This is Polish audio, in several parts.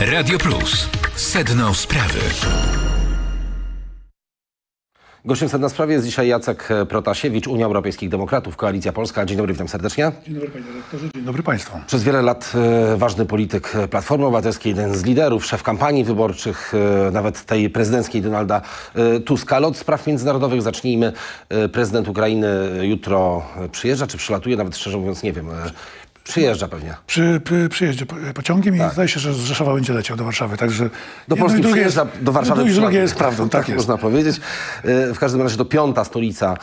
Radio Plus. Sedno sprawy. Gościem Sedna Sprawy jest dzisiaj Jacek Protasiewicz, Unia Europejskich Demokratów, Koalicja Polska. Dzień dobry, witam serdecznie. Dzień dobry, panie redaktorze, dzień dobry państwu. Przez wiele lat ważny polityk Platformy Obywatelskiej, jeden z liderów, szef kampanii wyborczych, nawet tej prezydenckiej Donalda Tuska. Ale od spraw międzynarodowych zacznijmy. Prezydent Ukrainy jutro przyjeżdża, czy przylatuje, nawet szczerze mówiąc nie wiem. Przyjeżdża pewnie. Przyjeżdża pociągiem tak. I zdaje się, że z Rzeszowa będzie leciał do Warszawy. Także do Polski przyjeżdża, do Warszawy przyjeżdża. Drugie jest prawdą, tak jest. Można powiedzieć. W każdym razie to piąta stolica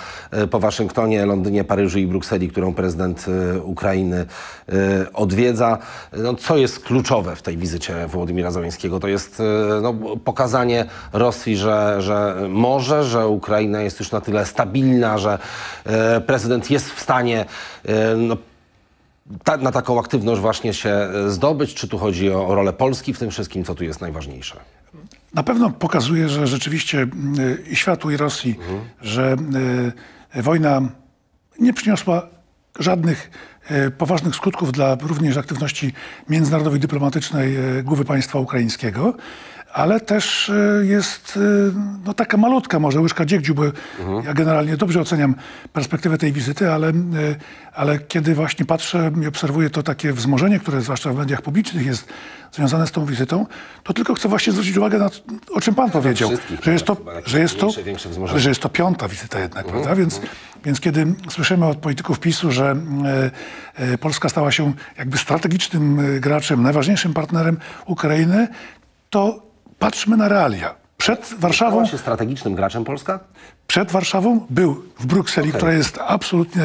po Waszyngtonie, Londynie, Paryżu i Brukseli, którą prezydent Ukrainy odwiedza. No, co jest kluczowe w tej wizycie Wołodymira Zełenskiego? To jest pokazanie Rosji, że Ukraina jest już na tyle stabilna, że prezydent jest w stanie na taką aktywność właśnie się zdobyć? Czy tu chodzi o rolę Polski w tym wszystkim? Co tu jest najważniejsze? Na pewno pokazuje, że rzeczywiście i światu, i Rosji, że wojna nie przyniosła żadnych poważnych skutków dla również aktywności międzynarodowej, dyplomatycznej głowy państwa ukraińskiego. Ale też jest taka malutka może łyżka dziegciu, bo ja generalnie dobrze oceniam perspektywę tej wizyty, ale kiedy właśnie patrzę i obserwuję to takie wzmożenie, które zwłaszcza w mediach publicznych jest związane z tą wizytą, to tylko chcę właśnie zwrócić uwagę na to, o czym pan powiedział, że jest to piąta wizyta jednak, prawda? Więc kiedy słyszymy od polityków PiSu, że Polska stała się jakby strategicznym graczem, najważniejszym partnerem Ukrainy, to patrzmy na realia. Przed Warszawą... Stała się strategicznym graczem Polska? Przed Warszawą był w Brukseli, która jest absolutnie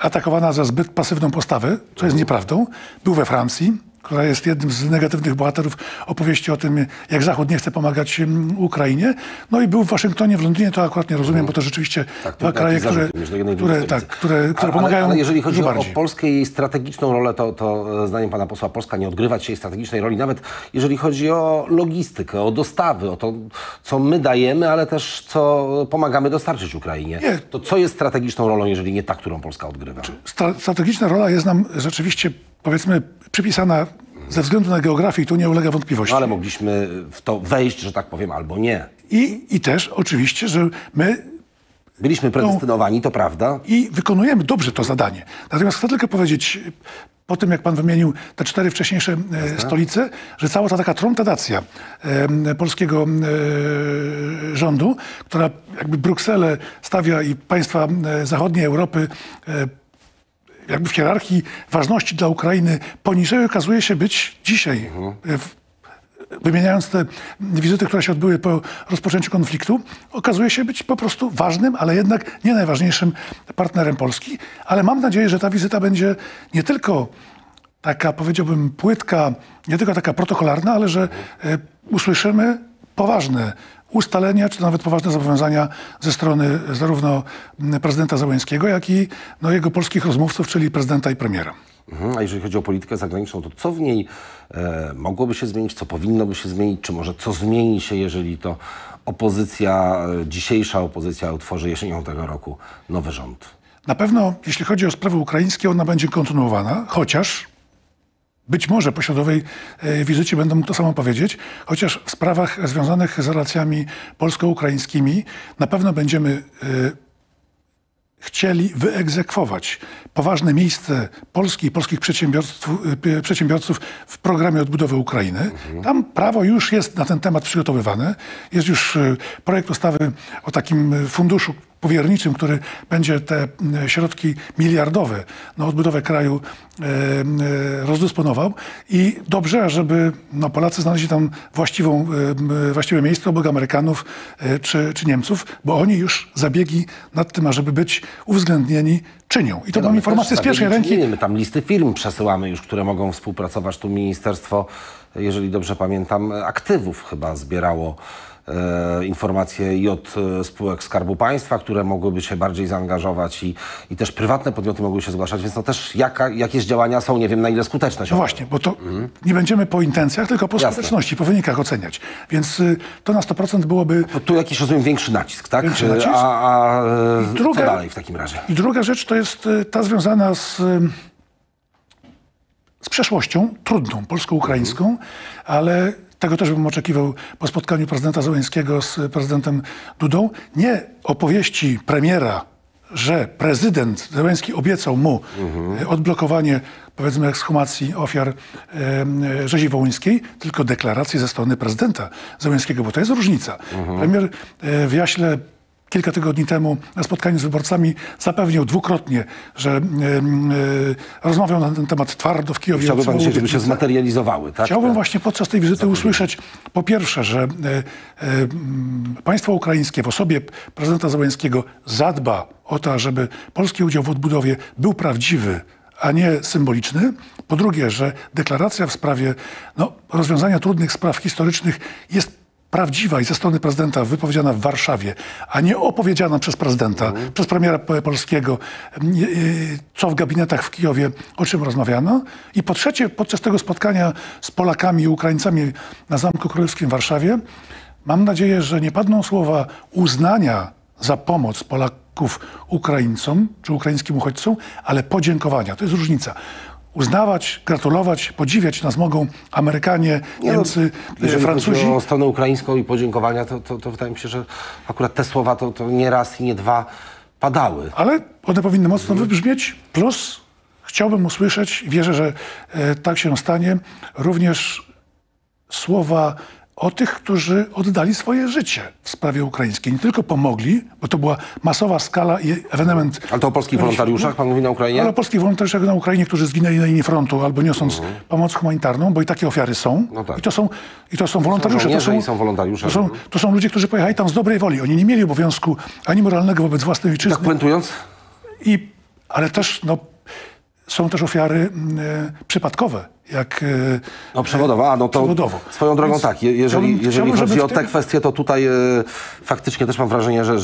atakowana za zbyt pasywną postawę, co jest nieprawdą. Był we Francji, która jest jednym z negatywnych bohaterów opowieści o tym, jak Zachód nie chce pomagać Ukrainie. No i był w Waszyngtonie, w Londynie, to akurat nie rozumiem, bo to rzeczywiście dwa kraje, które pomagają. Ale jeżeli chodzi o Polskę i jej strategiczną rolę, to zdaniem pana posła Polska nie odgrywa jej strategicznej roli, nawet jeżeli chodzi o logistykę, o dostawy, o to, co my dajemy, ale też co pomagamy dostarczyć Ukrainie. Nie. To co jest strategiczną rolą, jeżeli nie ta, którą Polska odgrywa? Strategiczna rola jest nam rzeczywiście, powiedzmy, przypisana ze względu na geografię i tu nie ulega wątpliwości. No ale mogliśmy w to wejść, że tak powiem, albo nie. I też oczywiście, że my... Byliśmy predestynowani, to prawda. I wykonujemy dobrze to zadanie. Natomiast chcę tylko powiedzieć, po tym jak pan wymienił te cztery wcześniejsze stolice, że cała ta taka trompedacja polskiego rządu, która jakby Brukselę stawia i państwa zachodniej Europy jakby w hierarchii ważności dla Ukrainy poniżej okazuje się być dzisiaj, wymieniając te wizyty, które się odbyły po rozpoczęciu konfliktu, okazuje się być po prostu ważnym, ale jednak nie najważniejszym partnerem Polski. Ale mam nadzieję, że ta wizyta będzie nie tylko taka, powiedziałbym, płytka, nie tylko taka protokolarna, ale że usłyszymy poważne ustalenia, czy nawet poważne zobowiązania ze strony zarówno prezydenta Zełenskiego, jak i jego polskich rozmówców, czyli prezydenta i premiera. A jeżeli chodzi o politykę zagraniczną, to co w niej mogłoby się zmienić, co powinno by się zmienić, czy może co zmieni się, jeżeli to opozycja, dzisiejsza opozycja utworzy jesienią tego roku nowy rząd? Na pewno, jeśli chodzi o sprawy ukraińskie, ona będzie kontynuowana, chociaż... Być może po środowej wizycie będę mógł to samo powiedzieć, chociaż w sprawach związanych z relacjami polsko-ukraińskimi na pewno będziemy chcieli wyegzekwować poważne miejsce Polski i polskich przedsiębiorców w programie odbudowy Ukrainy. Tam prawo już jest na ten temat przygotowywane. Jest już projekt ustawy o takim funduszu powierniczym, który będzie te środki miliardowe na odbudowę kraju rozdysponował. I dobrze, żeby Polacy znaleźli tam właściwe miejsce obok Amerykanów czy Niemców, bo oni już zabiegi nad tym, ażeby być uwzględnieni, czynią. I to mam informację z pierwszej ręki. My tam listy firm przesyłamy już, które mogą współpracować. Tu ministerstwo, jeżeli dobrze pamiętam, aktywów chyba zbierało informacje i od spółek Skarbu Państwa, które mogłyby się bardziej zaangażować i też prywatne podmioty mogły się zgłaszać, więc też jakieś działania są, nie wiem na ile skuteczne. No właśnie, bo to nie będziemy po intencjach, tylko po skuteczności, po wynikach oceniać. Więc to na 100% byłoby... To tu jakiś, rozumiem, większy nacisk, tak? Większy nacisk. Co dalej w takim razie? I druga rzecz to jest ta związana z przeszłością trudną, polsko-ukraińską, ale Tego też bym oczekiwał po spotkaniu prezydenta Zełenskiego z prezydentem Dudą. Nie opowieści premiera, że prezydent Zełenski obiecał mu odblokowanie, powiedzmy, ekshumacji ofiar rzezi wołyńskiej, tylko deklaracje ze strony prezydenta Zełenskiego, bo to jest różnica. Premier w Jaśle kilka tygodni temu na spotkaniu z wyborcami zapewnił dwukrotnie, że rozmawiał na ten temat twardo w Kijowie. Chciałby pan się, żeby się zmaterializowały, tak? Chciałbym właśnie podczas tej wizyty usłyszeć po pierwsze, że państwo ukraińskie w osobie prezydenta Zełenskiego zadba o to, żeby polski udział w odbudowie był prawdziwy, a nie symboliczny. Po drugie, że deklaracja w sprawie rozwiązania trudnych spraw historycznych jest prawdziwa i ze strony prezydenta wypowiedziana w Warszawie, a nie opowiedziana przez prezydenta, przez premiera polskiego, co w gabinetach w Kijowie, o czym rozmawiano. I po trzecie, podczas tego spotkania z Polakami i Ukraińcami na Zamku Królewskim w Warszawie, mam nadzieję, że nie padną słowa uznania za pomoc Polaków Ukraińcom czy ukraińskim uchodźcom, ale podziękowania. To jest różnica. Uznawać, gratulować, podziwiać nas mogą Amerykanie, Niemcy, Francuzi. Jeżeli chodzi o stronę ukraińską i podziękowania, to wydaje mi się, że akurat te słowa to nie raz i nie dwa padały. Ale one powinny mocno wybrzmieć, plus chciałbym usłyszeć, wierzę, że tak się stanie, również słowa o tych, którzy oddali swoje życie w sprawie ukraińskiej. Nie tylko pomogli, bo to była masowa skala i ewenement... Ale to o polskich wolontariuszach pan mówi na Ukrainie? Ale o polskich wolontariuszach na Ukrainie, którzy zginęli na linii frontu albo niosąc pomoc humanitarną, bo i takie ofiary są. No tak. I to są wolontariusze. To są ludzie, którzy pojechali tam z dobrej woli. Oni nie mieli obowiązku ani moralnego wobec własnej ojczyzny. Tak puentując? Ale też są też ofiary przypadkowe. Przewodowo. Swoją drogą tak. Jeżeli chodzi o te kwestie, to tutaj faktycznie też mam wrażenie, że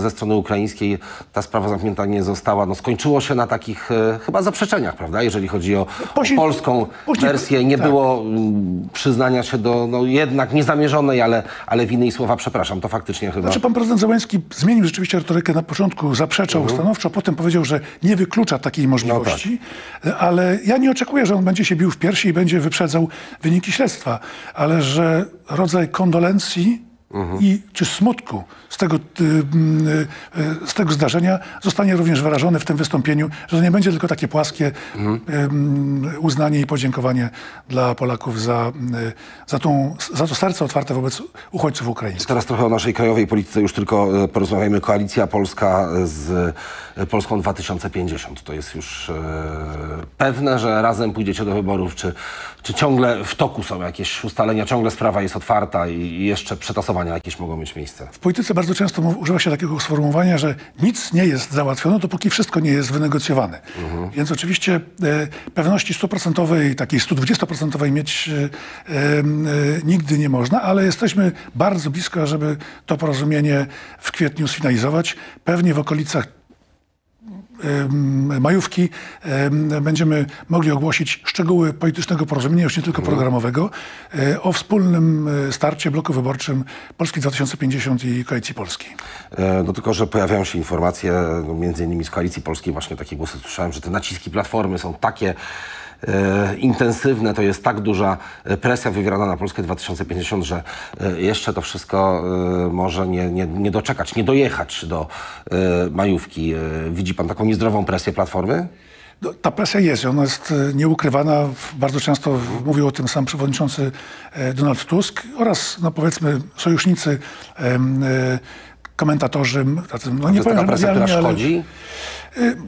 ze strony ukraińskiej ta sprawa zamknięta nie została. Skończyło się na takich chyba zaprzeczeniach, prawda? Jeżeli chodzi o polską wersję, nie było przyznania się do jednak niezamierzonej, ale winy i słowa przepraszam. To faktycznie chyba... Znaczy pan prezydent Zełenski zmienił rzeczywiście retorykę. Na początku zaprzeczał stanowczo, potem powiedział, że nie wyklucza takiej możliwości. Ale ja nie oczekuję, że on będzie się bił w piersi i będzie wyprzedzał wyniki śledztwa, ale że rodzaj kondolencji czy smutku z tego zdarzenia zostanie również wyrażony w tym wystąpieniu, że to nie będzie tylko takie płaskie uznanie i podziękowanie dla Polaków za to serce otwarte wobec uchodźców ukraińskich. Teraz trochę o naszej krajowej polityce już tylko porozmawiajmy. Koalicja Polska z Polską 2050. To jest już pewne, że razem pójdziecie do wyborów, czy ciągle w toku są jakieś ustalenia, ciągle sprawa jest otwarta i jeszcze przetasowania jakieś mogą mieć miejsce? W polityce bardzo często używa się takiego sformułowania, że nic nie jest załatwione, dopóki wszystko nie jest wynegocjowane. Więc oczywiście pewności 100%, takiej 120% mieć nigdy nie można, ale jesteśmy bardzo blisko, żeby to porozumienie w kwietniu sfinalizować. Pewnie w okolicach majówki będziemy mogli ogłosić szczegóły politycznego porozumienia, już nie tylko programowego, o wspólnym starcie, bloku wyborczym Polski 2050 i Koalicji Polskiej. Tylko że pojawiają się informacje, między innymi z Koalicji Polskiej, właśnie takie głosy słyszałem, że te naciski Platformy są takie intensywne, to jest tak duża presja wywierana na Polskę 2050, że jeszcze to wszystko może nie doczekać, nie dojechać do majówki. Widzi pan taką niezdrową presję Platformy? Ta presja jest, ona jest nieukrywana. Bardzo często mówił o tym sam przewodniczący Donald Tusk oraz, powiedzmy, sojusznicy, komentatorzy. Nie powiem, że presja, która szkodzi?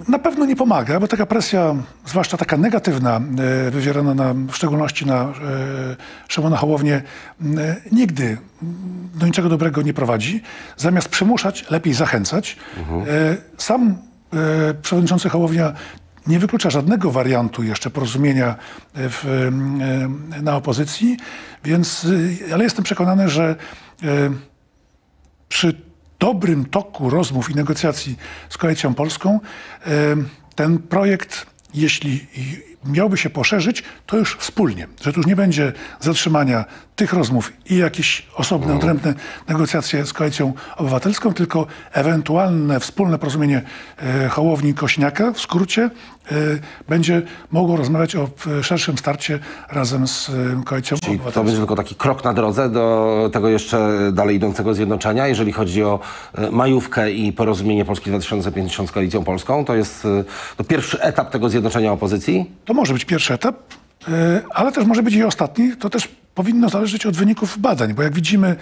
Na pewno nie pomaga, bo taka presja, zwłaszcza taka negatywna, wywierana w szczególności na Szymona Hołownię, nigdy do niczego dobrego nie prowadzi. Zamiast przymuszać, lepiej zachęcać. Sam przewodniczący Hołownia nie wyklucza żadnego wariantu jeszcze porozumienia na opozycji, ale jestem przekonany, że przy dobrym toku rozmów i negocjacji z Koalicją Polską ten projekt, jeśli miałby się poszerzyć, to już wspólnie, że tu już nie będzie zatrzymania tych rozmów i jakieś osobne, odrębne negocjacje z Koalicją Obywatelską, tylko ewentualne wspólne porozumienie Hołowni-Kośniaka w skrócie będzie mogło rozmawiać o szerszym starcie razem z Koalicją Obywatelską. To będzie tylko taki krok na drodze do tego jeszcze dalej idącego zjednoczenia. Jeżeli chodzi o majówkę i porozumienie Polski 2050 z Koalicją Polską, to jest to pierwszy etap tego zjednoczenia opozycji? To może być pierwszy etap, ale też może być i ostatni. To też powinno zależeć od wyników badań, bo jak widzimy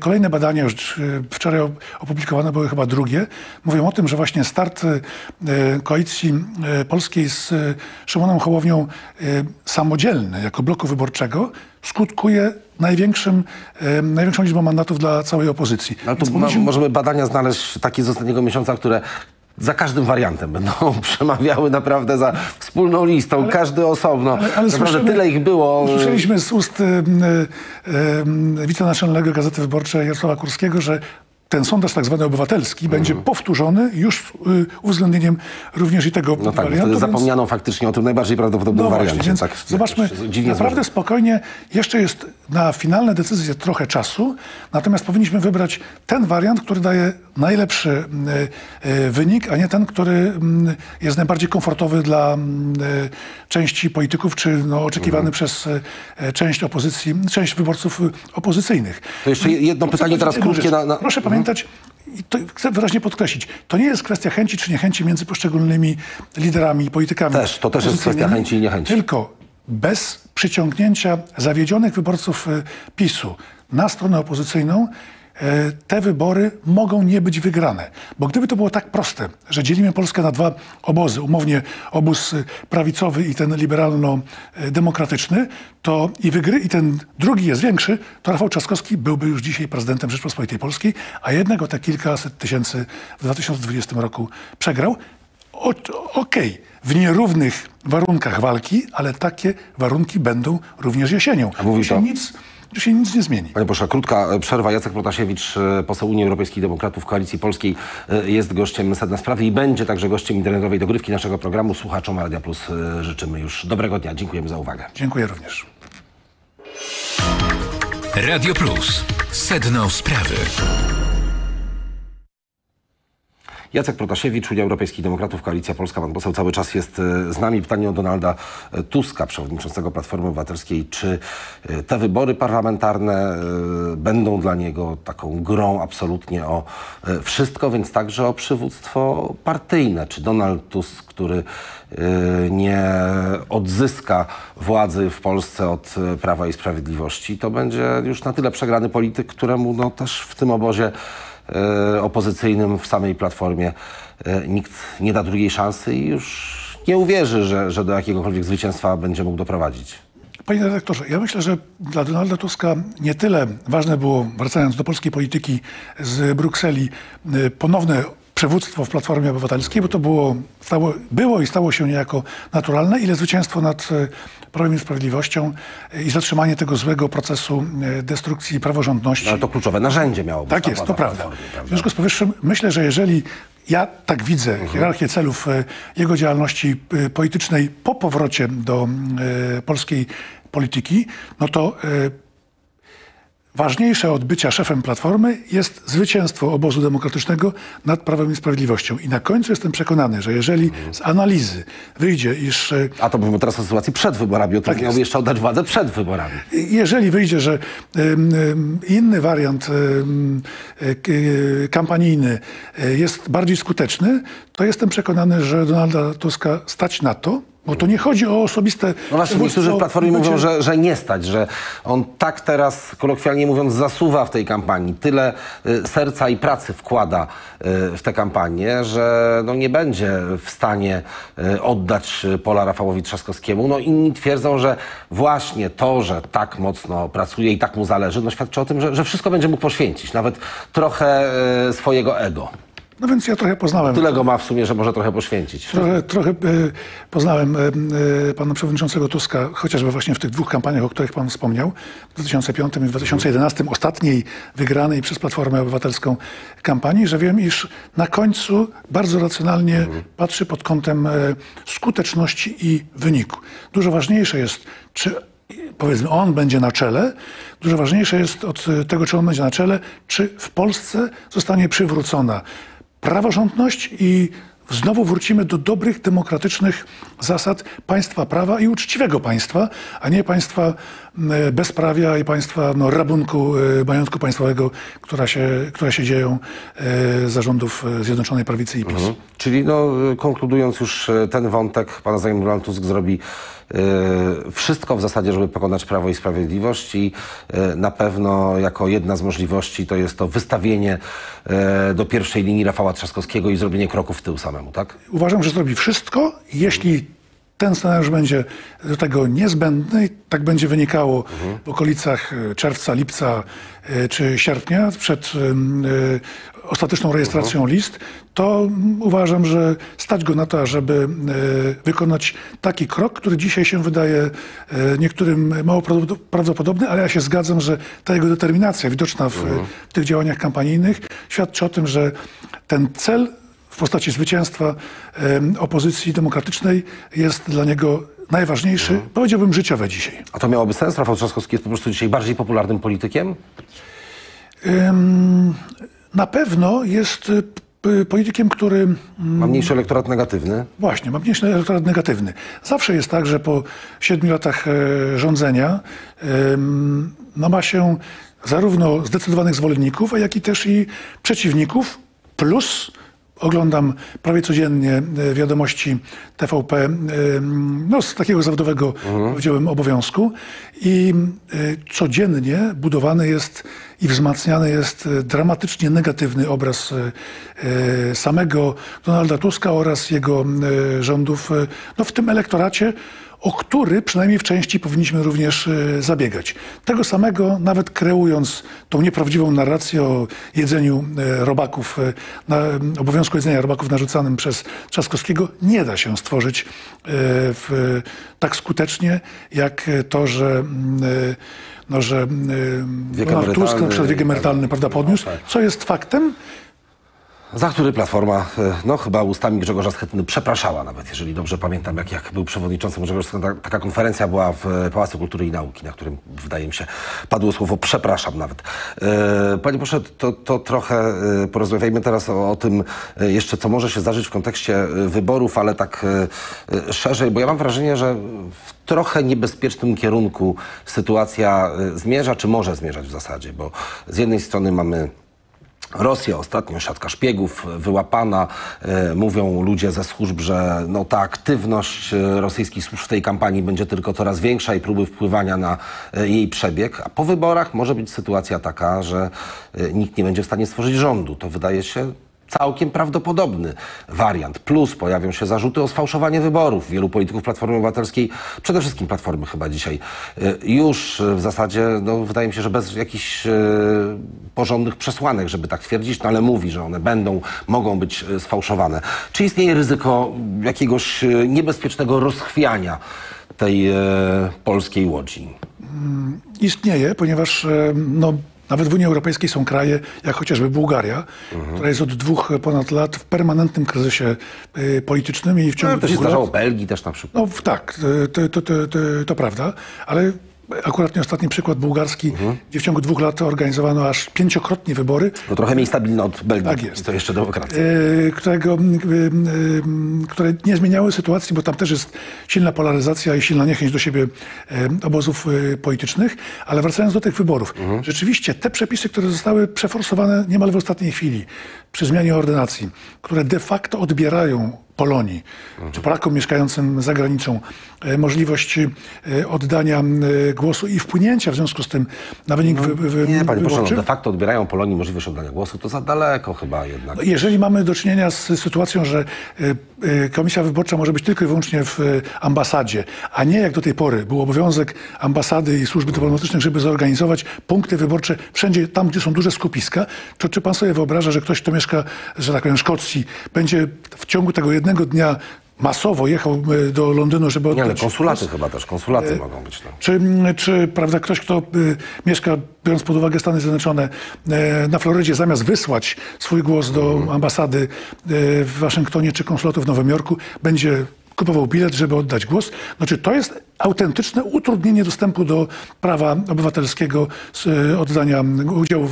kolejne badania, już wczoraj opublikowane były chyba drugie, mówią o tym, że właśnie start Koalicji Polskiej z Szymonem Hołownią samodzielny jako bloku wyborczego skutkuje największą liczbą mandatów dla całej opozycji. Ale to możemy badania znaleźć takie z ostatniego miesiąca, które za każdym wariantem będą przemawiały naprawdę za wspólną listą, ale każdy osobno. Ale naprawdę tyle ich było. Słyszeliśmy z ust wicenaczelnego Gazety Wyborczej Jarosława Kurskiego, że ten sondaż tak zwany obywatelski będzie powtórzony już z uwzględnieniem również i tego wariantu. Tak, zapomniano faktycznie o tym najbardziej prawdopodobnym wariancie. Tak, zobaczmy, naprawdę spokojnie, jeszcze jest na finalne decyzje trochę czasu, natomiast powinniśmy wybrać ten wariant, który daje najlepszy wynik, a nie ten, który jest najbardziej komfortowy dla części polityków, czy oczekiwany przez część opozycji, część wyborców opozycyjnych. To jeszcze jedno pytanie teraz krótkie. Proszę pamiętać, i to chcę wyraźnie podkreślić, to nie jest kwestia chęci czy niechęci między poszczególnymi liderami i politykami. To też jest kwestia chęci i niechęci. Tylko bez przyciągnięcia zawiedzionych wyborców PiS-u na stronę opozycyjną te wybory mogą nie być wygrane. Bo gdyby to było tak proste, że dzielimy Polskę na dwa obozy, umownie obóz prawicowy i ten liberalno-demokratyczny, to i ten drugi jest większy, to Rafał Trzaskowski byłby już dzisiaj prezydentem Rzeczpospolitej Polskiej, a jednak o te kilkaset tysięcy w 2020 roku przegrał. Okej, w nierównych warunkach walki, ale takie warunki będą również jesienią. A mówi to tu się nic nie zmieni. Panie pośle, krótka przerwa. Jacek Protasiewicz, poseł Unii Europejskiej Demokratów Koalicji Polskiej, jest gościem Sedna Sprawy i będzie także gościem internetowej dogrywki naszego programu. Słuchaczom Radia Plus życzymy już dobrego dnia. Dziękujemy za uwagę. Dziękuję również. Radio Plus. Sedno Sprawy. Jacek Protasiewicz, Unia Europejskich Demokratów, Koalicja Polska, pan poseł cały czas jest z nami. Pytanie o Donalda Tuska, przewodniczącego Platformy Obywatelskiej. Czy te wybory parlamentarne będą dla niego taką grą absolutnie o wszystko, więc także o przywództwo partyjne? Czy Donald Tusk, który nie odzyska władzy w Polsce od Prawa i Sprawiedliwości, to będzie już na tyle przegrany polityk, któremu też w tym obozie opozycyjnym w samej Platformie nikt nie da drugiej szansy i już nie uwierzy, że do jakiegokolwiek zwycięstwa będzie mógł doprowadzić. Panie redaktorze, ja myślę, że dla Donalda Tuska nie tyle ważne było, wracając do polskiej polityki z Brukseli, ponowne przywództwo w Platformie Obywatelskiej, bo to było i stało się niejako naturalne, ile zwycięstwo nad Prawem i Sprawiedliwością i zatrzymanie tego złego procesu destrukcji praworządności. No, ale to kluczowe narzędzie miało być. Tak jest, to prawda. W związku z powyższym myślę, że jeżeli ja tak widzę hierarchię celów jego działalności politycznej po powrocie do polskiej polityki, no to ważniejsze od bycia szefem Platformy jest zwycięstwo obozu demokratycznego nad Prawem i Sprawiedliwością. I na końcu jestem przekonany, że jeżeli z analizy wyjdzie, iż... A to mówimy teraz o sytuacji przed wyborami, o tym tak miałby jeszcze oddać władzę przed wyborami. Jeżeli wyjdzie, że inny wariant kampanijny jest bardziej skuteczny, to jestem przekonany, że Donalda Tuska stać na to, bo to nie chodzi o osobiste... No właśnie, niektórzy w Platformie mówią, że nie stać, że on tak teraz, kolokwialnie mówiąc, zasuwa w tej kampanii. Tyle serca i pracy wkłada w tę kampanię, że no, nie będzie w stanie oddać pola Rafałowi Trzaskowskiemu. No, inni twierdzą, że właśnie to, że tak mocno pracuje i tak mu zależy, no, świadczy o tym, że wszystko będzie mógł poświęcić, nawet trochę swojego ego. No więc ja trochę poznałem. Tyle go ma w sumie, że może trochę poświęcić. Trochę poznałem pana przewodniczącego Tuska, chociażby właśnie w tych dwóch kampaniach, o których pan wspomniał, w 2005 i 2011, ostatniej wygranej przez Platformę Obywatelską kampanii, że wiem, iż na końcu bardzo racjonalnie patrzy pod kątem skuteczności i wyniku. Dużo ważniejsze jest, czy powiedzmy on będzie na czele, dużo ważniejsze jest od tego, czy on będzie na czele, czy w Polsce zostanie przywrócona praworządność i znowu wrócimy do dobrych, demokratycznych zasad państwa prawa i uczciwego państwa, a nie państwa bezprawia i państwa rabunku majątku państwowego, która się dzieją za rządów Zjednoczonej Prawicy i PiS. Czyli konkludując już ten wątek, pana zdaniem Donald Tusk zrobi wszystko w zasadzie, żeby pokonać Prawo i Sprawiedliwość i na pewno jako jedna z możliwości to jest to wystawienie do pierwszej linii Rafała Trzaskowskiego i zrobienie kroków w tył samemu, tak? Uważam, że zrobi wszystko, jeśli ten scenariusz będzie do tego niezbędny i tak będzie wynikało w okolicach czerwca, lipca czy sierpnia przed ostateczną rejestracją list, to uważam, że stać go na to, żeby wykonać taki krok, który dzisiaj się wydaje niektórym mało prawdopodobny, ale ja się zgadzam, że ta jego determinacja widoczna w tych działaniach kampanijnych świadczy o tym, że ten cel w postaci zwycięstwa opozycji demokratycznej jest dla niego najważniejszy, powiedziałbym, życiowy dzisiaj. A to miałoby sens? Rafał Trzaskowski jest po prostu dzisiaj bardziej popularnym politykiem? Na pewno jest politykiem, który... Ma mniejszy elektorat negatywny. Właśnie, ma mniejszy elektorat negatywny. Zawsze jest tak, że po 7 latach rządzenia ma się zarówno zdecydowanych zwolenników, jak i też i przeciwników, plus... Oglądam prawie codziennie wiadomości TVP z takiego zawodowego, powiedziałbym, obowiązku i codziennie budowany jest i wzmacniany jest dramatycznie negatywny obraz samego Donalda Tuska oraz jego rządów w tym elektoracie, o który przynajmniej w części powinniśmy również zabiegać. Tego samego, nawet kreując tą nieprawdziwą narrację o jedzeniu robaków, obowiązku jedzenia robaków narzucanym przez Trzaskowskiego, nie da się stworzyć tak skutecznie, jak to, że Donald Tusk na przykład wiek emerytalny podniósł, co jest faktem, za który Platforma, chyba ustami Grzegorza Schetyny przepraszała nawet, jeżeli dobrze pamiętam, jak był przewodniczącym Grzegorz Schetyny. Taka konferencja była w Pałacu Kultury i Nauki, na którym, wydaje mi się, padło słowo przepraszam nawet. Panie pośle, to trochę porozmawiajmy teraz o tym jeszcze, co może się zdarzyć w kontekście wyborów, ale tak szerzej, bo ja mam wrażenie, że w trochę niebezpiecznym kierunku sytuacja zmierza, czy może zmierzać w zasadzie, bo z jednej strony mamy Rosja, ostatnio siatka szpiegów wyłapana. Mówią ludzie ze służb, że ta aktywność rosyjskich służb w tej kampanii będzie tylko coraz większa i próby wpływania na jej przebieg. A po wyborach może być sytuacja taka, że nikt nie będzie w stanie stworzyć rządu. To wydaje się całkiem prawdopodobny wariant. Plus pojawią się zarzuty o sfałszowanie wyborów. Wielu polityków Platformy Obywatelskiej, przede wszystkim Platformy chyba dzisiaj, już w zasadzie, wydaje mi się, że bez jakichś porządnych przesłanek, żeby tak twierdzić, ale mówi, że one mogą być sfałszowane. Czy istnieje ryzyko jakiegoś niebezpiecznego rozchwiania tej polskiej łodzi? Istnieje, ponieważ nawet w Unii Europejskiej są kraje, jak chociażby Bułgaria, która jest od ponad 2 lat w permanentnym kryzysie politycznym i w ciągu to się zdarzało Belgii też na przykład. Tak, to prawda, ale akurat ostatni przykład bułgarski, gdzie w ciągu 2 lat organizowano aż 5-krotnie wybory. To trochę mniej stabilne od Belgii, tak jest. To jeszcze demokracja. Które nie zmieniały sytuacji, bo tam też jest silna polaryzacja i silna niechęć do siebie obozów politycznych. Ale wracając do tych wyborów, rzeczywiście te przepisy, które zostały przeforsowane niemal w ostatniej chwili przy zmianie ordynacji, które de facto odbierają Polonii, czy Polakom mieszkającym za granicą możliwość oddania głosu i wpłynięcia w związku z tym na wynik wyborczy. Nie, panie pośle, de facto odbierają Polonii możliwość oddania głosu, to za daleko chyba jednak. Jeżeli mamy do czynienia z sytuacją, że komisja wyborcza może być tylko i wyłącznie w ambasadzie, a nie jak do tej pory był obowiązek ambasady i służby dyplomatycznych, żeby zorganizować punkty wyborcze wszędzie tam, gdzie są duże skupiska. To czy pan sobie wyobraża, że ktoś, kto mieszka, że tak powiem, w Szkocji, będzie w ciągu tego jednego dnia masowo jechał do Londynu, żeby oddać... Nie, ale konsulaty głos. Chyba też, konsulaty mogą być. No. Czy prawda, ktoś, kto mieszka, biorąc pod uwagę Stany Zjednoczone, na Florydzie, zamiast wysłać swój głos do ambasady w Waszyngtonie czy konsulatu w Nowym Jorku, będzie kupował bilet, żeby oddać głos? Znaczy, to jest autentyczne utrudnienie dostępu do prawa obywatelskiego z oddania udziału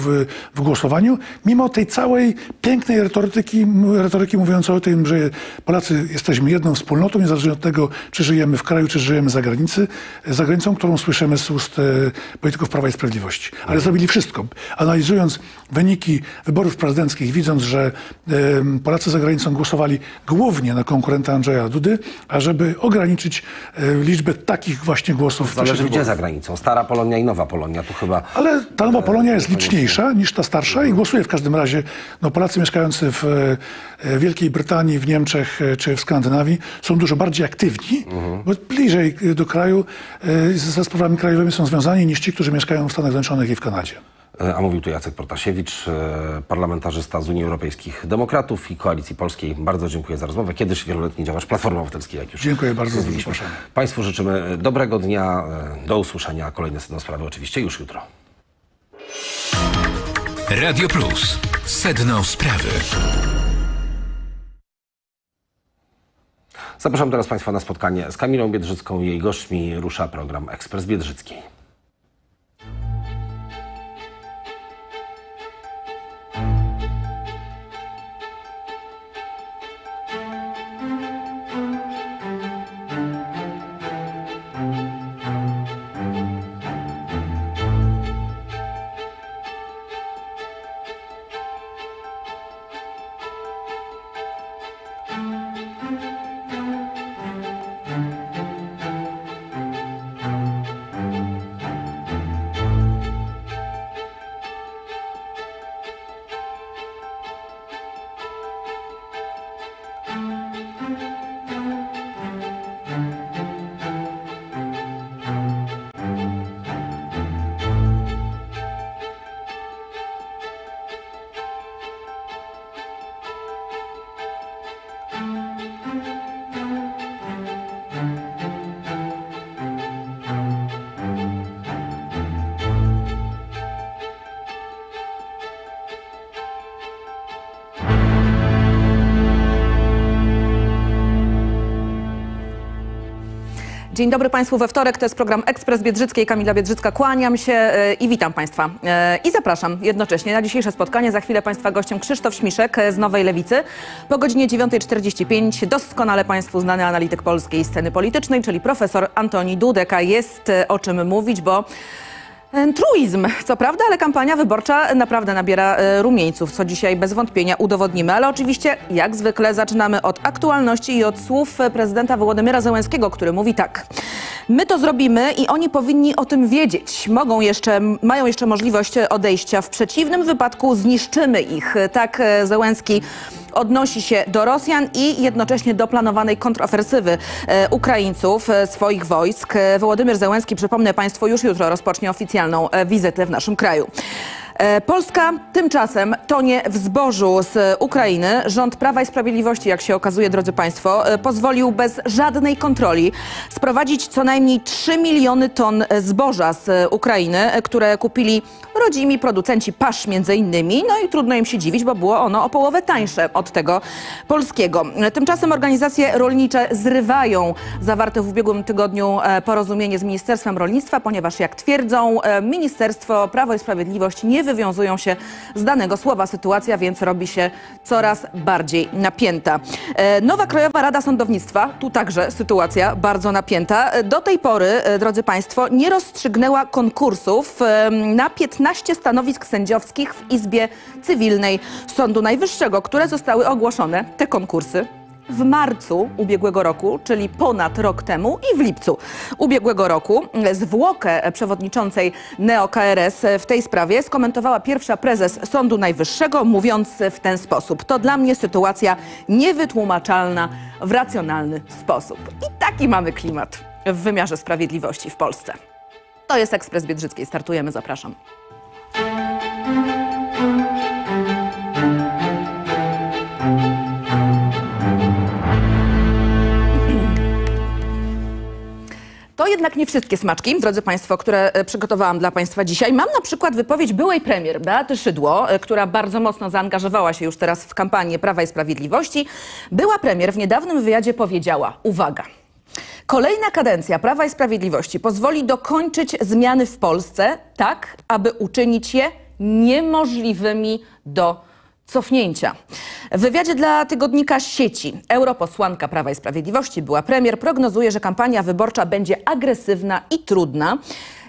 w głosowaniu, mimo tej całej pięknej retoryki mówiącej o tym, że Polacy jesteśmy jedną wspólnotą, niezależnie od tego, czy żyjemy w kraju, czy żyjemy za granicą, którą słyszymy z ust polityków Prawa i Sprawiedliwości. Ale zrobili wszystko. Analizując wyniki wyborów prezydenckich, widząc, że Polacy za granicą głosowali głównie na konkurenta Andrzeja Dudy, ażeby ograniczyć liczbę takich właśnie głosów. Zależy gdzie za granicą. Stara Polonia i Nowa Polonia. Tu chyba... Ale ta Nowa Polonia jest liczniejsza niż ta starsza i głosuje w każdym razie. No, Polacy mieszkający w Wielkiej Brytanii, w Niemczech czy w Skandynawii są dużo bardziej aktywni, bo bliżej do kraju ze sprawami krajowymi są związani niż ci, którzy mieszkają w Stanach Zjednoczonych i w Kanadzie. A mówił tu Jacek Protasiewicz, parlamentarzysta z Unii Europejskich Demokratów i Koalicji Polskiej. Bardzo dziękuję za rozmowę. Kiedyś wieloletni działacz Platformy Obywatelskiej, jak już dziękuję bardzo za zaproszenie. Państwu życzymy dobrego dnia, do usłyszenia. Kolejne Sedno Sprawy oczywiście już jutro. Radio Plus. Sedno Sprawy. Zapraszam teraz Państwa na spotkanie z Kamilą Biedrzycką. Jej gośćmi rusza program Ekspres Biedrzyckiej. Dzień dobry Państwu we wtorek, to jest program Ekspres Biedrzyckiej. Kamila Biedrzycka, kłaniam się i witam Państwa. I zapraszam jednocześnie na dzisiejsze spotkanie. Za chwilę Państwa gościem Krzysztof Śmiszek z Nowej Lewicy. Po godzinie 9:45 doskonale Państwu znany analityk polskiej sceny politycznej, czyli profesor Antoni Dudek. A jest o czym mówić, bo... truizm, co prawda, ale kampania wyborcza naprawdę nabiera rumieńców, co dzisiaj bez wątpienia udowodnimy. Ale oczywiście, jak zwykle, zaczynamy od aktualności i od słów prezydenta Wołodymyra Zełenskiego, który mówi tak. My to zrobimy i oni powinni o tym wiedzieć. Mają jeszcze możliwość odejścia. W przeciwnym wypadku zniszczymy ich. Tak Zełenski odnosi się do Rosjan i jednocześnie do planowanej kontrofensywy Ukraińców, swoich wojsk. Wołodymyr Zełenski, przypomnę Państwu, już jutro rozpocznie oficjalną wizytę w naszym kraju. Polska tymczasem tonie w zbożu z Ukrainy. Rząd Prawa i Sprawiedliwości, jak się okazuje, drodzy Państwo, pozwolił bez żadnej kontroli sprowadzić co najmniej 3 miliony ton zboża z Ukrainy, które kupili rodzimi producenci pasz między innymi. No i trudno im się dziwić, bo było ono o połowę tańsze od tego polskiego. Tymczasem organizacje rolnicze zrywają zawarte w ubiegłym tygodniu porozumienie z Ministerstwem Rolnictwa, ponieważ jak twierdzą, Ministerstwo Prawo i Sprawiedliwość nie wywiązują się z danego słowa. Sytuacja więc robi się coraz bardziej napięta. Nowa Krajowa Rada Sądownictwa, tu także sytuacja bardzo napięta. Do tej pory, drodzy Państwo, nie rozstrzygnęła konkursów na 15 stanowisk sędziowskich w Izbie Cywilnej Sądu Najwyższego, które zostały ogłoszone, te konkursy, w marcu ubiegłego roku, czyli ponad rok temu, i w lipcu ubiegłego roku. Zwłokę przewodniczącej Neo-KRS w tej sprawie skomentowała pierwsza prezes Sądu Najwyższego, mówiąc w ten sposób: to dla mnie sytuacja niewytłumaczalna w racjonalny sposób. I taki mamy klimat w wymiarze sprawiedliwości w Polsce. To jest Ekspres Biedrzyckiej. Startujemy, zapraszam. To jednak nie wszystkie smaczki, drodzy Państwo, które przygotowałam dla Państwa dzisiaj. Mam na przykład wypowiedź byłej premier Beaty Szydło, która bardzo mocno zaangażowała się już teraz w kampanię Prawa i Sprawiedliwości. Była premier w niedawnym wywiadzie powiedziała, uwaga: kolejna kadencja Prawa i Sprawiedliwości pozwoli dokończyć zmiany w Polsce tak, aby uczynić je niemożliwymi do cofnięcia. W wywiadzie dla tygodnika Sieci europosłanka Prawa i Sprawiedliwości, była premier, prognozuje, że kampania wyborcza będzie agresywna i trudna.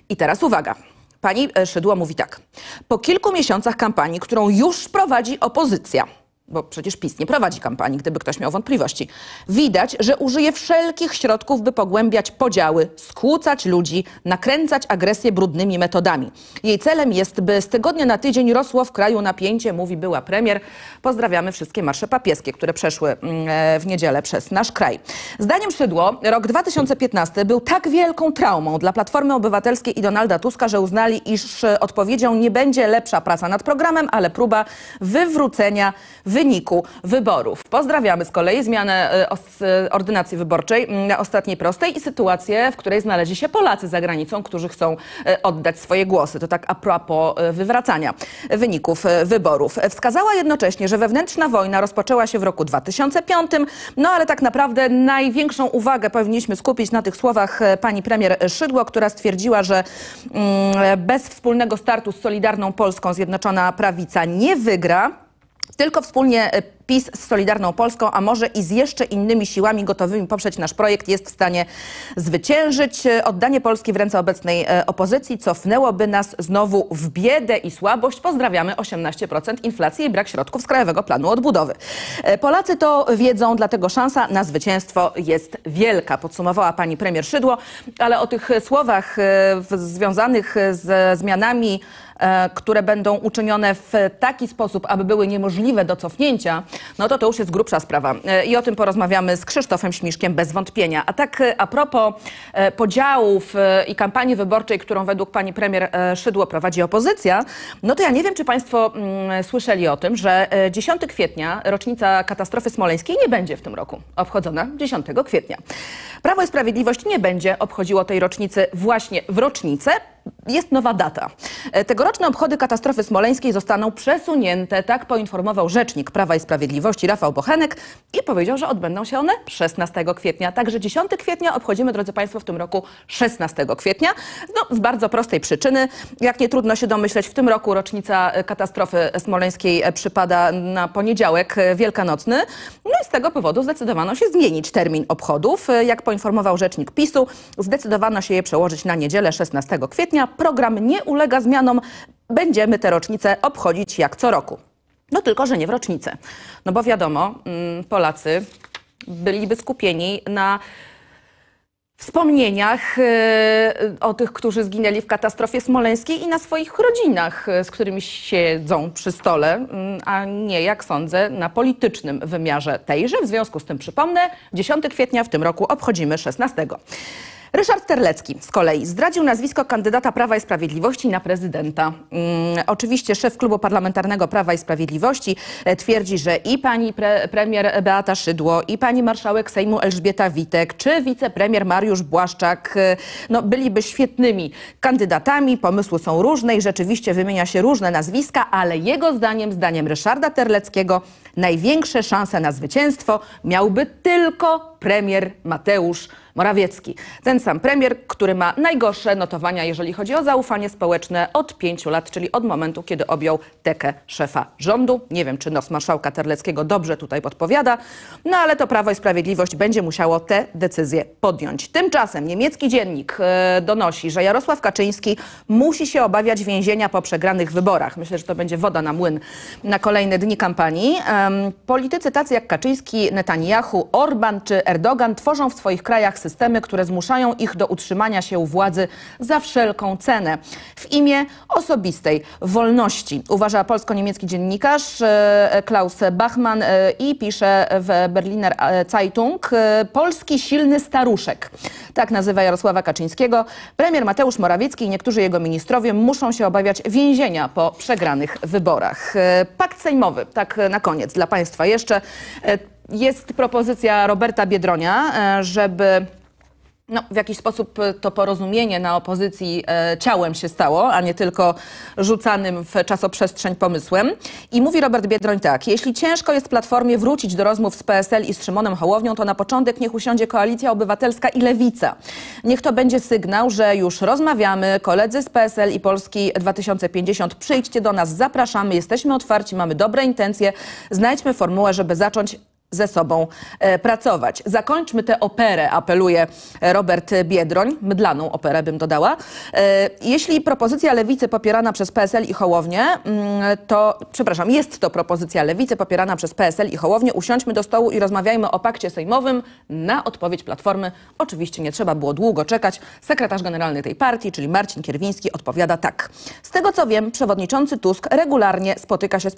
I teraz uwaga. Pani Szydło mówi tak: po kilku miesiącach kampanii, którą już prowadzi opozycja, bo przecież PiS nie prowadzi kampanii, gdyby ktoś miał wątpliwości, widać, że użyje wszelkich środków, by pogłębiać podziały, skłócać ludzi, nakręcać agresję brudnymi metodami. Jej celem jest, by z tygodnia na tydzień rosło w kraju napięcie, mówi była premier. Pozdrawiamy wszystkie marsze papieskie, które przeszły w niedzielę przez nasz kraj. Zdaniem Szydło rok 2015 był tak wielką traumą dla Platformy Obywatelskiej i Donalda Tuska, że uznali, iż odpowiedzią nie będzie lepsza praca nad programem, ale próba wywrócenia wyniku wyborów. Pozdrawiamy z kolei zmianę ordynacji wyborczej na ostatniej prostej i sytuację, w której znaleźli się Polacy za granicą, którzy chcą oddać swoje głosy. To tak a propos wywracania wyników wyborów. Wskazała jednocześnie, że wewnętrzna wojna rozpoczęła się w roku 2005, no ale tak naprawdę największą uwagę powinniśmy skupić na tych słowach pani premier Szydło, która stwierdziła, że bez wspólnego startu z Solidarną Polską Zjednoczona Prawica nie wygra. Tylko wspólnie PiS z Solidarną Polską, a może i z jeszcze innymi siłami gotowymi poprzeć nasz projekt, jest w stanie zwyciężyć. Oddanie Polski w ręce obecnej opozycji cofnęłoby nas znowu w biedę i słabość. Pozdrawiamy 18% inflacji i brak środków z Krajowego Planu Odbudowy. Polacy to wiedzą, dlatego szansa na zwycięstwo jest wielka, podsumowała pani premier Szydło. Ale o tych słowach związanych z zmianami, które będą uczynione w taki sposób, aby były niemożliwe do cofnięcia, no to już jest grubsza sprawa. I o tym porozmawiamy z Krzysztofem Śmiszkiem bez wątpienia. A tak a propos podziałów i kampanii wyborczej, którą według pani premier Szydło prowadzi opozycja, no to ja nie wiem, czy państwo słyszeli o tym, że 10 kwietnia, rocznica katastrofy smoleńskiej, nie będzie w tym roku obchodzona. 10 kwietnia. Prawo i Sprawiedliwość nie będzie obchodziło tej rocznicy właśnie w rocznicę. Jest nowa data. Tegoroczne obchody katastrofy smoleńskiej zostaną przesunięte, tak poinformował rzecznik Prawa i Sprawiedliwości Rafał Bochenek i powiedział, że odbędą się one 16 kwietnia. Także 10 kwietnia obchodzimy, drodzy Państwo, w tym roku 16 kwietnia. No, z bardzo prostej przyczyny. Jak nie trudno się domyśleć, w tym roku rocznica katastrofy smoleńskiej przypada na poniedziałek wielkanocny. No i z tego powodu zdecydowano się zmienić termin obchodów. Jak poinformował rzecznik PiS-u, zdecydowano się je przełożyć na niedzielę 16 kwietnia. Program nie ulega zmianom, będziemy tę rocznicę obchodzić jak co roku. No tylko, że nie w rocznicę. No bo wiadomo, Polacy byliby skupieni na wspomnieniach o tych, którzy zginęli w katastrofie smoleńskiej i na swoich rodzinach, z którymi siedzą przy stole, a nie, jak sądzę, na politycznym wymiarze tejże. W związku z tym przypomnę, 10 kwietnia w tym roku obchodzimy 16. Ryszard Terlecki z kolei zdradził nazwisko kandydata Prawa i Sprawiedliwości na prezydenta. Oczywiście szef Klubu Parlamentarnego Prawa i Sprawiedliwości twierdzi, że i pani premier Beata Szydło, i pani marszałek Sejmu Elżbieta Witek, czy wicepremier Mariusz Błaszczak no, byliby świetnymi kandydatami. Pomysły są różne i rzeczywiście wymienia się różne nazwiska, ale jego zdaniem, zdaniem Ryszarda Terleckiego, największe szanse na zwycięstwo miałby tylko premier Mateusz Morawiecki. Ten sam premier, który ma najgorsze notowania, jeżeli chodzi o zaufanie społeczne od 5 lat, czyli od momentu, kiedy objął tekę szefa rządu. Nie wiem, czy nos marszałka Terleckiego dobrze tutaj podpowiada, no ale to Prawo i Sprawiedliwość będzie musiało te decyzje podjąć. Tymczasem niemiecki dziennik donosi, że Jarosław Kaczyński musi się obawiać więzienia po przegranych wyborach. Myślę, że to będzie woda na młyn na kolejne dni kampanii. Politycy tacy jak Kaczyński, Netanyahu, Orban czy Erdogan tworzą w swoich krajach systemy, które zmuszają ich do utrzymania się u władzy za wszelką cenę w imię osobistej wolności, uważa polsko-niemiecki dziennikarz Klaus Bachmann i pisze w Berliner Zeitung: polski silny staruszek. Tak nazywa Jarosława Kaczyńskiego. Premier Mateusz Morawiecki i niektórzy jego ministrowie muszą się obawiać więzienia po przegranych wyborach. Pakt sejmowy, tak na koniec dla Państwa jeszcze. Jest propozycja Roberta Biedronia, żeby w jakiś sposób to porozumienie na opozycji ciałem się stało, a nie tylko rzucanym w czasoprzestrzeń pomysłem. I mówi Robert Biedroń tak: jeśli ciężko jest Platformie wrócić do rozmów z PSL i z Szymonem Hołownią, to na początek niech usiądzie Koalicja Obywatelska i Lewica. Niech to będzie sygnał, że już rozmawiamy, koledzy z PSL i Polski 2050, przyjdźcie do nas, zapraszamy, jesteśmy otwarci, mamy dobre intencje, znajdźmy formułę, żeby zacząć ze sobą pracować. Zakończmy tę operę, apeluje Robert Biedroń. Mydlaną operę bym dodała. Jeśli propozycja Lewicy popierana przez PSL i Hołownię, to, przepraszam, jest to propozycja Lewicy popierana przez PSL i Hołownię, usiądźmy do stołu i rozmawiajmy o pakcie sejmowym. Na odpowiedź Platformy oczywiście nie trzeba było długo czekać. Sekretarz generalny tej partii, czyli Marcin Kierwiński, odpowiada tak: z tego co wiem, przewodniczący Tusk regularnie spotyka się z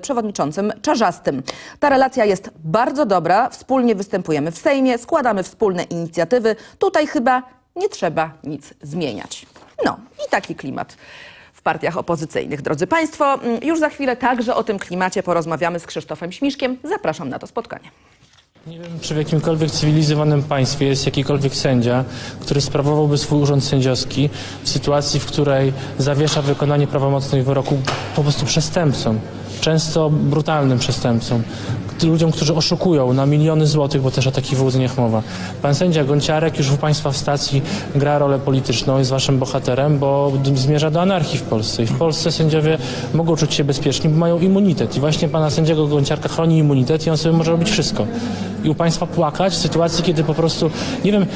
przewodniczącym Czarzastym. Ta relacja jest bardzo dobra, wspólnie występujemy w Sejmie, składamy wspólne inicjatywy, tutaj chyba nie trzeba nic zmieniać. No i taki klimat w partiach opozycyjnych, drodzy Państwo. Już za chwilę także o tym klimacie porozmawiamy z Krzysztofem Śmiszkiem. Zapraszam na to spotkanie. Nie wiem, czy w jakimkolwiek cywilizowanym państwie jest jakikolwiek sędzia, który sprawowałby swój urząd sędziowski w sytuacji, w której zawiesza wykonanie prawomocnych wyroków po prostu przestępcom, często brutalnym przestępcom, ludziom, którzy oszukują na miliony złotych, bo też o takich wyłudzeniach mowa. Pan sędzia Gonciarek już u Państwa w stacji gra rolę polityczną, jest Waszym bohaterem, bo zmierza do anarchii w Polsce. I w Polsce sędziowie mogą czuć się bezpieczni, bo mają immunitet. I właśnie Pana sędziego Gonciarka chroni immunitet i on sobie może robić wszystko. I u Państwa płakać w sytuacji, kiedy po prostu, nie wiem,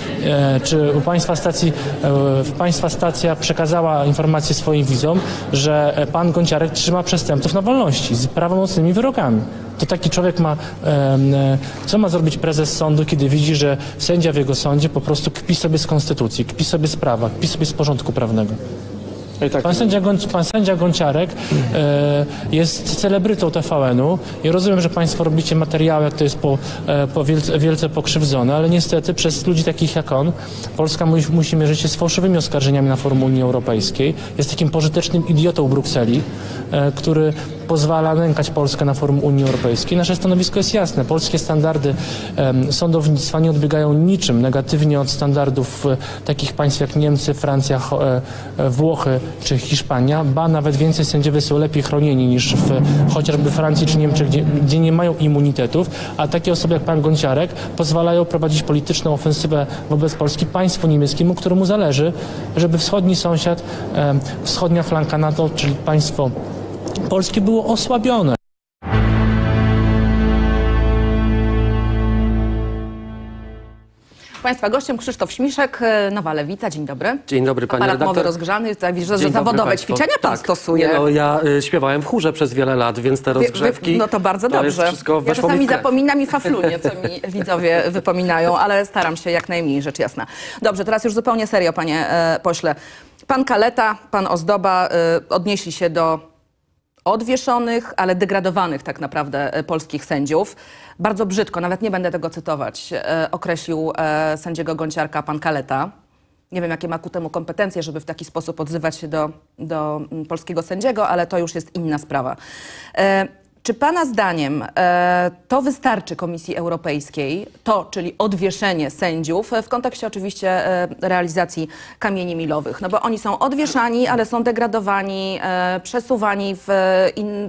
czy u Państwa stacji, Państwa stacja przekazała informację swoim widzom, że Pan Gonciarek trzyma przestępców na wolności z prawomocnymi wyrokami. To taki człowiek ma, co ma zrobić prezes sądu, kiedy widzi, że sędzia w jego sądzie po prostu kpi sobie z konstytucji, kpi sobie z prawa, kpi sobie z porządku prawnego. Tak. Pan sędzia Gonciarek jest celebrytą TVN-u. Ja rozumiem, że Państwo robicie materiały, jak to jest wielce pokrzywdzone, ale niestety przez ludzi takich jak on Polska musi mierzyć się z fałszywymi oskarżeniami na forum Unii Europejskiej. Jest takim pożytecznym idiotą Brukseli, który pozwala nękać Polskę na forum Unii Europejskiej. Nasze stanowisko jest jasne. Polskie standardy sądownictwa nie odbiegają niczym negatywnie od standardów takich państw jak Niemcy, Francja, Włochy czy Hiszpania, ba nawet więcej, sędziowie są lepiej chronieni niż w chociażby Francji czy Niemczech, gdzie nie mają immunitetów, a takie osoby jak pan Gonciarek pozwalają prowadzić polityczną ofensywę wobec Polski państwu niemieckiemu, któremu zależy, żeby wschodni sąsiad, wschodnia flanka NATO, czyli państwo polskie, było osłabione. Państwa gościem Krzysztof Śmiszek, Nowa Lewica. Dzień dobry. Dzień dobry, Pani redaktor. Aparat mowy rozgrzany, tak, widzę, że zawodowe ćwiczenia Pan stosuje. Nie, no, ja śpiewałem w chórze przez wiele lat, więc te rozgrzewki... No to bardzo dobrze. Ja czasami zapominam i faflunie, co mi widzowie wypominają, ale staram się jak najmniej, rzecz jasna. Dobrze, teraz już zupełnie serio, panie pośle. Pan Kaleta, pan Ozdoba odnieśli się do odwieszonych, ale degradowanych tak naprawdę polskich sędziów. Bardzo brzydko, nawet nie będę tego cytować, określił sędziego Gonciarka pan Kaleta. Nie wiem, jakie ma ku temu kompetencje, żeby w taki sposób odzywać się do polskiego sędziego, ale to już jest inna sprawa. Czy Pana zdaniem to wystarczy Komisji Europejskiej, czyli odwieszenie sędziów, w kontekście oczywiście realizacji kamieni milowych? No bo oni są odwieszani, ale są degradowani, przesuwani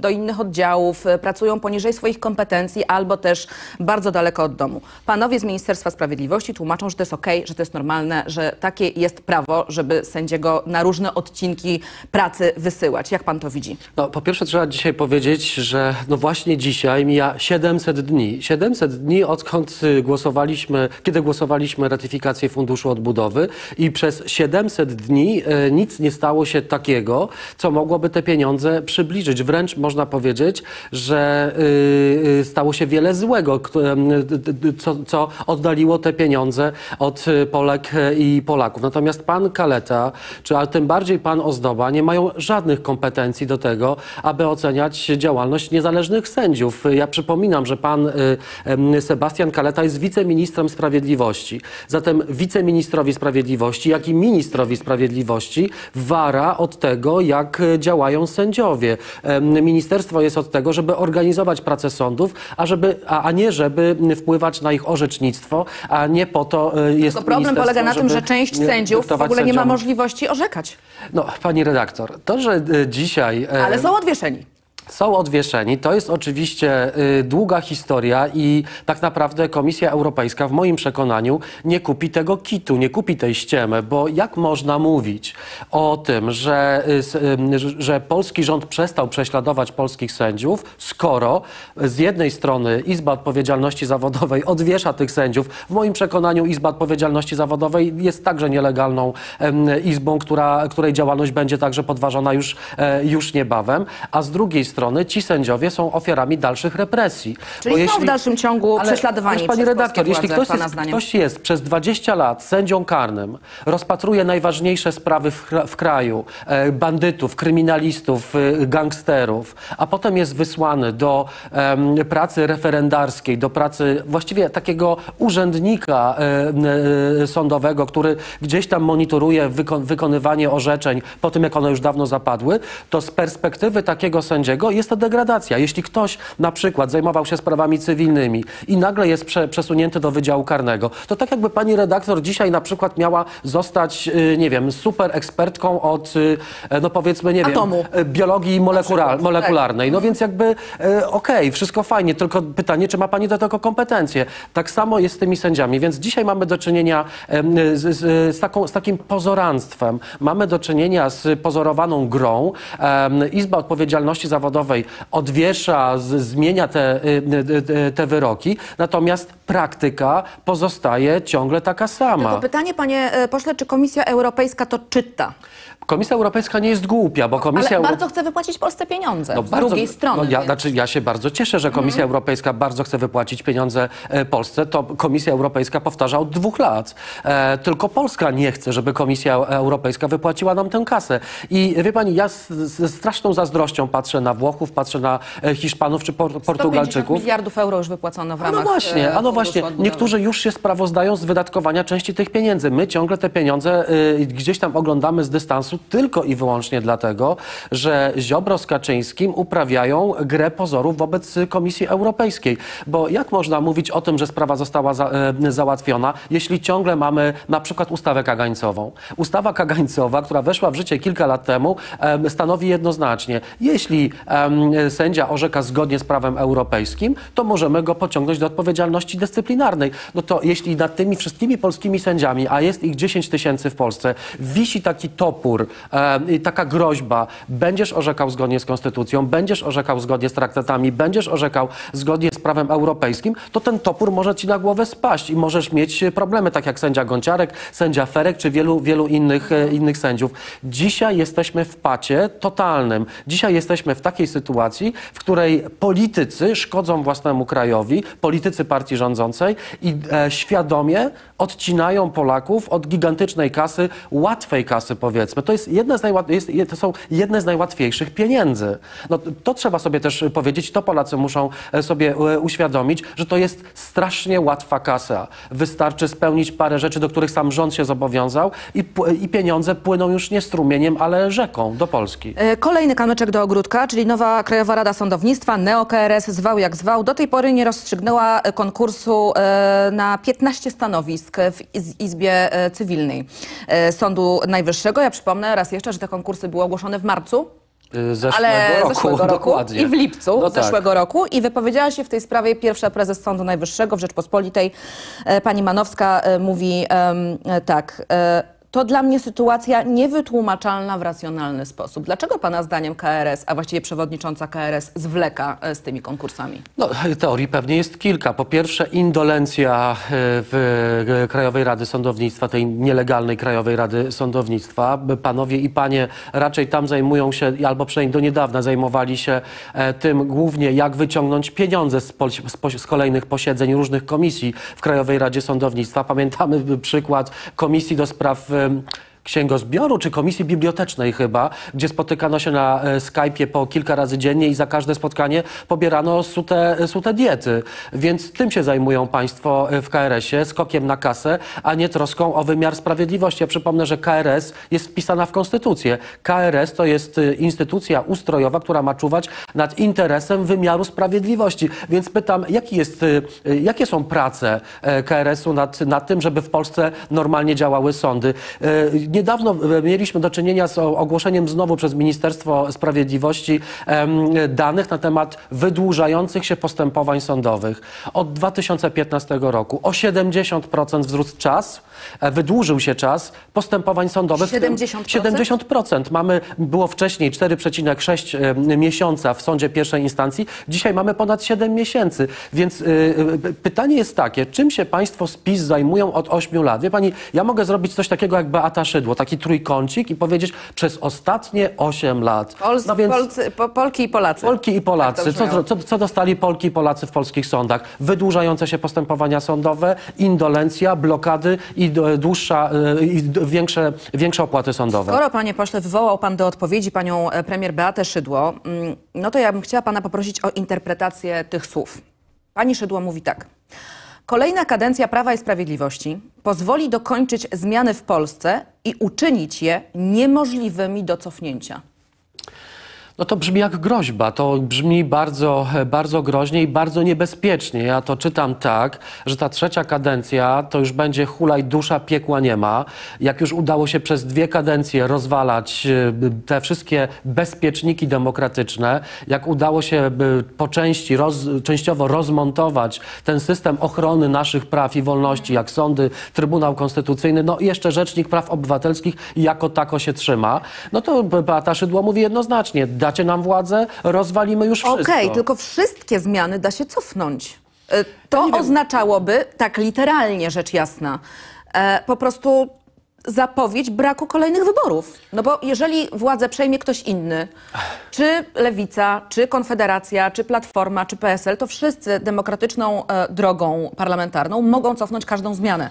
do innych oddziałów, pracują poniżej swoich kompetencji albo też bardzo daleko od domu. Panowie z Ministerstwa Sprawiedliwości tłumaczą, że to jest okej, że to jest normalne, że takie jest prawo, żeby sędziego na różne odcinki pracy wysyłać. Jak Pan to widzi? No, po pierwsze trzeba dzisiaj powiedzieć, że no właśnie dzisiaj mija 700 dni. 700 dni, odkąd kiedy głosowaliśmy ratyfikację Funduszu Odbudowy i przez 700 dni nic nie stało się takiego, co mogłoby te pieniądze przybliżyć. Wręcz można powiedzieć, że stało się wiele złego, co oddaliło te pieniądze od Polek i Polaków. Natomiast pan Kaleta, a tym bardziej pan Ozdoba, nie mają żadnych kompetencji do tego, aby oceniać działalność niezależnych sędziów. Ja przypominam, że pan Sebastian Kaleta jest wiceministrem sprawiedliwości. Zatem wiceministrowi sprawiedliwości, jak i ministrowi sprawiedliwości wara od tego, jak działają sędziowie. Ministerstwo jest od tego, żeby organizować pracę sądów, a nie żeby wpływać na ich orzecznictwo, a nie po to jest ministerstwo. Problem polega na tym, że część sędziów w ogóle nie ma możliwości orzekać. No, pani redaktor, to, że dzisiaj... Ale są odwieszeni. Są odwieszeni. To jest oczywiście długa historia i tak naprawdę Komisja Europejska w moim przekonaniu nie kupi tego kitu, nie kupi tej ściemy, bo jak można mówić o tym, że polski rząd przestał prześladować polskich sędziów, skoro z jednej strony Izba Odpowiedzialności Zawodowej odwiesza tych sędziów. W moim przekonaniu Izba Odpowiedzialności Zawodowej jest także nielegalną izbą, której działalność będzie także podważona już niebawem, a z drugiej strony ci sędziowie są ofiarami dalszych represji. Czyli są w dalszym ciągu prześladowani. Pani redaktor, jeśli ktoś jest przez 20 lat sędzią karnym, rozpatruje najważniejsze sprawy w kraju, bandytów, kryminalistów, gangsterów, a potem jest wysłany do pracy referendarskiej, do pracy właściwie takiego urzędnika sądowego, który gdzieś tam monitoruje wykonywanie orzeczeń po tym, jak one już dawno zapadły, to z perspektywy takiego sędziego jest to degradacja. Jeśli ktoś na przykład zajmował się sprawami cywilnymi i nagle jest przesunięty do Wydziału Karnego, to tak jakby pani redaktor dzisiaj na przykład miała zostać, nie wiem, super ekspertką od, no powiedzmy, nie Atomu. Wiem, biologii molekularnej. No więc jakby okej, wszystko fajnie, tylko pytanie, czy ma pani do tego kompetencje. Tak samo jest z tymi sędziami. Więc dzisiaj mamy do czynienia z takim pozoranstwem. Mamy do czynienia z pozorowaną grą. Izba Odpowiedzialności Zawodowej odwiesza, zmienia te wyroki, natomiast praktyka pozostaje ciągle taka sama. Tylko pytanie, panie pośle, czy Komisja Europejska to czyta? Komisja Europejska nie jest głupia, bo Komisja... Ale bardzo chce wypłacić Polsce pieniądze, no, z drugiej strony. No, ja się bardzo cieszę, że Komisja Europejska bardzo chce wypłacić pieniądze Polsce. To Komisja Europejska powtarza od 2 lat. Tylko Polska nie chce, żeby Komisja Europejska wypłaciła nam tę kasę. I wie pani, ja ze straszną zazdrością patrzę na Włochów, patrzę na Hiszpanów czy Portugalczyków. 150 miliardów euro już wypłacono w ramach... No właśnie. Niektórzy już się sprawozdają z wydatkowania części tych pieniędzy. My ciągle te pieniądze gdzieś tam oglądamy z dystansu tylko i wyłącznie dlatego, że Ziobro z Kaczyńskim uprawiają grę pozorów wobec Komisji Europejskiej. Bo jak można mówić o tym, że sprawa została załatwiona, jeśli ciągle mamy na przykład ustawę kagańcową. Ustawa kagańcowa, która weszła w życie kilka lat temu, stanowi jednoznacznie, jeśli sędzia orzeka zgodnie z prawem europejskim, to możemy go pociągnąć do odpowiedzialności dyscyplinarnej. No to jeśli nad tymi wszystkimi polskimi sędziami, a jest ich 10 tysięcy w Polsce, wisi taki topór, taka groźba, będziesz orzekał zgodnie z konstytucją, będziesz orzekał zgodnie z traktatami, będziesz orzekał zgodnie z prawem europejskim, to ten topór może ci na głowę spaść i możesz mieć problemy, tak jak sędzia Gonciarek, sędzia Ferek czy wielu innych sędziów. Dzisiaj jesteśmy w pacie totalnym. Dzisiaj jesteśmy w takiej sytuacji, w której politycy szkodzą własnemu krajowi, politycy partii rządzącej i świadomie odcinają Polaków od gigantycznej kasy, łatwej kasy powiedzmy. To są jedne z najłatwiejszych pieniędzy. No, to trzeba sobie też powiedzieć, to Polacy muszą sobie uświadomić, że to jest strasznie łatwa kasa. Wystarczy spełnić parę rzeczy, do których sam rząd się zobowiązał i pieniądze płyną już nie strumieniem, ale rzeką do Polski. Kolejny kamyczek do ogródka, czyli nowa Krajowa Rada Sądownictwa, neo-KRS, zwał jak zwał, do tej pory nie rozstrzygnęła konkursu na 15 stanowisk w Izbie Cywilnej Sądu Najwyższego. Ja przypomnę raz jeszcze, że te konkursy były ogłoszone w marcu. Zeszłego roku i w lipcu zeszłego roku i wypowiedziała się w tej sprawie pierwsza prezes Sądu Najwyższego w Rzeczpospolitej, pani Manowska, mówi tak: to dla mnie sytuacja niewytłumaczalna w racjonalny sposób. Dlaczego pana zdaniem KRS, a właściwie przewodnicząca KRS, zwleka z tymi konkursami? No, teorii pewnie jest kilka. Po pierwsze, indolencja w Krajowej Rady Sądownictwa, tej nielegalnej Krajowej Rady Sądownictwa. Panowie i panie raczej tam zajmują się, albo przynajmniej do niedawna zajmowali się tym głównie, jak wyciągnąć pieniądze z kolejnych posiedzeń różnych komisji w Krajowej Radzie Sądownictwa. Pamiętamy przykład komisji do spraw księgozbioru czy komisji bibliotecznej chyba, gdzie spotykano się na Skype'ie po kilka razy dziennie i za każde spotkanie pobierano sute diety. Więc tym się zajmują państwo w KRS-ie, skokiem na kasę, a nie troską o wymiar sprawiedliwości. Ja przypomnę, że KRS jest wpisana w konstytucję. KRS to jest instytucja ustrojowa, która ma czuwać nad interesem wymiaru sprawiedliwości. Więc pytam, jakie są prace KRS-u nad tym, żeby w Polsce normalnie działały sądy? Niedawno mieliśmy do czynienia z ogłoszeniem znowu przez Ministerstwo Sprawiedliwości danych na temat wydłużających się postępowań sądowych. Od 2015 roku o 70% wzrósł czas, wydłużył się czas postępowań sądowych. 70%? 70%. Było wcześniej 4,6 miesiąca w sądzie pierwszej instancji, dzisiaj mamy ponad 7 miesięcy. Więc pytanie jest takie, czym się państwo z PiS zajmują od 8 lat? Wie pani, ja mogę zrobić coś takiego jak Beata Szydło, taki trójkącik i powiedzieć: przez ostatnie 8 lat. Polki i Polacy. Polki i Polacy. Tak co dostali Polki i Polacy w polskich sądach? Wydłużające się postępowania sądowe, indolencja, blokady i większe opłaty sądowe. Skoro, panie pośle, wywołał pan do odpowiedzi panią premier Beatę Szydło, no to ja bym chciała pana poprosić o interpretację tych słów. Pani Szydło mówi tak: kolejna kadencja Prawa i Sprawiedliwości pozwoli dokończyć zmiany w Polsce i uczynić je niemożliwymi do cofnięcia. No to brzmi jak groźba, to brzmi bardzo, bardzo groźnie i bardzo niebezpiecznie. Ja to czytam tak, że ta trzecia kadencja to już będzie hulaj dusza, piekła nie ma. Jak już udało się przez 2 kadencje rozwalać te wszystkie bezpieczniki demokratyczne, jak udało się po części, częściowo rozmontować ten system ochrony naszych praw i wolności, jak sądy, Trybunał Konstytucyjny, no i jeszcze Rzecznik Praw Obywatelskich jako tako się trzyma, no to Beata Szydło mówi jednoznacznie: dacie nam władzę, rozwalimy już wszystko. Okej, tylko wszystkie zmiany da się cofnąć. To oznaczałoby, tak literalnie rzecz jasna, po prostu zapowiedź braku kolejnych wyborów. No bo jeżeli władzę przejmie ktoś inny, czy Lewica, czy Konfederacja, czy Platforma, czy PSL, to wszyscy demokratyczną drogą parlamentarną mogą cofnąć każdą zmianę.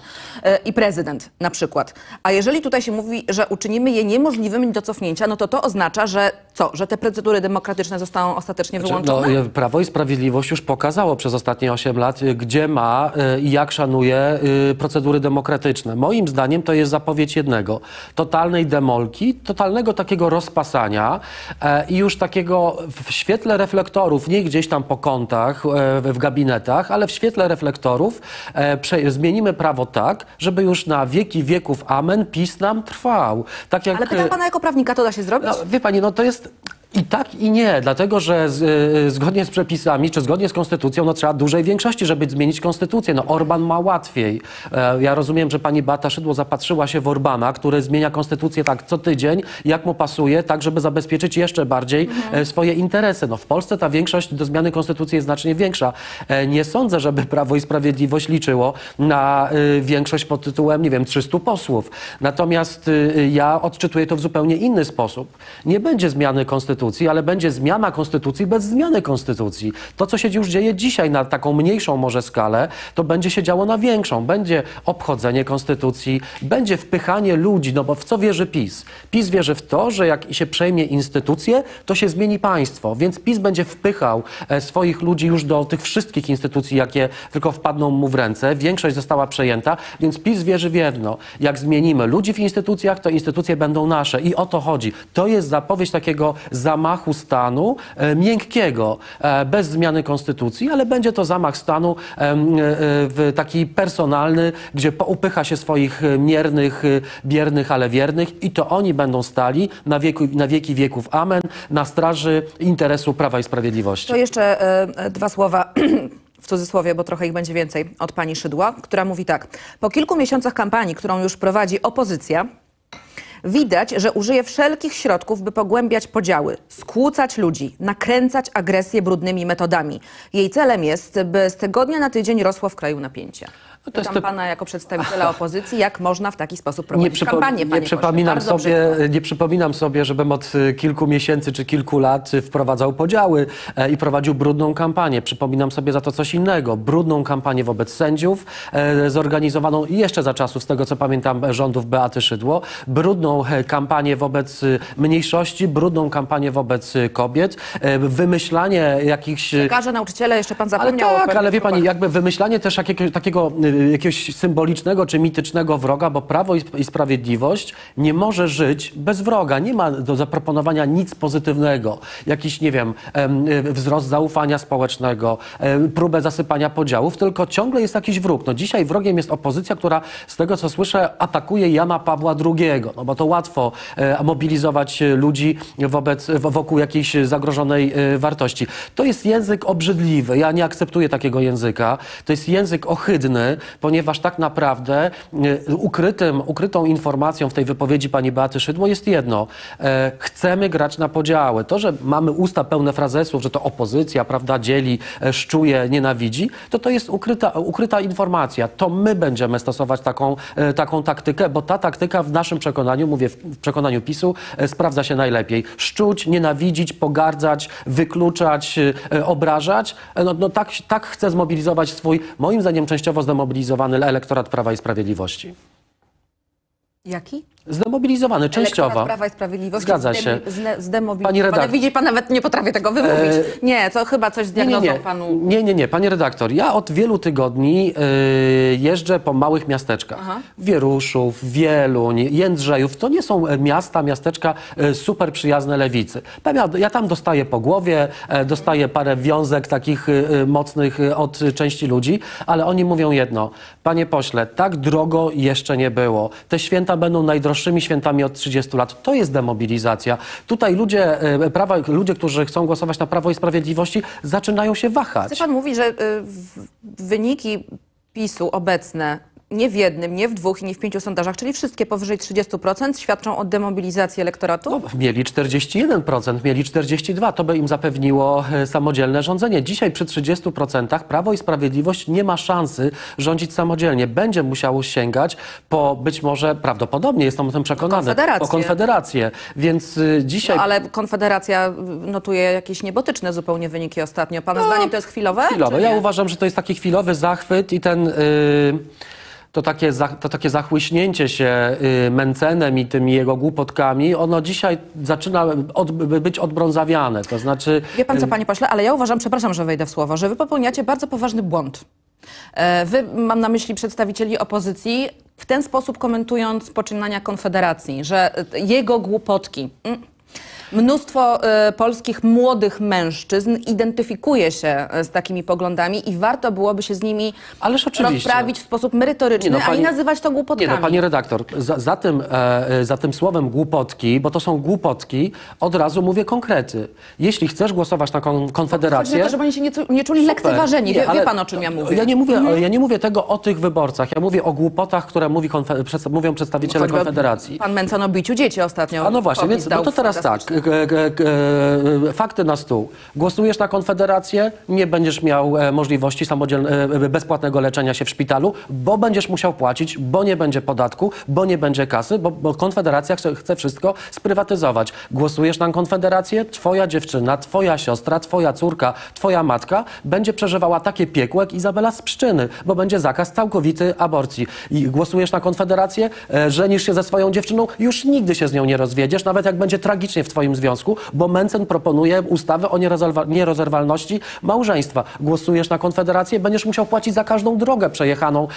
I prezydent na przykład. A jeżeli tutaj się mówi, że uczynimy je niemożliwymi do cofnięcia, no to oznacza, że co? Że te procedury demokratyczne zostaną ostatecznie wyłączone? No, Prawo i Sprawiedliwość już pokazało przez ostatnie 8 lat, gdzie ma i jak szanuje procedury demokratyczne. Moim zdaniem to jest zapowiedź jednego: totalnej demolki, totalnego takiego rozpasania i już takiego w świetle reflektorów, nie gdzieś tam po kątach, w gabinetach, ale w świetle reflektorów zmienimy prawo tak, żeby już na wieki wieków amen PiS nam trwał. Tak jak... Ale pytam pana jako prawnika, to da się zrobić? No, wie pani, no to jest... I tak i nie, dlatego że zgodnie z przepisami, czy zgodnie z konstytucją, no trzeba dużej większości, żeby zmienić konstytucję. No Orban ma łatwiej. Ja rozumiem, że pani Beata Szydło zapatrzyła się w Orbana, który zmienia konstytucję tak co tydzień, jak mu pasuje, tak żeby zabezpieczyć jeszcze bardziej swoje interesy. No w Polsce ta większość do zmiany konstytucji jest znacznie większa. Nie sądzę, żeby Prawo i Sprawiedliwość liczyło na większość pod tytułem, nie wiem, 300 posłów. Natomiast ja odczytuję to w zupełnie inny sposób. Nie będzie zmiany konstytucji, ale będzie zmiana konstytucji bez zmiany konstytucji. To, co się już dzieje dzisiaj na taką mniejszą może skalę, to będzie się działo na większą. Będzie obchodzenie konstytucji, będzie wpychanie ludzi, no bo w co wierzy PiS? PiS wierzy w to, że jak się przejmie instytucje, to się zmieni państwo, więc PiS będzie wpychał swoich ludzi już do tych wszystkich instytucji, jakie tylko wpadną mu w ręce. Większość została przejęta, więc PiS wierzy w jedno: jak zmienimy ludzi w instytucjach, to instytucje będą nasze. I o to chodzi. To jest zapowiedź takiego zamachu stanu miękkiego, bez zmiany konstytucji, ale będzie to zamach stanu taki personalny, gdzie poupycha się swoich miernych, biernych, ale wiernych i to oni będą stali na wieki wieków amen, na straży interesu Prawa i Sprawiedliwości. To jeszcze dwa słowa w cudzysłowie, bo trochę ich będzie więcej, od pani Szydła, która mówi tak. Po kilku miesiącach kampanii, którą już prowadzi opozycja, widać, że użyje wszelkich środków, by pogłębiać podziały, skłócać ludzi, nakręcać agresję brudnymi metodami. Jej celem jest, by z tygodnia na tydzień rosło w kraju napięcie. No to jest pana jako przedstawiciela opozycji, jak można w taki sposób prowadzić kampanię, panie pośle. Nie przypominam sobie, żebym od kilku miesięcy czy kilku lat wprowadzał podziały i prowadził brudną kampanię. Przypominam sobie za to coś innego. Brudną kampanię wobec sędziów, zorganizowaną jeszcze za czasów, z tego co pamiętam, rządów Beaty Szydło. Brudną kampanię wobec mniejszości, brudną kampanię wobec kobiet. Wymyślanie jakichś... Lekarze, nauczyciele, jeszcze pan zapomniał. Ale tak, ale wie pani, jakby wymyślanie też jakiegoś symbolicznego czy mitycznego wroga, bo Prawo i Sprawiedliwość nie może żyć bez wroga. Nie ma do zaproponowania nic pozytywnego. Jakiś, nie wiem, wzrost zaufania społecznego, próbę zasypania podziałów, tylko ciągle jest jakiś wróg. No dzisiaj wrogiem jest opozycja, która z tego co słyszę atakuje Jana Pawła II, no bo to łatwo mobilizować ludzi wokół jakiejś zagrożonej wartości. To jest język obrzydliwy. Ja nie akceptuję takiego języka. To jest język ohydny, ponieważ tak naprawdę ukrytą informacją w tej wypowiedzi pani Beaty Szydło jest jedno. Chcemy grać na podziały. To, że mamy usta pełne frazesów, że to opozycja, prawda, dzieli, szczuje, nienawidzi, to jest ukryta informacja. To my będziemy stosować taką taktykę, bo ta taktyka w naszym przekonaniu, mówię w przekonaniu PiS-u, sprawdza się najlepiej. Szczuć, nienawidzić, pogardzać, wykluczać, obrażać. No tak chce zmobilizować swój, moim zdaniem częściowo zdemobilizowany elektorat Prawa i Sprawiedliwości. Jaki? Zdemobilizowany, częściowo. Elektorat Prawa i Sprawiedliwości. Zgadza się. Pani redaktor. Widzi, pan nawet nie potrafi tego wymówić. Nie, to chyba coś z diagnozą panu... Nie, pani redaktor. Ja od wielu tygodni jeżdżę po małych miasteczkach. Aha. Wieruszów, Wieluń, Jędrzejów. To nie są miasteczka super przyjazne lewicy. Ja tam dostaję po głowie, dostaję parę wiązek takich mocnych od części ludzi, ale oni mówią jedno. Panie pośle, tak drogo jeszcze nie było. Te święta będą najdroższymi świętami od 30 lat. To jest demobilizacja. Tutaj ludzie, którzy chcą głosować na Prawo i Sprawiedliwości, zaczynają się wahać. Czy pan mówi, że wyniki PiS-u obecne nie w jednym, nie w dwóch i nie w 5 sondażach, czyli wszystkie powyżej 30% świadczą o demobilizacji elektoratu? No, mieli 41%, mieli 42%. To by im zapewniło samodzielne rządzenie. Dzisiaj przy 30% Prawo i Sprawiedliwość nie ma szansy rządzić samodzielnie. Będzie musiało sięgać po być może, prawdopodobnie, jestem o tym przekonany, po Konfederację. Więc dzisiaj... No, ale Konfederacja notuje jakieś niebotyczne zupełnie wyniki ostatnio. Pana zdaniem to jest chwilowe? Chwilowe. Ja uważam, że to jest taki chwilowy zachwyt i ten... To takie zachłyśnięcie się Mencenem i tymi jego głupotkami, ono dzisiaj zaczyna być odbrązawiane. To znaczy... Wie pan co, panie pośle, ale ja uważam, przepraszam, że wejdę w słowo, że wy popełniacie bardzo poważny błąd. Wy, mam na myśli przedstawicieli opozycji, w ten sposób komentując poczynania Konfederacji, że jego głupotki... Mnóstwo polskich młodych mężczyzn identyfikuje się z takimi poglądami i warto byłoby się z nimi rozprawić w sposób merytoryczny, a nie nazywać to głupotkami. Nie no, pani redaktor, za tym słowem głupotki, bo to są głupotki, od razu mówię konkrety. Jeśli chcesz głosować na Konfederację... Chodzi o to, żeby oni się nie czuli lekceważeni. Wie pan, o czym ja mówię. Ja nie mówię tego o tych wyborcach. Ja mówię o głupotach, które mówią przedstawiciele Konfederacji. Pan Mencen o biciu dzieci ostatnio. A no właśnie, więc no to teraz tak. Fakty na stół. Głosujesz na Konfederację, nie będziesz miał możliwości bezpłatnego leczenia się w szpitalu, bo będziesz musiał płacić, bo nie będzie podatku, bo nie będzie kasy, bo Konfederacja chce wszystko sprywatyzować. Głosujesz na Konfederację, twoja dziewczyna, twoja siostra, twoja córka, twoja matka będzie przeżywała takie piekło jak Izabela z Pszczyny, bo będzie zakaz całkowity aborcji. I głosujesz na Konfederację, żenisz się ze swoją dziewczyną, już nigdy się z nią nie rozwiedziesz, nawet jak będzie tragicznie tragicznie w twoim związku, bo Mencen proponuje ustawę o nierozerwalności małżeństwa. Głosujesz na Konfederację, będziesz musiał płacić za każdą drogę przejechaną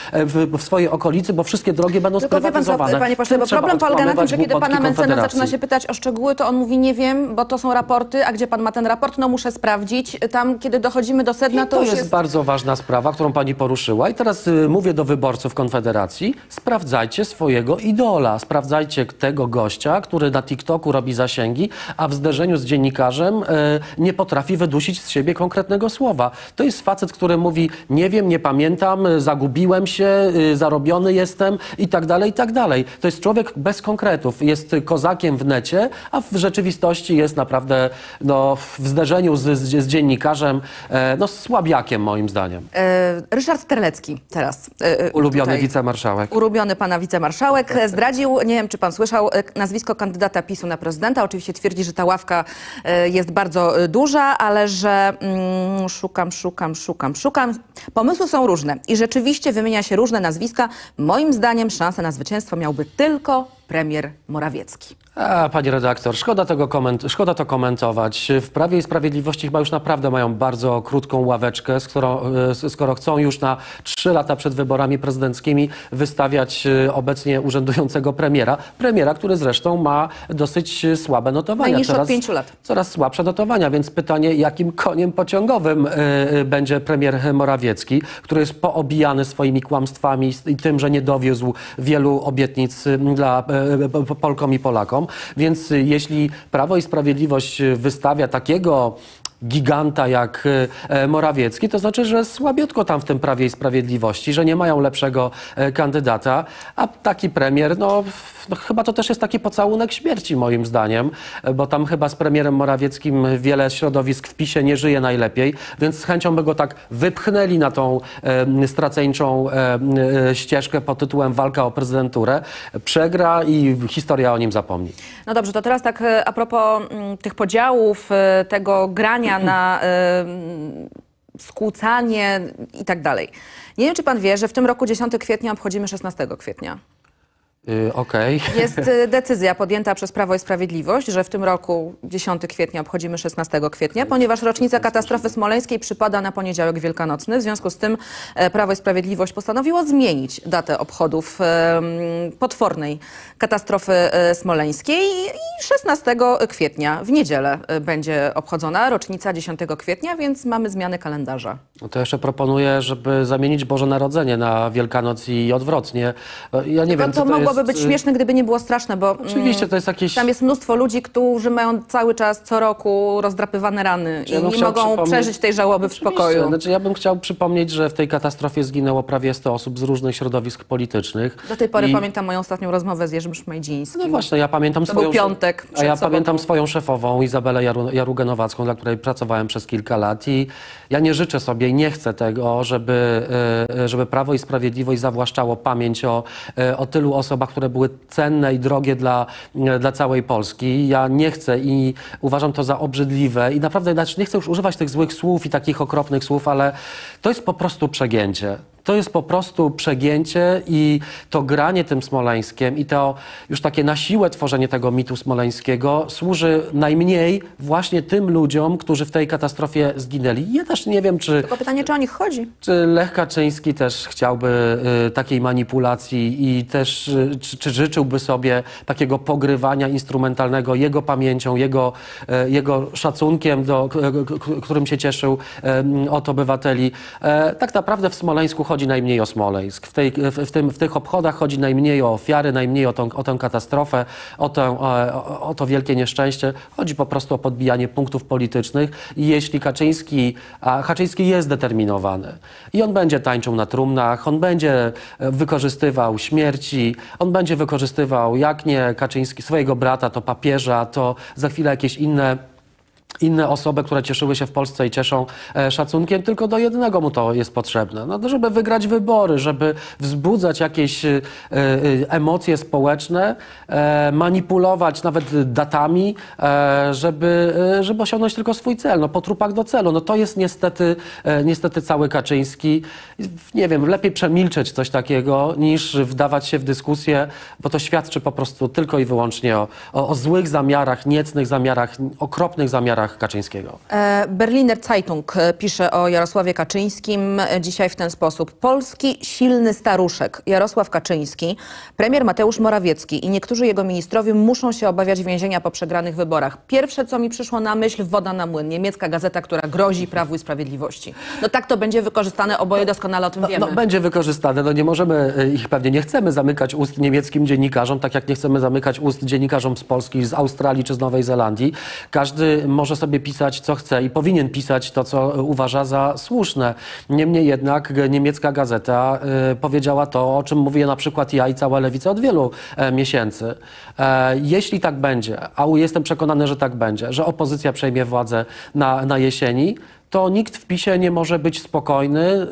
w swojej okolicy, bo wszystkie drogi będą sprywatyzowane. Panie pośle, bo problem polega na tym, że kiedy pana Mencena zaczyna się pytać o szczegóły, to on mówi, nie wiem, bo to są raporty, a gdzie pan ma ten raport? No muszę sprawdzić. Tam, kiedy dochodzimy do sedna, to już jest bardzo ważna sprawa, którą pani poruszyła i teraz mówię do wyborców Konfederacji, sprawdzajcie swojego idola, sprawdzajcie tego gościa, który na TikToku robi zasięgi, a w zderzeniu z dziennikarzem nie potrafi wydusić z siebie konkretnego słowa. To jest facet, który mówi, nie wiem, nie pamiętam, zagubiłem się, zarobiony jestem i tak dalej, i tak dalej. To jest człowiek bez konkretów, jest kozakiem w necie, a w rzeczywistości jest naprawdę no, w zderzeniu z dziennikarzem no, słabiakiem moim zdaniem. Ryszard Terlecki teraz. Ulubiony wicemarszałek. Ulubiony pana wicemarszałek zdradził, nie wiem czy pan słyszał, nazwisko kandydata PiSu na prezydenta. Oczywiście twierdzi, że ta ławka jest bardzo duża, ale że szukam. Pomysły są różne i rzeczywiście wymienia się różne nazwiska. Moim zdaniem szansę na zwycięstwo miałby tylko premier Morawiecki. A, pani redaktor, szkoda to komentować. W Prawie i Sprawiedliwości chyba już naprawdę mają bardzo krótką ławeczkę, skoro chcą już na 3 lata przed wyborami prezydenckimi wystawiać obecnie urzędującego premiera. Premiera, który zresztą ma dosyć słabe notowania. Najniższe od 5 lat. Coraz słabsze notowania, więc pytanie, jakim koniem pociągowym będzie premier Morawiecki, który jest poobijany swoimi kłamstwami i tym, że nie dowiózł wielu obietnic dla Polkom i Polakom. Więc jeśli Prawo i Sprawiedliwość wystawia takiego giganta jak Morawiecki, to znaczy, że słabiutko tam w tym Prawie i Sprawiedliwości, że nie mają lepszego kandydata, a taki premier, no chyba to też jest taki pocałunek śmierci moim zdaniem, bo tam chyba z premierem Morawieckim wiele środowisk w PiSie nie żyje najlepiej, więc z chęcią by go tak wypchnęli na tą straceńczą ścieżkę pod tytułem walka o prezydenturę, przegra i historia o nim zapomni. No dobrze, to teraz tak a propos tych podziałów, tego grania na skłócanie i tak dalej. Nie wiem, czy pan wie, że w tym roku 10 kwietnia obchodzimy 16 kwietnia. Okej. Jest decyzja podjęta przez Prawo i Sprawiedliwość, że w tym roku 10 kwietnia obchodzimy 16 kwietnia, ponieważ rocznica katastrofy smoleńskiej przypada na poniedziałek wielkanocny. W związku z tym Prawo i Sprawiedliwość postanowiło zmienić datę obchodów potwornej katastrofy smoleńskiej i 16 kwietnia w niedzielę będzie obchodzona rocznica 10 kwietnia, więc mamy zmianę kalendarza. No to jeszcze proponuję, żeby zamienić Boże Narodzenie na Wielkanoc i odwrotnie. Ja nie wiem, co to jest. Mogłoby być śmieszne, gdyby nie było straszne, bo oczywiście to jest jakieś... tam jest mnóstwo ludzi, którzy mają cały czas, co roku rozdrapywane rany i nie mogą przeżyć tej żałoby w spokoju. Znaczy, ja bym chciał przypomnieć, że w tej katastrofie zginęło prawie 100 osób z różnych środowisk politycznych. Do tej pory pamiętam moją ostatnią rozmowę z Jerzym Szmajdzińskim. No właśnie, ja pamiętam to był piątek przed sobotą. Pamiętam swoją szefową Izabelę Jarugę-Nowacką, dla której pracowałem przez kilka lat i ja nie życzę sobie i nie chcę tego, żeby Prawo i Sprawiedliwość zawłaszczało pamięć o tylu osobach, które były cenne i drogie dla całej Polski. Ja nie chcę i uważam to za obrzydliwe i naprawdę nie chcę już używać tych złych słów i takich okropnych słów, ale to jest po prostu przegięcie. To jest po prostu przegięcie i to granie tym Smoleńskiem i to już takie na siłę tworzenie tego mitu smoleńskiego służy najmniej właśnie tym ludziom, którzy w tej katastrofie zginęli. Ja też nie wiem, czy... Tylko pytanie, czy o nich chodzi? Czy Lech Kaczyński też chciałby takiej manipulacji i też czy życzyłby sobie takiego pogrywania instrumentalnego jego pamięcią, jego szacunkiem, którym się cieszył od obywateli. Tak naprawdę w Smoleńsku chodzi najmniej o Smoleńsk. W tych obchodach chodzi najmniej o ofiary, najmniej o tę katastrofę, o to wielkie nieszczęście. Chodzi po prostu o podbijanie punktów politycznych i jeśli Kaczyński jest determinowany i on będzie tańczył na trumnach, on będzie wykorzystywał śmierci, on będzie wykorzystywał, jak nie Kaczyński, swojego brata, to papieża, to za chwilę jakieś inne inne osoby, które cieszyły się w Polsce i cieszą szacunkiem, tylko do jednego mu to jest potrzebne. No, żeby wygrać wybory, żeby wzbudzać jakieś emocje społeczne, manipulować nawet datami, żeby osiągnąć tylko swój cel, no, po trupach do celu. No, to jest niestety cały Kaczyński. Nie wiem, lepiej przemilczeć coś takiego, niż wdawać się w dyskusję, bo to świadczy po prostu tylko i wyłącznie o złych zamiarach, niecnych zamiarach, okropnych zamiarach Kaczyńskiego. Berliner Zeitung pisze o Jarosławie Kaczyńskim dzisiaj w ten sposób. Polski silny staruszek Jarosław Kaczyński, premier Mateusz Morawiecki i niektórzy jego ministrowie muszą się obawiać więzienia po przegranych wyborach. Pierwsze, co mi przyszło na myśl, woda na młyn. Niemiecka gazeta, która grozi Prawu i Sprawiedliwości. No tak to będzie wykorzystane, oboje doskonale o tym wiemy. No, będzie wykorzystane, no nie możemy, pewnie nie chcemy zamykać ust niemieckim dziennikarzom, tak jak nie chcemy zamykać ust dziennikarzom z Polski, z Australii czy z Nowej Zelandii. Każdy może sobie pisać, co chce i powinien pisać to, co uważa za słuszne. Niemniej jednak niemiecka gazeta powiedziała to, o czym mówię na przykład ja i cała lewica od wielu miesięcy. Jeśli tak będzie, a jestem przekonany, że tak będzie, że opozycja przejmie władzę na jesieni, to nikt w PiS-ie nie może być spokojny,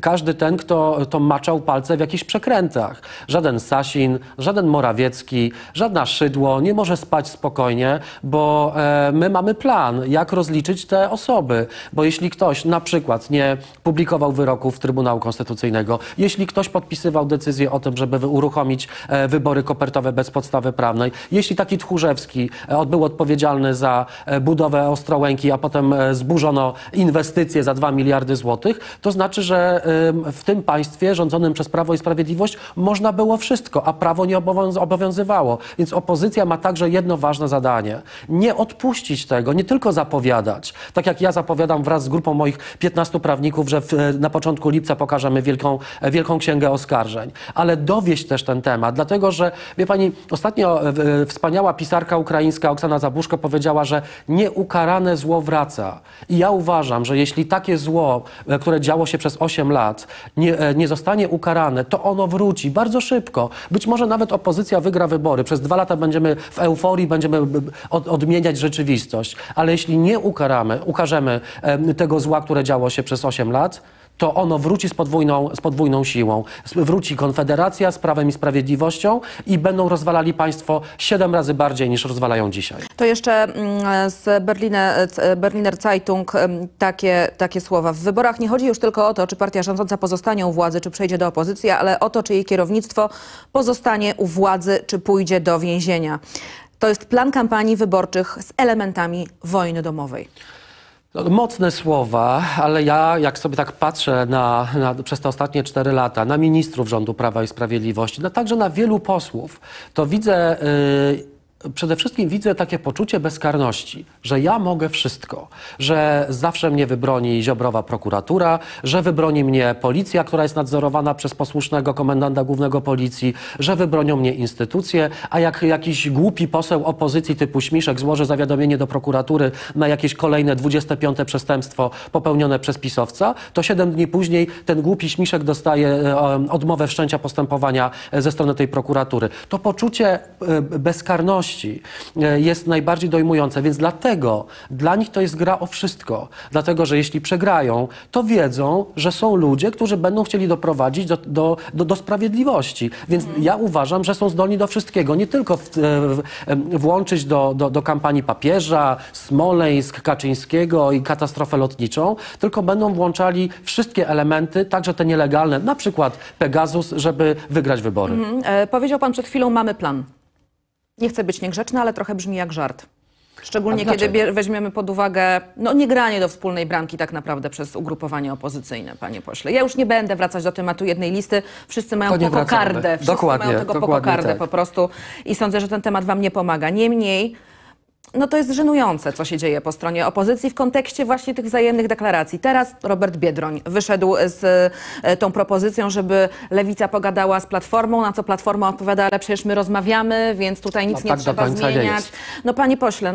każdy ten, kto maczał palce w jakichś przekrętach. Żaden Sasin, żaden Morawiecki, żadna Szydło nie może spać spokojnie, bo my mamy plan, jak rozliczyć te osoby. Bo jeśli ktoś na przykład nie publikował wyroków Trybunału Konstytucyjnego, jeśli ktoś podpisywał decyzję o tym, żeby uruchomić wybory kopertowe bez podstawy prawnej, jeśli taki Tchórzewski był odpowiedzialny za budowę Ostrołęki, a potem zburzono inwestycje za 2 miliardy złotych, to znaczy, że w tym państwie rządzonym przez Prawo i Sprawiedliwość można było wszystko, a prawo nie obowiązywało. Więc opozycja ma także jedno ważne zadanie. Nie odpuścić tego, nie tylko zapowiadać. Tak jak ja zapowiadam wraz z grupą moich 15 prawników, że na początku lipca pokażemy wielką księgę oskarżeń. Ale dowieść też ten temat, dlatego że, wie pani, ostatnio wspaniała pisarka ukraińska Oksana Zabuszko powiedziała, że nieukarane zło wraca. I ja uważam, że jeśli takie zło, które działo się przez 8 lat, nie zostanie ukarane, to ono wróci bardzo szybko. Być może nawet opozycja wygra wybory. Przez 2 lata będziemy w euforii, będziemy odmieniać rzeczywistość. Ale jeśli nie ukażemy tego zła, które działo się przez 8 lat, to ono wróci z podwójną siłą. Wróci Konfederacja z Prawem i Sprawiedliwością i będą rozwalali państwo 7 razy bardziej, niż rozwalają dzisiaj. To jeszcze z Berliner Zeitung takie słowa. W wyborach nie chodzi już tylko o to, czy partia rządząca pozostanie u władzy, czy przejdzie do opozycji, ale o to, czy jej kierownictwo pozostanie u władzy, czy pójdzie do więzienia. To jest plan kampanii wyborczych z elementami wojny domowej. Mocne słowa, ale ja jak sobie tak patrzę przez te ostatnie 4 lata na ministrów rządu Prawa i Sprawiedliwości, także na wielu posłów, to widzę... Przede wszystkim widzę takie poczucie bezkarności, że ja mogę wszystko, że zawsze mnie wybroni Ziobrowa prokuratura, że wybroni mnie policja, która jest nadzorowana przez posłusznego komendanta głównego policji, że wybronią mnie instytucje, a jak jakiś głupi poseł opozycji typu Śmiszek złoży zawiadomienie do prokuratury na jakieś kolejne 25. przestępstwo popełnione przez pisowca, to 7 dni później ten głupi Śmiszek dostaje odmowę wszczęcia postępowania ze strony tej prokuratury. To poczucie bezkarności jest najbardziej dojmujące, więc dlatego dla nich to jest gra o wszystko. Dlatego, że jeśli przegrają, to wiedzą, że są ludzie, którzy będą chcieli doprowadzić do sprawiedliwości. Więc ja uważam, że są zdolni do wszystkiego. Nie tylko włączyć do kampanii papieża, Smoleńsk, Kaczyńskiego i katastrofę lotniczą, tylko będą włączali wszystkie elementy, także te nielegalne, na przykład Pegasus, żeby wygrać wybory. Powiedział pan przed chwilą, mamy plan. Nie chcę być niegrzeczna, ale trochę brzmi jak żart. Szczególnie kiedy weźmiemy pod uwagę niegranie do wspólnej bramki tak naprawdę przez ugrupowanie opozycyjne, panie pośle. Ja już nie będę wracać do tematu jednej listy. Wszyscy mają po kokardę. Wszyscy mają po kokardę po prostu i sądzę, że ten temat wam nie pomaga. Niemniej, to jest żenujące, co się dzieje po stronie opozycji w kontekście właśnie tych wzajemnych deklaracji. Teraz Robert Biedroń wyszedł z tą propozycją, żeby Lewica pogadała z Platformą, na co Platforma odpowiada, ale przecież my rozmawiamy, więc tutaj nic nie trzeba zmieniać. Panie pośle,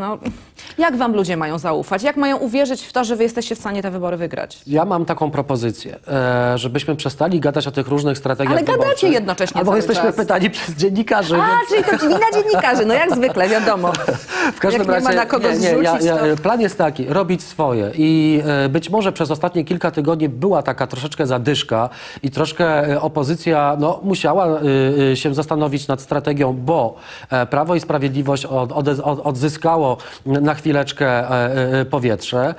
jak wam ludzie mają zaufać? Jak mają uwierzyć w to, że wy jesteście w stanie te wybory wygrać? Ja mam taką propozycję, żebyśmy przestali gadać o tych różnych strategiach wyborczych. Ale gadacie jednocześnie cały czas. Albo jesteśmy pytani przez dziennikarzy. Czyli to wina dziennikarzy, jak zwykle, wiadomo. W każdym każdym razie, nie ma na kogo zrzucić, plan jest taki, robić swoje i być może przez ostatnie kilka tygodni była taka troszeczkę zadyszka i troszkę opozycja no, musiała się zastanowić nad strategią, bo Prawo i Sprawiedliwość odzyskało na chwileczkę powietrze,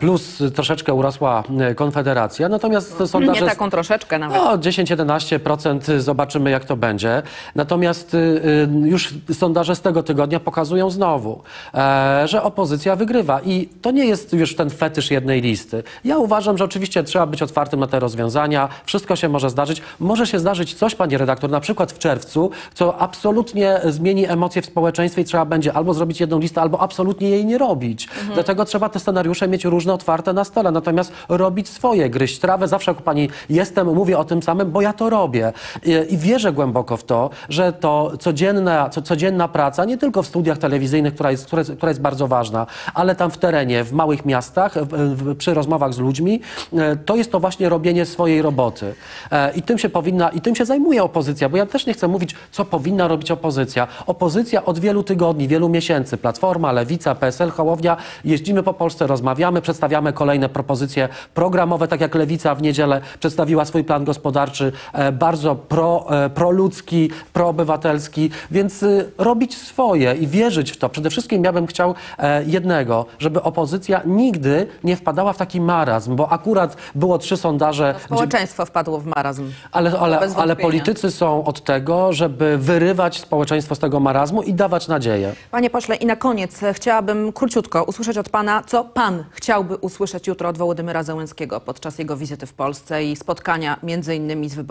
plus troszeczkę urosła Konfederacja, natomiast sondaże... Nie taką troszeczkę nawet. No, 10–11%, zobaczymy jak to będzie. Natomiast już sondaże z tego tygodnia pokazują znowu, że opozycja wygrywa i to nie jest już ten fetysz jednej listy. Ja uważam, że oczywiście trzeba być otwartym na te rozwiązania, wszystko się może zdarzyć. Może się zdarzyć coś, pani redaktor, na przykład w czerwcu, co absolutnie zmieni emocje w społeczeństwie i trzeba będzie albo zrobić jedną listę, albo absolutnie jej nie robić. Mhm. Dlatego trzeba te scenariusze mieć różne otwarte na stole, natomiast robić swoje, gryźć trawę. Zawsze jak pani jestem, mówię o tym samym, bo ja to robię. I wierzę głęboko w to, że to codzienna praca, nie tylko w studiach telewizyjnych, która jest bardzo ważna, ale tam w terenie, w małych miastach, przy rozmowach z ludźmi, to jest to właśnie robienie swojej roboty. I tym się zajmuje opozycja, bo ja też nie chcę mówić, co powinna robić opozycja. Opozycja od wielu tygodni, wielu miesięcy, Platforma, Lewica, PSL, Hołownia, jeździmy po Polsce, rozmawiamy, przedstawiamy kolejne propozycje programowe, tak jak Lewica w niedzielę przedstawiła swój plan gospodarczy, bardzo proludzki, proobywatelski, więc robić swoje i wierzyć w to. Przede wszystkim ja bym chciał jednego, żeby opozycja nigdy nie wpadała w taki marazm, bo akurat było 3 sondaże... No, społeczeństwo wpadło w marazm. Ale politycy są od tego, żeby wyrywać społeczeństwo z tego marazmu i dawać nadzieję. Panie pośle, i na koniec chciałabym króciutko usłyszeć od pana, co pan chciałby usłyszeć jutro od Wołodymyra Zełenskiego podczas jego wizyty w Polsce i spotkania między innymi z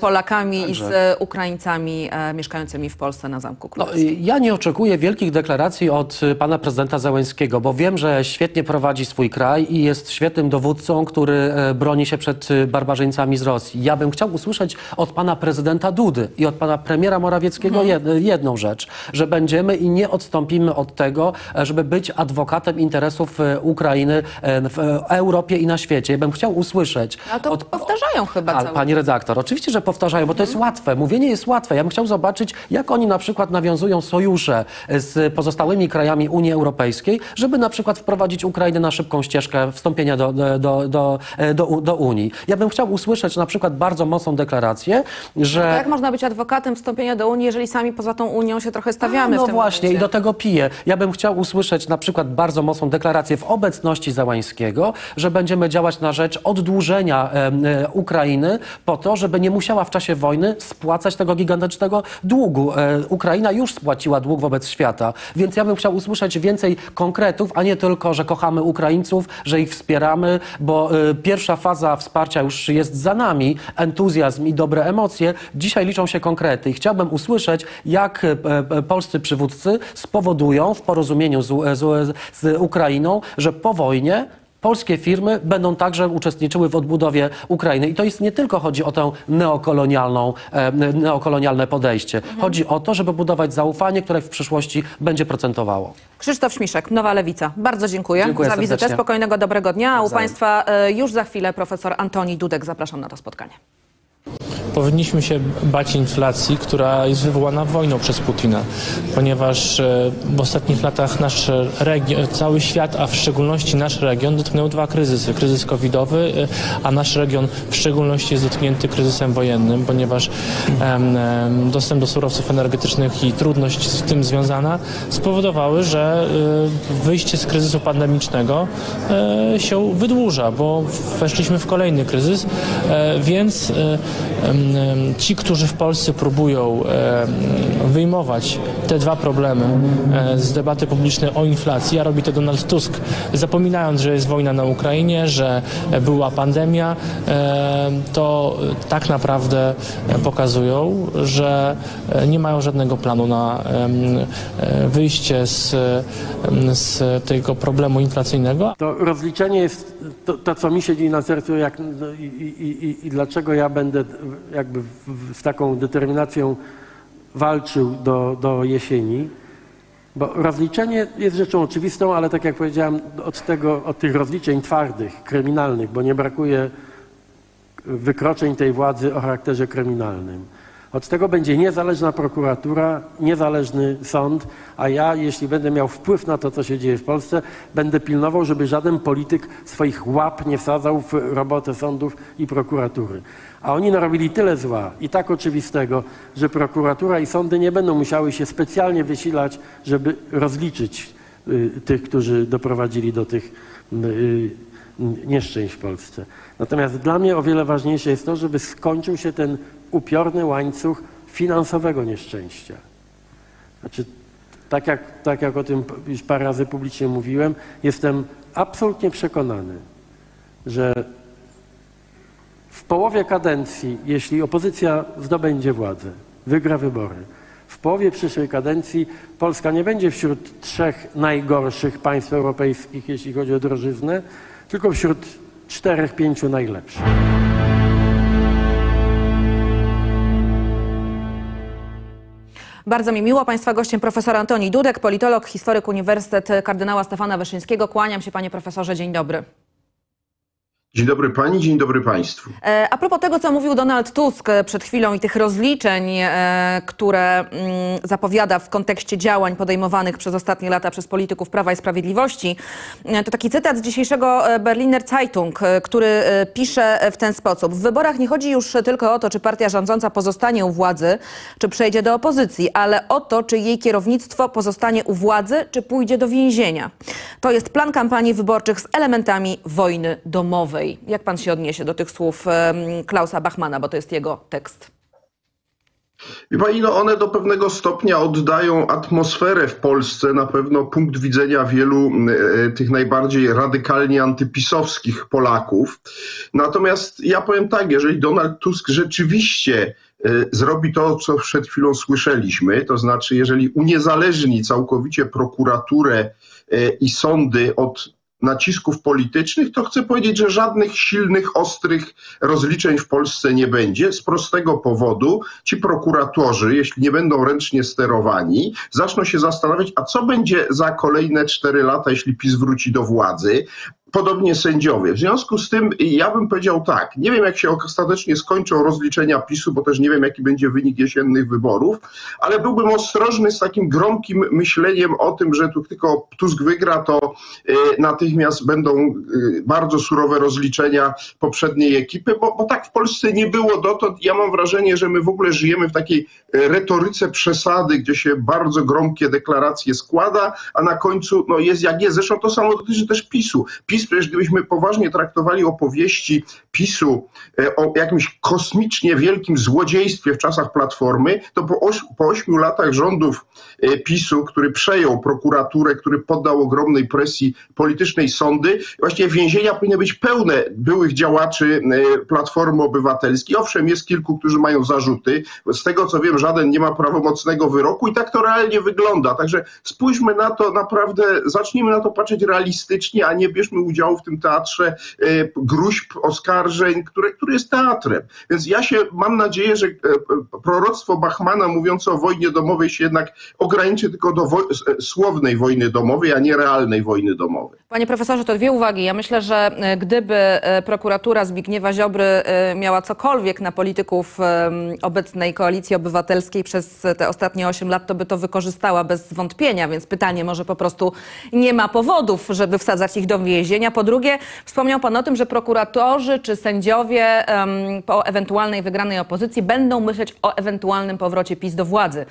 Polakami i z Ukraińcami mieszkającymi w Polsce na Zamku Królewskim. No, ja nie oczekuję wielkich deklaracji od pana prezydenta Zełenskiego, bo wiem, że świetnie prowadzi swój kraj i jest świetnym dowódcą, który broni się przed barbarzyńcami z Rosji. Ja bym chciał usłyszeć od pana prezydenta Dudy i od pana premiera Morawieckiego jedną rzecz, że będziemy i nie odstąpimy od tego, żeby być adwokatem interesów Ukrainy w Europie i na świecie. Ja bym chciał usłyszeć... A to powtarzają chyba cały czas. Pani redaktor, oczywiście, że powtarzają, bo to jest łatwe. Mówienie jest łatwe. Ja bym chciał zobaczyć, jak oni na przykład nawiązują sojusze z pozostałymi krajami Unii Europejskiej, żeby na przykład wprowadzić Ukrainę na szybką ścieżkę wstąpienia do Unii. Ja bym chciał usłyszeć na przykład bardzo mocną deklarację, że... No jak można być adwokatem wstąpienia do Unii, jeżeli sami poza tą Unią się trochę stawiamy w tym właśnie momencie. I do tego piję. Ja bym chciał usłyszeć na przykład bardzo mocną deklarację w obecności Zełańskiego, że będziemy działać na rzecz oddłużenia Ukrainy po to, żeby nie musiała w czasie wojny spłacać tego gigantycznego długu. Ukraina już spłaciła dług wobec świata, więc ja bym chciał usłyszeć więcej konkretów, a nie tylko, że kochamy Ukraińców, że ich wspieramy, bo pierwsza faza wsparcia już jest za nami, entuzjazm i dobre emocje. Dzisiaj liczą się konkrety i chciałbym usłyszeć, jak polscy przywódcy spowodują w porozumieniu z Ukrainą, że po wojnie polskie firmy będą także uczestniczyły w odbudowie Ukrainy. I to jest nie tylko chodzi o tę neokolonialne podejście. Chodzi o to, żeby budować zaufanie, które w przyszłości będzie procentowało. Krzysztof Śmiszek, Nowa Lewica. Bardzo dziękuję za wizytę. Serdecznie. Spokojnego, dobrego dnia. A u państwa już za chwilę profesor Antoni Dudek. Zapraszam na to spotkanie. Powinniśmy się bać inflacji, która jest wywołana wojną przez Putina, ponieważ w ostatnich latach nasz region, cały świat, a w szczególności nasz region dotknął 2 kryzysy. Kryzys covidowy, a nasz region w szczególności jest dotknięty kryzysem wojennym, ponieważ dostęp do surowców energetycznych i trudność z tym związana spowodowały, że wyjście z kryzysu pandemicznego się wydłuża, bo weszliśmy w kolejny kryzys, więc ci, którzy w Polsce próbują wyjmować te 2 problemy z debaty publicznej o inflacji, a robi to Donald Tusk, zapominając, że jest wojna na Ukrainie, że była pandemia, to tak naprawdę pokazują, że nie mają żadnego planu na wyjście z tego problemu inflacyjnego. To rozliczenie jest to, co mi siedzi na sercu i dlaczego ja będę jakby z taką determinacją walczył do jesieni, bo rozliczenie jest rzeczą oczywistą, ale tak jak powiedziałem, od tych rozliczeń twardych, kryminalnych, bo nie brakuje wykroczeń tej władzy o charakterze kryminalnym. Od tego będzie niezależna prokuratura, niezależny sąd, a ja, jeśli będę miał wpływ na to, co się dzieje w Polsce, będę pilnował, żeby żaden polityk swoich łap nie wsadzał w robotę sądów i prokuratury. A oni narobili tyle zła i tak oczywistego, że prokuratura i sądy nie będą musiały się specjalnie wysilać, żeby rozliczyć tych, którzy doprowadzili do tych nieszczęść w Polsce. Natomiast dla mnie o wiele ważniejsze jest to, żeby skończył się ten upiorny łańcuch finansowego nieszczęścia. Znaczy, tak jak o tym już parę razy publicznie mówiłem, jestem absolutnie przekonany, że w połowie kadencji, jeśli opozycja zdobędzie władzę, wygra wybory, w połowie przyszłej kadencji Polska nie będzie wśród 3 najgorszych państw europejskich, jeśli chodzi o drożyznę, tylko wśród 4–5 najlepszych. Bardzo mi miło. Państwa gościem profesor Antoni Dudek, politolog, historyk Uniwersytet Kardynała Stefana Wyszyńskiego. Kłaniam się, panie profesorze, dzień dobry. Dzień dobry pani, dzień dobry państwu. A propos tego, co mówił Donald Tusk przed chwilą i tych rozliczeń, które zapowiada w kontekście działań podejmowanych przez ostatnie lata przez polityków Prawa i Sprawiedliwości, to taki cytat z dzisiejszego Berliner Zeitung, który pisze w ten sposób. W wyborach nie chodzi już tylko o to, czy partia rządząca pozostanie u władzy, czy przejdzie do opozycji, ale o to, czy jej kierownictwo pozostanie u władzy, czy pójdzie do więzienia. To jest plan kampanii wyborczych z elementami wojny domowej. Jak pan się odniesie do tych słów Klausa Bachmana, bo to jest jego tekst? Wie pani, no one do pewnego stopnia oddają atmosferę w Polsce, na pewno punkt widzenia wielu tych najbardziej radykalnie antypisowskich Polaków. Natomiast ja powiem tak, jeżeli Donald Tusk rzeczywiście zrobi to, co przed chwilą słyszeliśmy, to znaczy jeżeli uniezależni całkowicie prokuraturę i sądy od nacisków politycznych, to chcę powiedzieć, że żadnych silnych, ostrych rozliczeń w Polsce nie będzie. Z prostego powodu ci prokuratorzy, jeśli nie będą ręcznie sterowani, zaczną się zastanawiać, a co będzie za kolejne 4 lata, jeśli PiS wróci do władzy. Podobnie sędziowie. W związku z tym ja bym powiedział tak, nie wiem jak się ostatecznie skończą rozliczenia PiS-u, bo też nie wiem jaki będzie wynik jesiennych wyborów, ale byłbym ostrożny z takim gromkim myśleniem o tym, że tu tylko Tusk wygra, to natychmiast będą bardzo surowe rozliczenia poprzedniej ekipy, bo tak w Polsce nie było dotąd. Ja mam wrażenie, że my w ogóle żyjemy w takiej retoryce przesady, gdzie się bardzo gromkie deklaracje składa, a na końcu no, jest jak jest. Zresztą to samo dotyczy też PiS-u. Przecież gdybyśmy poważnie traktowali opowieści PiS-u o jakimś kosmicznie wielkim złodziejstwie w czasach Platformy, to po 8 latach rządów PiS-u, który przejął prokuraturę, który poddał ogromnej presji politycznej sądy, właściwie więzienia powinny być pełne byłych działaczy Platformy Obywatelskiej. Owszem, jest kilku, którzy mają zarzuty. Z tego co wiem, żaden nie ma prawomocnego wyroku i tak to realnie wygląda. Także spójrzmy na to naprawdę, zacznijmy na to patrzeć realistycznie, a nie bierzmy udziału w tym teatrze gruźb, oskarżeń, który jest teatrem. Więc ja się mam nadzieję, że proroctwo Bachmana mówiące o wojnie domowej się jednak ograniczy tylko do słownej wojny domowej, a nie realnej wojny domowej. Panie profesorze, to dwie uwagi. Ja myślę, że gdyby prokuratura Zbigniewa Ziobry miała cokolwiek na polityków obecnej Koalicji Obywatelskiej przez te ostatnie 8 lat, to by to wykorzystała bez wątpienia, więc pytanie może po prostu nie ma powodów, żeby wsadzać ich do więzienia. Po drugie, wspomniał pan o tym, że prokuratorzy czy sędziowie po ewentualnej wygranej opozycji będą myśleć o ewentualnym powrocie PiS do władzy.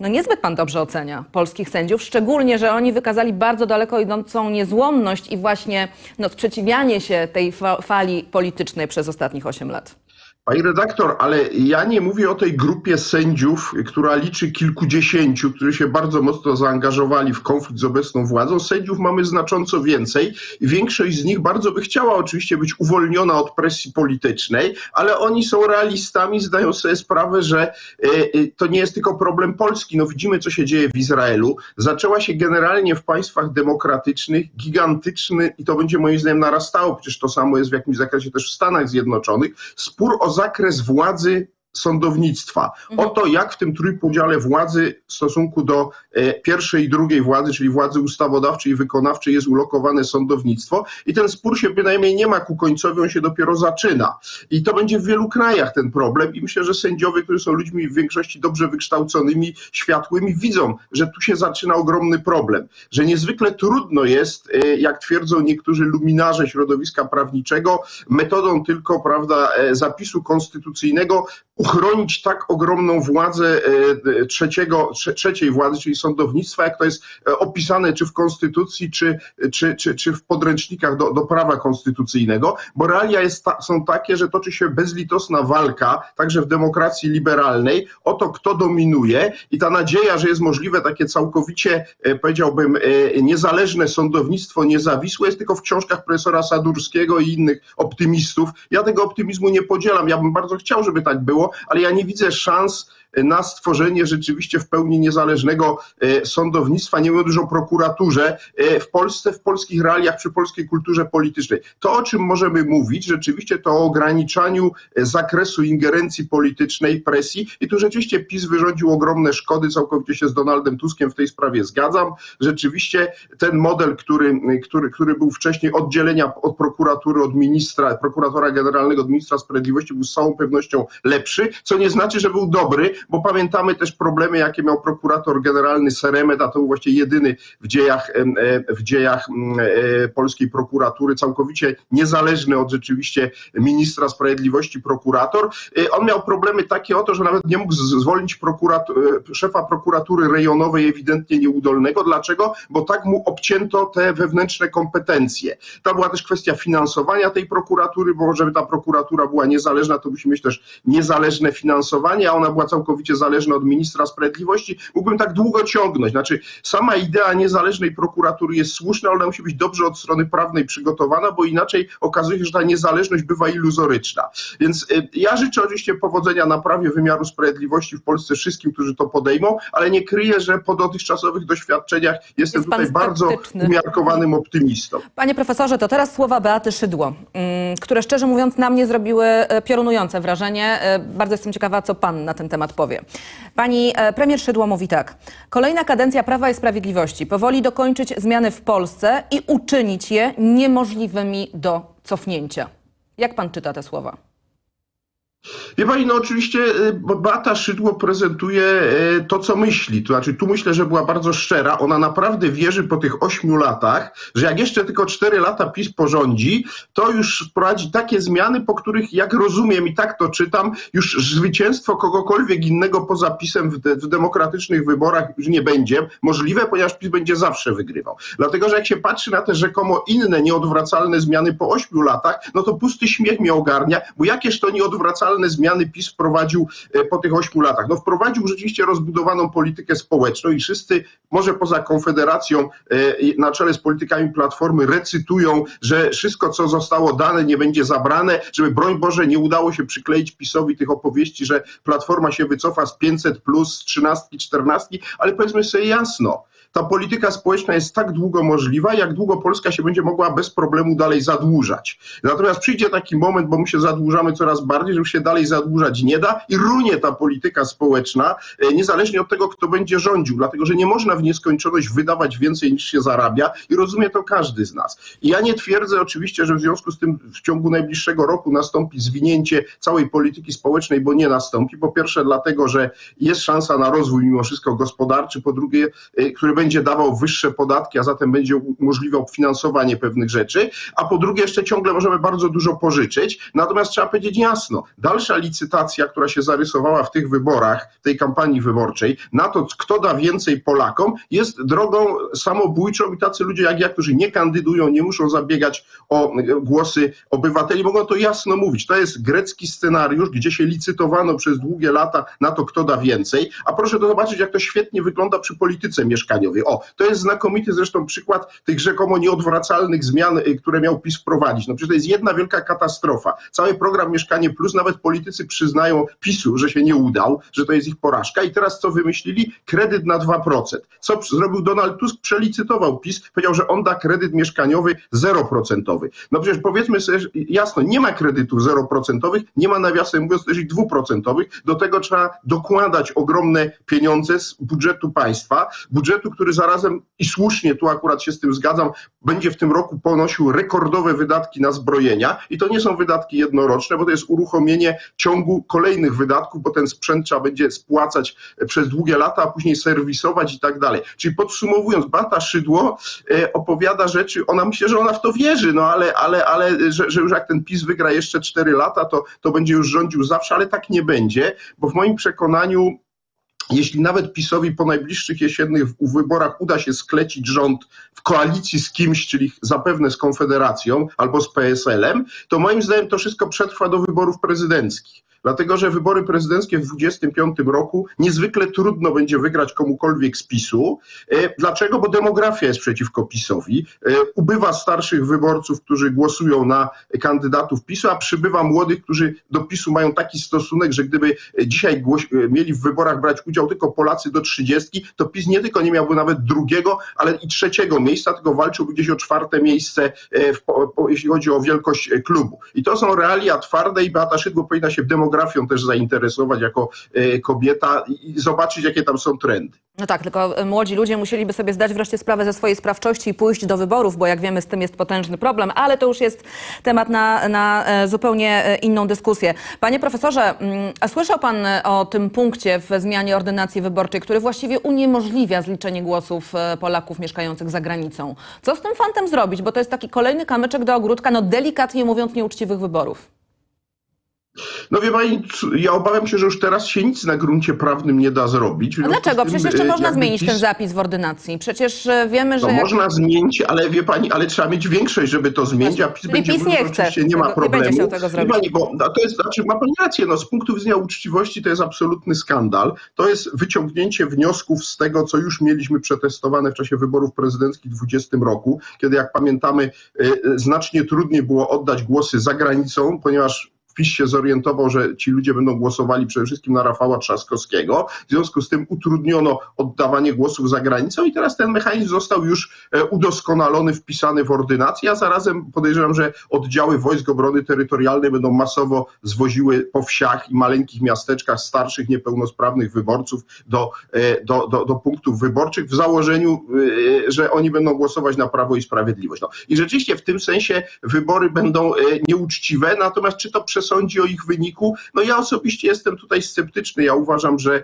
No niezbyt pan dobrze ocenia polskich sędziów, szczególnie, że oni wykazali bardzo daleko idącą niezłomność i właśnie no, sprzeciwianie się tej fali politycznej przez ostatnich 8 lat. Pani redaktor, ale ja nie mówię o tej grupie sędziów, która liczy kilkudziesięciu, którzy się bardzo mocno zaangażowali w konflikt z obecną władzą. Sędziów mamy znacząco więcej i większość z nich bardzo by chciała oczywiście być uwolniona od presji politycznej, ale oni są realistami, zdają sobie sprawę, że to nie jest tylko problem Polski. No widzimy, co się dzieje w Izraelu. Zaczęła się generalnie w państwach demokratycznych gigantyczny, i to będzie moim zdaniem narastało, przecież to samo jest w jakimś zakresie też w Stanach Zjednoczonych, spór o zakres władzy sądownictwa, o to, jak w tym trójpodziale władzy w stosunku do pierwszej i drugiej władzy, czyli władzy ustawodawczej i wykonawczej, jest ulokowane sądownictwo. I ten spór się bynajmniej nie ma ku końcowi, on się dopiero zaczyna. I to będzie w wielu krajach ten problem i myślę, że sędziowie, którzy są ludźmi w większości dobrze wykształconymi, światłymi, widzą, że tu się zaczyna ogromny problem, że niezwykle trudno jest, jak twierdzą niektórzy luminarze środowiska prawniczego, metodą tylko, prawda, zapisu konstytucyjnego uchronić tak ogromną władzę trzeciej władzy, czyli sądownictwa, jak to jest opisane czy w konstytucji, czy w podręcznikach do prawa konstytucyjnego, bo realia są takie, że toczy się bezlitosna walka, także w demokracji liberalnej, o to, kto dominuje, i ta nadzieja, że jest możliwe takie całkowicie, powiedziałbym, niezależne sądownictwo, niezawisłe, jest tylko w książkach profesora Sadurskiego i innych optymistów. Ja tego optymizmu nie podzielam, ja bym bardzo chciał, żeby tak było, ale ja nie widzę szans na stworzenie rzeczywiście w pełni niezależnego sądownictwa, nie mówiąc już o prokuraturze w Polsce, w polskich realiach, przy polskiej kulturze politycznej. To, o czym możemy mówić, rzeczywiście to o ograniczaniu zakresu ingerencji politycznej, presji, i tu rzeczywiście PiS wyrządził ogromne szkody, całkowicie się z Donaldem Tuskiem w tej sprawie zgadzam. Rzeczywiście ten model, który był wcześniej, oddzielenia od prokuratury, od ministra, prokuratora generalnego, od ministra sprawiedliwości, był z całą pewnością lepszy, co nie znaczy, że był dobry, bo pamiętamy też problemy, jakie miał prokurator generalny Seremeta, to był właściwie jedyny w dziejach polskiej prokuratury, całkowicie niezależny od rzeczywiście ministra sprawiedliwości prokurator. On miał problemy takie o to, że nawet nie mógł zwolnić szefa prokuratury rejonowej, ewidentnie nieudolnego. Dlaczego? Bo tak mu obcięto te wewnętrzne kompetencje. To była też kwestia finansowania tej prokuratury, bo żeby ta prokuratura była niezależna, to musi mieć też niezależne finansowanie, a ona była całkowicie zależne od ministra sprawiedliwości. Mógłbym tak długo ciągnąć. Znaczy, sama idea niezależnej prokuratury jest słuszna, ale ona musi być dobrze od strony prawnej przygotowana, bo inaczej okazuje się, że ta niezależność bywa iluzoryczna. Więc ja życzę oczywiście powodzenia naprawie wymiaru sprawiedliwości w Polsce wszystkim, którzy to podejmą, ale nie kryję, że po dotychczasowych doświadczeniach jest tutaj bardzo umiarkowanym optymistą. Panie profesorze, to teraz słowa Beaty Szydło, które szczerze mówiąc na mnie zrobiły piorunujące wrażenie. Bardzo jestem ciekawa, co pan na ten temat powie. Pani premier Szydło mówi tak: kolejna kadencja Prawa i Sprawiedliwości powoli dokończyć zmiany w Polsce i uczynić je niemożliwymi do cofnięcia. Jak pan czyta te słowa? Wie pani, no oczywiście Beata Szydło prezentuje to, co myśli. To znaczy, tu myślę, że była bardzo szczera. Ona naprawdę wierzy po tych 8 latach, że jak jeszcze tylko 4 lata PiS porządzi, to już wprowadzi takie zmiany, po których, jak rozumiem i tak to czytam, już zwycięstwo kogokolwiek innego poza PiS-em w demokratycznych wyborach już nie będzie możliwe, ponieważ PiS będzie zawsze wygrywał. Dlatego, że jak się patrzy na te rzekomo inne, nieodwracalne zmiany po 8 latach, no to pusty śmiech mnie ogarnia, bo jakież to nieodwracalne zmiany PiS wprowadził po tych 8 latach. No wprowadził rzeczywiście rozbudowaną politykę społeczną i wszyscy, może poza Konfederacją, na czele z politykami Platformy, recytują, że wszystko, co zostało dane, nie będzie zabrane, żeby, broń Boże, nie udało się przykleić PiS-owi tych opowieści, że Platforma się wycofa z 500+, z 13, 14, ale powiedzmy sobie jasno, ta polityka społeczna jest tak długo możliwa, jak długo Polska się będzie mogła bez problemu dalej zadłużać. Natomiast przyjdzie taki moment, bo my się zadłużamy coraz bardziej, żeby się dalej zadłużać nie da i runie ta polityka społeczna, niezależnie od tego, kto będzie rządził, dlatego że nie można w nieskończoność wydawać więcej, niż się zarabia, i rozumie to każdy z nas. I ja nie twierdzę oczywiście, że w związku z tym w ciągu najbliższego roku nastąpi zwinięcie całej polityki społecznej, bo nie nastąpi. Po pierwsze dlatego, że jest szansa na rozwój mimo wszystko gospodarczy, po drugie, który będzie dawał wyższe podatki, a zatem będzie możliwe finansowanie pewnych rzeczy, a po drugie jeszcze ciągle możemy bardzo dużo pożyczyć. Natomiast trzeba powiedzieć jasno, dalsza licytacja, która się zarysowała w tych wyborach, tej kampanii wyborczej, na to, kto da więcej Polakom, jest drogą samobójczą i tacy ludzie jak ja, którzy nie kandydują, nie muszą zabiegać o głosy obywateli, mogą to jasno mówić. To jest grecki scenariusz, gdzie się licytowano przez długie lata na to, kto da więcej, a proszę to zobaczyć, jak to świetnie wygląda przy polityce mieszkaniowej. O, to jest znakomity zresztą przykład tych rzekomo nieodwracalnych zmian, które miał PiS wprowadzić. No przecież to jest jedna wielka katastrofa. Cały program Mieszkanie Plus, nawet politycy przyznają PiSu, że się nie udał, że to jest ich porażka i teraz co wymyślili? Kredyt na 2%. Co zrobił Donald Tusk? Przelicytował PiS, powiedział, że on da kredyt mieszkaniowy 0%. No przecież powiedzmy sobie jasno, nie ma kredytów 0%, nie ma nawiasem mówiąc też i 2%. Do tego trzeba dokładać ogromne pieniądze z budżetu państwa, budżetu, który zarazem i słusznie, tu akurat się z tym zgadzam, będzie w tym roku ponosił rekordowe wydatki na zbrojenia i to nie są wydatki jednoroczne, bo to jest uruchomienie ciągu kolejnych wydatków, bo ten sprzęt trzeba będzie spłacać przez długie lata, a później serwisować i tak dalej. Czyli podsumowując, Beata Szydło opowiada rzeczy, ona myślę, że ona w to wierzy, no ale że już jak ten PiS wygra jeszcze 4 lata, to będzie już rządził zawsze, ale tak nie będzie, bo w moim przekonaniu jeśli nawet PiS-owi po najbliższych jesiennych wyborach uda się sklecić rząd w koalicji z kimś, czyli zapewne z Konfederacją albo z PSL-em, to moim zdaniem to wszystko przetrwa do wyborów prezydenckich. Dlatego, że wybory prezydenckie w 2025 roku niezwykle trudno będzie wygrać komukolwiek z PiS-u. Dlaczego? Bo demografia jest przeciwko PiS-owi. Ubywa starszych wyborców, którzy głosują na kandydatów PiS-u, a przybywa młodych, którzy do PiS-u mają taki stosunek, że gdyby dzisiaj mieli w wyborach brać udział tylko Polacy do 30, to PiS nie tylko nie miałby nawet drugiego, ale i trzeciego miejsca, tylko walczyłby gdzieś o 4. miejsce, jeśli chodzi o wielkość klubu. I to są realia twarde i Beata Szydło powinna się w demografią też zainteresować jako kobieta i zobaczyć, jakie tam są trendy. No tak, tylko młodzi ludzie musieliby sobie zdać wreszcie sprawę ze swojej sprawczości i pójść do wyborów, bo jak wiemy z tym jest potężny problem, ale to już jest temat na zupełnie inną dyskusję. Panie profesorze, słyszał pan o tym punkcie w zmianie ordynacji wyborczej, który właściwie uniemożliwia zliczenie głosów Polaków mieszkających za granicą. Co z tym fantem zrobić? Bo to jest taki kolejny kamyczek do ogródka, no delikatnie mówiąc, nieuczciwych wyborów. No wie pani, ja obawiam się, że już teraz się nic na gruncie prawnym nie da zrobić. A dlaczego? Przecież jeszcze można zmienić ten zapis w ordynacji. Przecież wiemy, że... No można zmienić, ale wie pani, ale trzeba mieć większość, żeby to zmienić, a PiS będzie PiS nie chce. Oczywiście nie ma problemu. Nie będzie się tego zrobić. Pani, bo to jest, znaczy ma pani rację, no z punktu widzenia uczciwości to jest absolutny skandal. To jest wyciągnięcie wniosków z tego, co już mieliśmy przetestowane w czasie wyborów prezydenckich w 2020 roku, kiedy jak pamiętamy znacznie trudniej było oddać głosy za granicą, ponieważ PiS się zorientował, że ci ludzie będą głosowali przede wszystkim na Rafała Trzaskowskiego. W związku z tym utrudniono oddawanie głosów za granicą i teraz ten mechanizm został już udoskonalony, wpisany w ordynację, a zarazem podejrzewam, że oddziały Wojsk Obrony Terytorialnej będą masowo zwoziły po wsiach i maleńkich miasteczkach starszych, niepełnosprawnych wyborców do punktów wyborczych w założeniu, że oni będą głosować na Prawo i Sprawiedliwość. No. I rzeczywiście w tym sensie wybory będą nieuczciwe, natomiast czy to sądzi o ich wyniku? No ja osobiście jestem tutaj sceptyczny. Ja uważam, że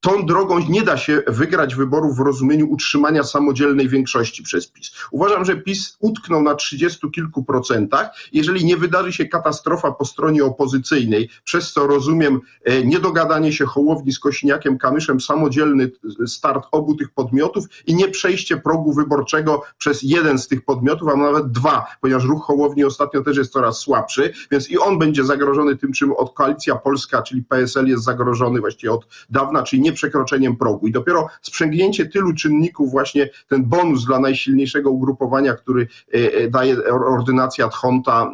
tą drogą nie da się wygrać wyborów w rozumieniu utrzymania samodzielnej większości przez PiS. Uważam, że PiS utknął na 30 kilku procentach. Jeżeli nie wydarzy się katastrofa po stronie opozycyjnej, przez co rozumiem niedogadanie się Hołowni z Kosiniakiem, Kamyszem, samodzielny start obu tych podmiotów i nie przejście progu wyborczego przez jeden z tych podmiotów, a nawet dwa, ponieważ ruch Hołowni ostatnio też jest coraz słabszy, więc i on będzie zagrożony tym, czym od Koalicja Polska, czyli PSL jest zagrożony właściwie od dawna, czyli nie przekroczeniem progu. I dopiero sprzęgnięcie tylu czynników, właśnie ten bonus dla najsilniejszego ugrupowania, który daje ordynacja ad honta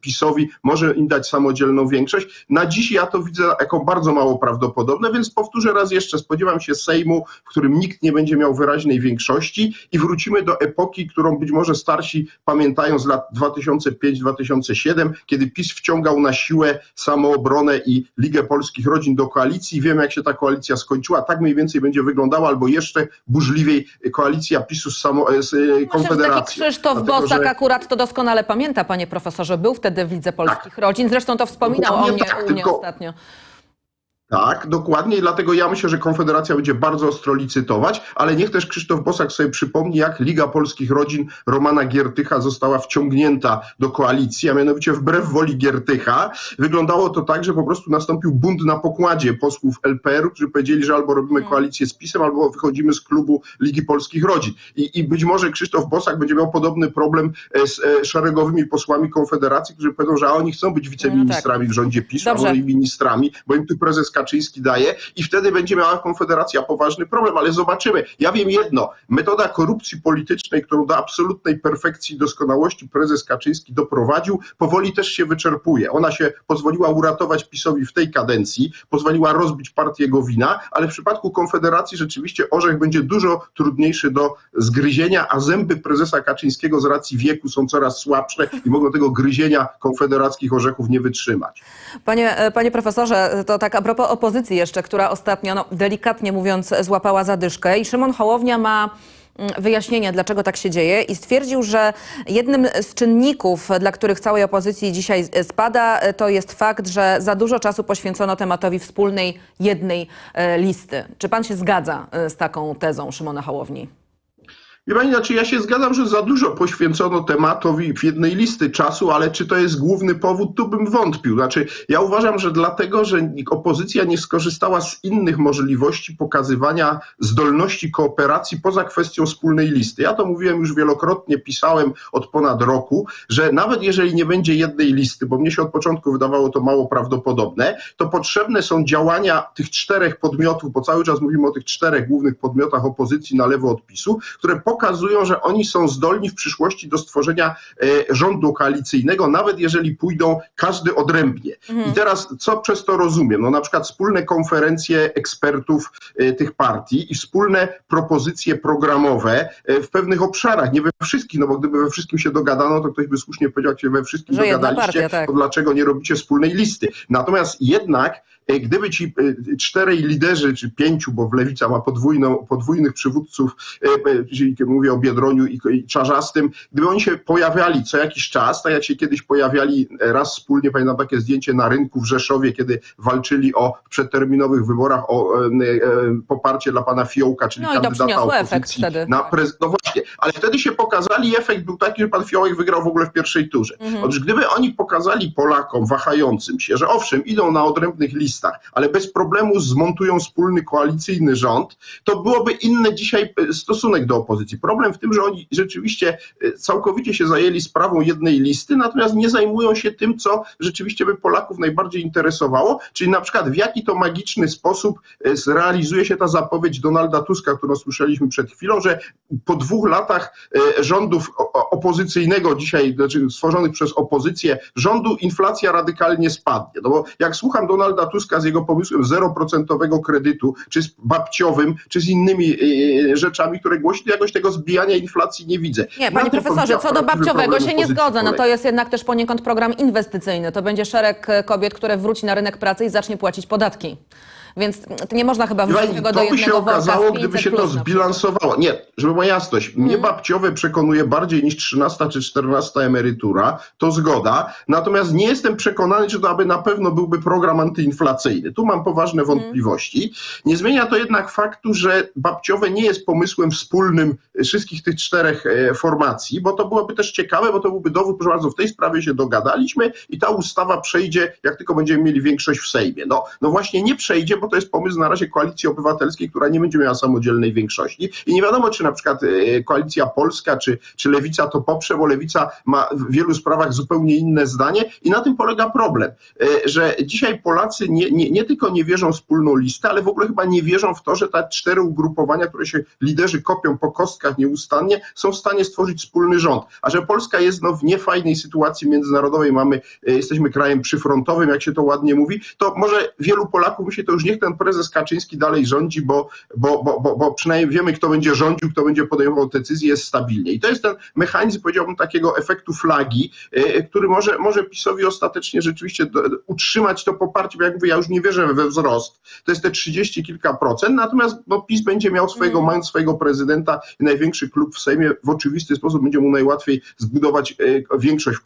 PiS-owi, może im dać samodzielną większość. Na dziś ja to widzę jako bardzo mało prawdopodobne, więc powtórzę raz jeszcze, spodziewam się Sejmu, w którym nikt nie będzie miał wyraźnej większości i wrócimy do epoki, którą być może starsi pamiętają z lat 2005-2007, kiedy PiS wciągał na siłę Samoobronę i Ligę Polskich Rodzin do koalicji. Wiemy, jak się ta koalicja skończyła, tak mniej więcej będzie wyglądała, albo jeszcze burzliwiej koalicja PiS-u z Konfederacją. Taki Krzysztof Bosak akurat to doskonale pamięta, panie profesorze, był wtedy w Lidze Polskich Rodzin, zresztą to wspominał o mnie ostatnio. Tak, dokładnie i dlatego ja myślę, że Konfederacja będzie bardzo ostro licytować, ale niech też Krzysztof Bosak sobie przypomni, jak Liga Polskich Rodzin Romana Giertycha została wciągnięta do koalicji, a mianowicie wbrew woli Giertycha. Wyglądało to tak, że po prostu nastąpił bunt na pokładzie posłów LPR-u, którzy powiedzieli, że albo robimy koalicję z PiS-em, albo wychodzimy z klubu Ligi Polskich Rodzin. I być może Krzysztof Bosak będzie miał podobny problem z szeregowymi posłami Konfederacji, którzy powiedzą, że oni chcą być wiceministrami w rządzie PiS-u, albo ministrami, bo im tu prezes Kaczyński daje i wtedy będzie miała Konfederacja poważny problem, ale zobaczymy. Ja wiem jedno, metoda korupcji politycznej, którą do absolutnej perfekcji i doskonałości prezes Kaczyński doprowadził, powoli też się wyczerpuje. Ona się pozwoliła uratować PiS-owi w tej kadencji, pozwoliła rozbić partię Gowina, ale w przypadku Konfederacji rzeczywiście orzech będzie dużo trudniejszy do zgryzienia, a zęby prezesa Kaczyńskiego z racji wieku są coraz słabsze i mogą tego gryzienia konfederackich orzechów nie wytrzymać. Panie profesorze, to tak a propos opozycji jeszcze, która ostatnio, no, delikatnie mówiąc, złapała zadyszkę i Szymon Hołownia ma wyjaśnienie, dlaczego tak się dzieje i stwierdził, że jednym z czynników, dla których całej opozycji dzisiaj spada, to jest fakt, że za dużo czasu poświęcono tematowi wspólnej jednej listy. Czy pan się zgadza z taką tezą Szymona Hołowni? Wie pani, znaczy ja się zgadzam, że za dużo poświęcono tematowi w jednej listy czasu, ale czy to jest główny powód, tu bym wątpił. Znaczy ja uważam, że dlatego, że opozycja nie skorzystała z innych możliwości pokazywania zdolności kooperacji poza kwestią wspólnej listy. Ja to mówiłem już wielokrotnie, pisałem od ponad roku, że nawet jeżeli nie będzie jednej listy, bo mnie się od początku wydawało to mało prawdopodobne, to potrzebne są działania tych czterech podmiotów, bo cały czas mówimy o tych czterech głównych podmiotach opozycji na lewo od PiS-u, które pokazują, że oni są zdolni w przyszłości do stworzenia rządu koalicyjnego, nawet jeżeli pójdą każdy odrębnie. I teraz co przez to rozumiem? No na przykład wspólne konferencje ekspertów tych partii i wspólne propozycje programowe w pewnych obszarach, nie we wszystkich, no bo gdyby we wszystkim się dogadano, to ktoś by słusznie powiedział, jak się we wszystkim że dogadaliście, jedna partia, tak. To dlaczego nie robicie wspólnej listy? Natomiast jednak gdyby ci czterej liderzy, czy pięciu, bo w Lewica ma podwójnych przywódców, czyli mówię o Biedroniu i Czarzastym, gdyby oni się pojawiali co jakiś czas, tak jak się kiedyś pojawiali raz wspólnie, pamiętam takie zdjęcie na rynku w Rzeszowie, kiedy walczyli o przedterminowych wyborach o poparcie dla pana Fiołka, czyli no kandydata opozycji na prezydenta. No właśnie, ale wtedy się pokazali, efekt był taki, że pan Fiołek wygrał w ogóle w pierwszej turze. Otóż gdyby oni pokazali Polakom wahającym się, że owszem, idą na odrębnych listach, ale bez problemu zmontują wspólny koalicyjny rząd, to byłoby inny dzisiaj stosunek do opozycji. Problem w tym, że oni rzeczywiście całkowicie się zajęli sprawą jednej listy, natomiast nie zajmują się tym, co rzeczywiście by Polaków najbardziej interesowało, czyli na przykład w jaki to magiczny sposób zrealizuje się ta zapowiedź Donalda Tuska, którą słyszeliśmy przed chwilą, że po 2 latach rządów opozycyjnego dzisiaj, znaczy stworzonych przez opozycję rządu, inflacja radykalnie spadnie. No bo jak słucham Donalda Tuska z jego pomysłem 0% kredytu, czy z babciowym, czy z innymi rzeczami, które głosi, to jakoś tego zbijania inflacji nie widzę. Nie, panie profesorze, co do babciowego się nie zgodzę. No to jest jednak też poniekąd program inwestycyjny. To będzie szereg kobiet, które wróci na rynek pracy i zacznie płacić podatki. Więc nie można chyba wrzucić tego do jednego worka. To by się okazało, gdyby się to zbilansowało. Nie, żeby była jasność. Mnie babciowe przekonuje bardziej niż 13 czy 14 emerytura. To zgoda. Natomiast nie jestem przekonany, że to aby na pewno byłby program antyinflacyjny. Tu mam poważne wątpliwości. Nie zmienia to jednak faktu, że babciowe nie jest pomysłem wspólnym wszystkich tych czterech formacji, bo to byłoby też ciekawe, bo to byłby dowód, proszę bardzo, w tej sprawie się dogadaliśmy i ta ustawa przejdzie, jak tylko będziemy mieli większość w Sejmie. No właśnie nie przejdzie, bo to jest pomysł na razie Koalicji Obywatelskiej, która nie będzie miała samodzielnej większości. I nie wiadomo, czy na przykład Koalicja Polska, czy Lewica to poprze, bo Lewica ma w wielu sprawach zupełnie inne zdanie. I na tym polega problem, że dzisiaj Polacy nie tylko nie wierzą w wspólną listę, ale w ogóle chyba nie wierzą w to, że te 4 ugrupowania, które się liderzy kopią po kostkach nieustannie, są w stanie stworzyć wspólny rząd. A że Polska jest w niefajnej sytuacji międzynarodowej, jesteśmy krajem przyfrontowym, jak się to ładnie mówi, to może wielu Polaków myśli, to już niech ten prezes Kaczyński dalej rządzi, bo przynajmniej wiemy, kto będzie rządził, kto będzie podejmował decyzje, jest stabilnie. I to jest ten mechanizm, powiedziałbym, takiego efektu flagi, który może PiS-owi ostatecznie rzeczywiście utrzymać to poparcie, bo jak mówię, ja już nie wierzę we wzrost. To jest te 30 kilka procent, natomiast PiS będzie miał mając swojego prezydenta i największy klub w Sejmie, w oczywisty sposób będzie mu najłatwiej zbudować większość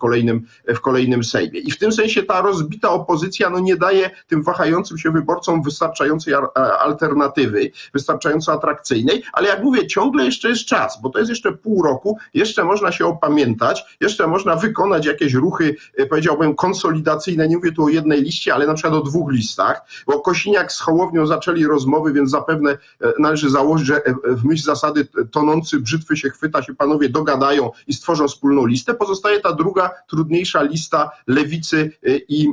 w kolejnym Sejmie. I w tym sensie ta rozbita opozycja nie daje tym wahającym się wyborcom wystarczającej alternatywy, wystarczająco atrakcyjnej, ale jak mówię, ciągle jeszcze jest czas, bo to jest jeszcze pół roku, jeszcze można się opamiętać, jeszcze można wykonać jakieś ruchy, powiedziałbym, konsolidacyjne, nie mówię tu o jednej liście, ale na przykład o 2 listach, bo Kosiniak z Hołownią zaczęli rozmowy, więc zapewne należy założyć, że w myśl zasady tonący brzytwy się chwyta, się panowie dogadają i stworzą wspólną listę. Pozostaje ta druga, trudniejsza lista Lewicy i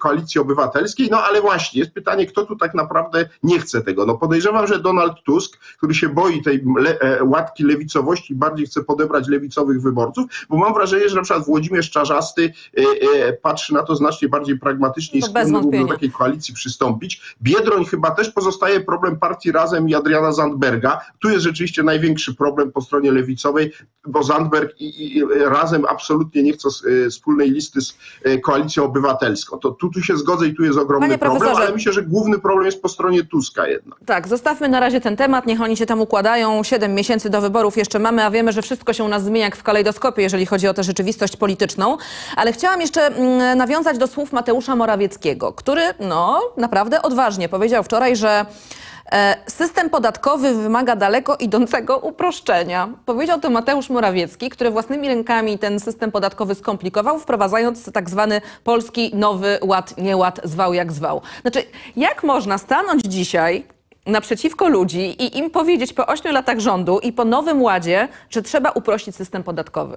Koalicji Obywatelskiej, ale właśnie jest pytanie, kto kto tu tak naprawdę nie chce tego. No podejrzewam, że Donald Tusk, który się boi tej łatki lewicowości, bardziej chce podebrać lewicowych wyborców, bo mam wrażenie, że na przykład Włodzimierz Czarzasty patrzy na to znacznie bardziej pragmatycznie i skłonny do takiej koalicji przystąpić. Biedroń chyba też, pozostaje problem partii Razem i Adriana Zandberga. Tu jest rzeczywiście największy problem po stronie lewicowej, bo Zandberg i Razem absolutnie nie chcą wspólnej listy z Koalicją Obywatelską. To tu się zgodzę i tu jest ogromny problem, ale myślę, że główny problem jest po stronie Tuska jednak. Tak, zostawmy na razie ten temat, niech oni się tam układają. 7 miesięcy do wyborów jeszcze mamy, a wiemy, że wszystko się u nas zmienia jak w kalejdoskopie, jeżeli chodzi o tę rzeczywistość polityczną. Ale chciałam jeszcze nawiązać do słów Mateusza Morawieckiego, który no naprawdę odważnie powiedział wczoraj, że system podatkowy wymaga daleko idącego uproszczenia. Powiedział to Mateusz Morawiecki, który własnymi rękami ten system podatkowy skomplikował, wprowadzając tak zwany polski nowy ład, nieład, zwał jak zwał. Znaczy, jak można stanąć dzisiaj naprzeciwko ludzi i im powiedzieć po 8 latach rządu i po nowym ładzie, że trzeba uprościć system podatkowy?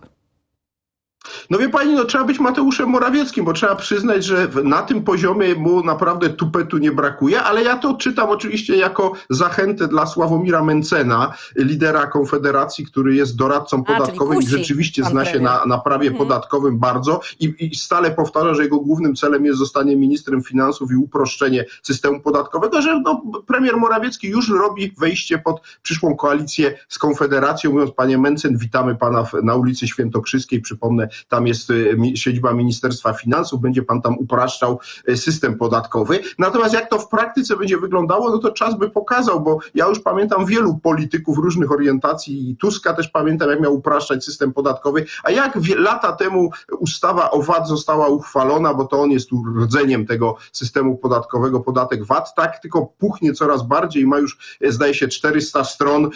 No wie pani, no trzeba być Mateuszem Morawieckim, bo trzeba przyznać, że na tym poziomie mu naprawdę tupetu nie brakuje, ale ja to odczytam oczywiście jako zachętę dla Sławomira Mencena, lidera Konfederacji, który jest doradcą podatkowym i rzeczywiście zna się na prawie podatkowym bardzo i stale powtarza, że jego głównym celem jest zostanie ministrem finansów i uproszczenie systemu podatkowego, że no, premier Morawiecki już robi wejście pod przyszłą koalicję z Konfederacją, mówiąc: panie Mencen, witamy pana na ulicy Świętokrzyskiej, przypomnę, tam jest siedziba Ministerstwa Finansów, będzie pan tam upraszczał system podatkowy. Natomiast jak to w praktyce będzie wyglądało, no to czas by pokazał, bo ja już pamiętam wielu polityków różnych orientacji i Tuska też pamiętam, jak miał upraszczać system podatkowy, a jak lata temu ustawa o VAT została uchwalona, bo to on jest rdzeniem tego systemu podatkowego, podatek VAT, tak tylko puchnie coraz bardziej, ma już zdaje się 400 stron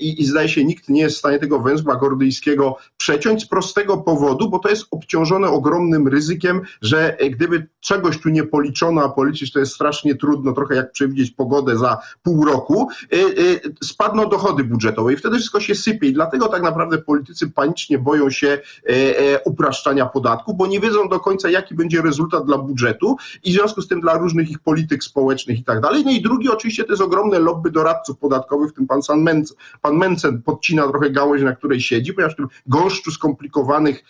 i zdaje się nikt nie jest w stanie tego węzła gordyjskiego przeciąć z prostego powodu, bo to jest obciążone ogromnym ryzykiem, że gdyby czegoś tu nie policzono, a policzyć to jest strasznie trudno, trochę jak przewidzieć pogodę za pół roku, spadną dochody budżetowe i wtedy wszystko się sypie i dlatego tak naprawdę politycy panicznie boją się upraszczania podatków, bo nie wiedzą do końca, jaki będzie rezultat dla budżetu i w związku z tym dla różnych ich polityk społecznych i tak dalej. No i drugi oczywiście to jest ogromne lobby doradców podatkowych, w tym pan Mencen podcina trochę gałąź, na której siedzi, ponieważ w tym gąszczu skomplikowanych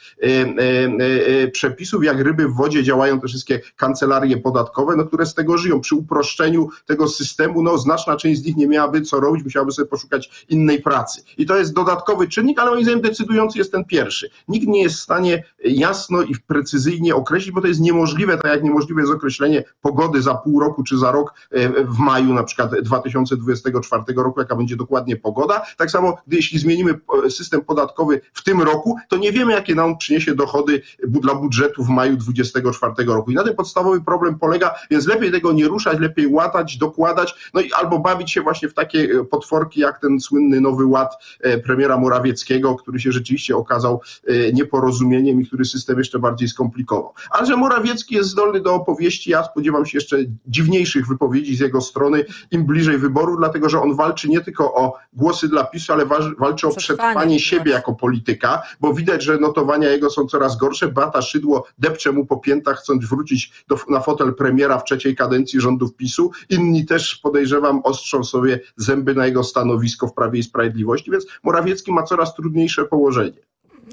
przepisów, jak ryby w wodzie działają te wszystkie kancelarie podatkowe, no, które z tego żyją. Przy uproszczeniu tego systemu, no, znaczna część z nich nie miałaby co robić, musiałaby sobie poszukać innej pracy. I to jest dodatkowy czynnik, ale moim zdaniem decydujący jest ten pierwszy. Nikt nie jest w stanie jasno i precyzyjnie określić, bo to jest niemożliwe, tak jak niemożliwe jest określenie pogody za pół roku czy za rok w maju na przykład 2024 roku, jaka będzie dokładnie pogoda. Tak samo, jeśli zmienimy system podatkowy w tym roku, to nie wiemy, jakie nam przyniesie dochody dla budżetu w maju 2024 roku. I na tym podstawowy problem polega, więc lepiej tego nie ruszać, lepiej łatać, dokładać, no i albo bawić się właśnie w takie potworki jak ten słynny nowy ład premiera Morawieckiego, który się rzeczywiście okazał nieporozumieniem i który system jeszcze bardziej skomplikował. Ale że Morawiecki jest zdolny do opowieści, ja spodziewam się jeszcze dziwniejszych wypowiedzi z jego strony, im bliżej wyboru, dlatego że on walczy nie tylko o głosy dla PiS-u, ale walczy o przetrwanie siebie jako polityka, bo widać, że notowania jego są coraz gorsze. Beata Szydło depcze mu po piętach, chcąc wrócić na fotel premiera w 3. kadencji rządów PiS-u. Inni też, podejrzewam, ostrzą sobie zęby na jego stanowisko w Prawie i Sprawiedliwości, więc Morawiecki ma coraz trudniejsze położenie.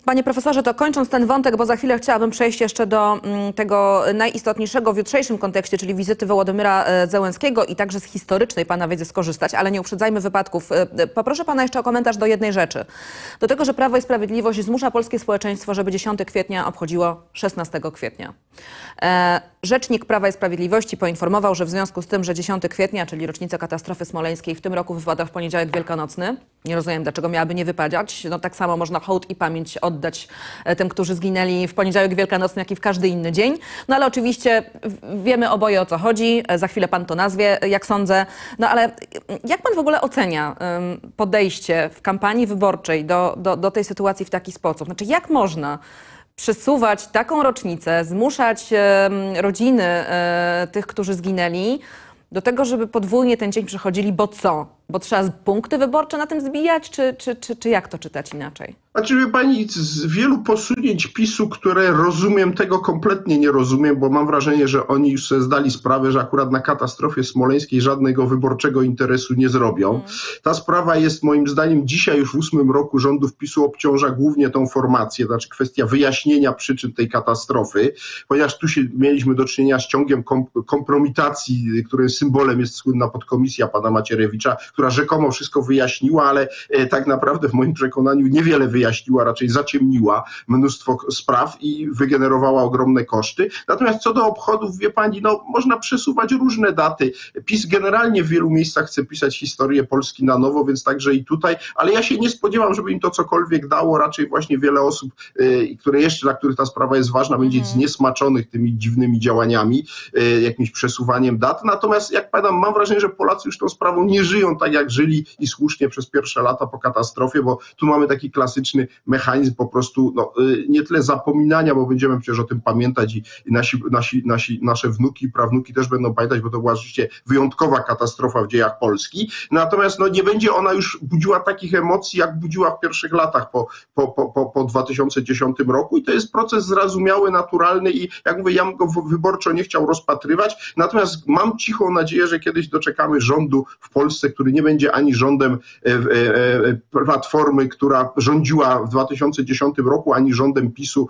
Panie profesorze, to kończąc ten wątek, bo za chwilę chciałabym przejść jeszcze do tego najistotniejszego w jutrzejszym kontekście, czyli wizyty Wołodymyra Zełenskiego i także z historycznej pana wiedzy skorzystać, ale nie uprzedzajmy wypadków. Poproszę pana jeszcze o komentarz do jednej rzeczy. Do tego, że Prawo i Sprawiedliwość zmusza polskie społeczeństwo, żeby 10 kwietnia obchodziło 16 kwietnia. Rzecznik Prawa i Sprawiedliwości poinformował, że w związku z tym, że 10 kwietnia, czyli rocznica katastrofy smoleńskiej, w tym roku wypada w poniedziałek wielkanocny, nie rozumiem, dlaczego miałaby nie wypadać. No tak samo można hołd i pamięć oddać tym, którzy zginęli w poniedziałek wielkanocny, jak i w każdy inny dzień. No ale oczywiście wiemy oboje, o co chodzi. Za chwilę pan to nazwie, jak sądzę. No ale jak pan w ogóle ocenia podejście w kampanii wyborczej do tej sytuacji w taki sposób? Znaczy, jak można przesuwać taką rocznicę, zmuszać rodziny tych, którzy zginęli, do tego, żeby podwójnie ten dzień przechodzili, bo co? Bo trzeba punkty wyborcze na tym zbijać, czy jak to czytać inaczej? Znaczy, wie pani, z wielu posunięć PiS-u, które rozumiem, tego kompletnie nie rozumiem, bo mam wrażenie, że oni już sobie zdali sprawę, że akurat na katastrofie smoleńskiej żadnego wyborczego interesu nie zrobią. Ta sprawa jest moim zdaniem dzisiaj już w 8. roku rządów PiS-u obciąża głównie tą formację, znaczy kwestia wyjaśnienia przyczyn tej katastrofy, ponieważ tu się mieliśmy do czynienia z ciągiem kompromitacji, którym symbolem jest słynna podkomisja pana Macierewicza, która rzekomo wszystko wyjaśniła, ale tak naprawdę w moim przekonaniu niewiele wyjaśniła, raczej zaciemniła mnóstwo spraw i wygenerowała ogromne koszty. Natomiast co do obchodów, wie pani, no można przesuwać różne daty. PiS generalnie w wielu miejscach chce pisać historię Polski na nowo, więc także i tutaj, ale ja się nie spodziewam, żeby im to cokolwiek dało. Raczej właśnie wiele osób, które jeszcze, dla których ta sprawa jest ważna, będzie zniesmaczonych tymi dziwnymi działaniami, jakimś przesuwaniem dat. Natomiast jak pamiętam, mam wrażenie, że Polacy już tą sprawą nie żyją tak, jak żyli i słusznie przez pierwsze lata po katastrofie, bo tu mamy taki klasyczny mechanizm po prostu no, nie tyle zapominania, bo będziemy przecież o tym pamiętać i nasze wnuki i prawnuki też będą pamiętać, bo to była rzeczywiście wyjątkowa katastrofa w dziejach Polski. Natomiast no, nie będzie ona już budziła takich emocji, jak budziła w pierwszych latach po 2010 roku i to jest proces zrozumiały, naturalny i jak mówię, ja bym go wyborczo nie chciał rozpatrywać, natomiast mam cichą nadzieję, że kiedyś doczekamy rządu w Polsce, który nie będzie ani rządem Platformy, która rządziła w 2010 roku, ani rządem PiS-u,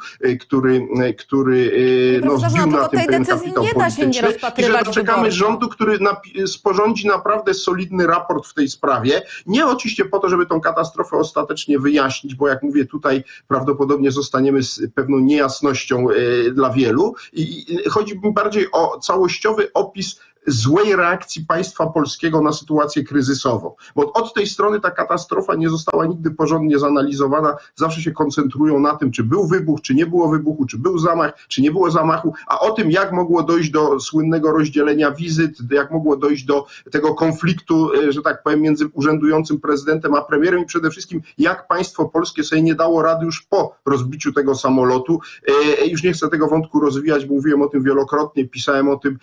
który zbił na tym pewien kapitał polityczny. I że doczekamy rządu, który sporządzi naprawdę solidny raport w tej sprawie. Nie oczywiście po to, żeby tą katastrofę ostatecznie wyjaśnić, bo jak mówię, tutaj prawdopodobnie zostaniemy z pewną niejasnością dla wielu. I chodzi mi bardziej o całościowy opis złej reakcji państwa polskiego na sytuację kryzysową. Bo od tej strony ta katastrofa nie została nigdy porządnie zanalizowana. Zawsze się koncentrują na tym, czy był wybuch, czy nie było wybuchu, czy był zamach, czy nie było zamachu, a o tym, jak mogło dojść do słynnego rozdzielenia wizyt, jak mogło dojść do tego konfliktu, że tak powiem, między urzędującym prezydentem a premierem i przede wszystkim, jak państwo polskie sobie nie dało rady już po rozbiciu tego samolotu. Już nie chcę tego wątku rozwijać, bo mówiłem o tym wielokrotnie, pisałem o tym.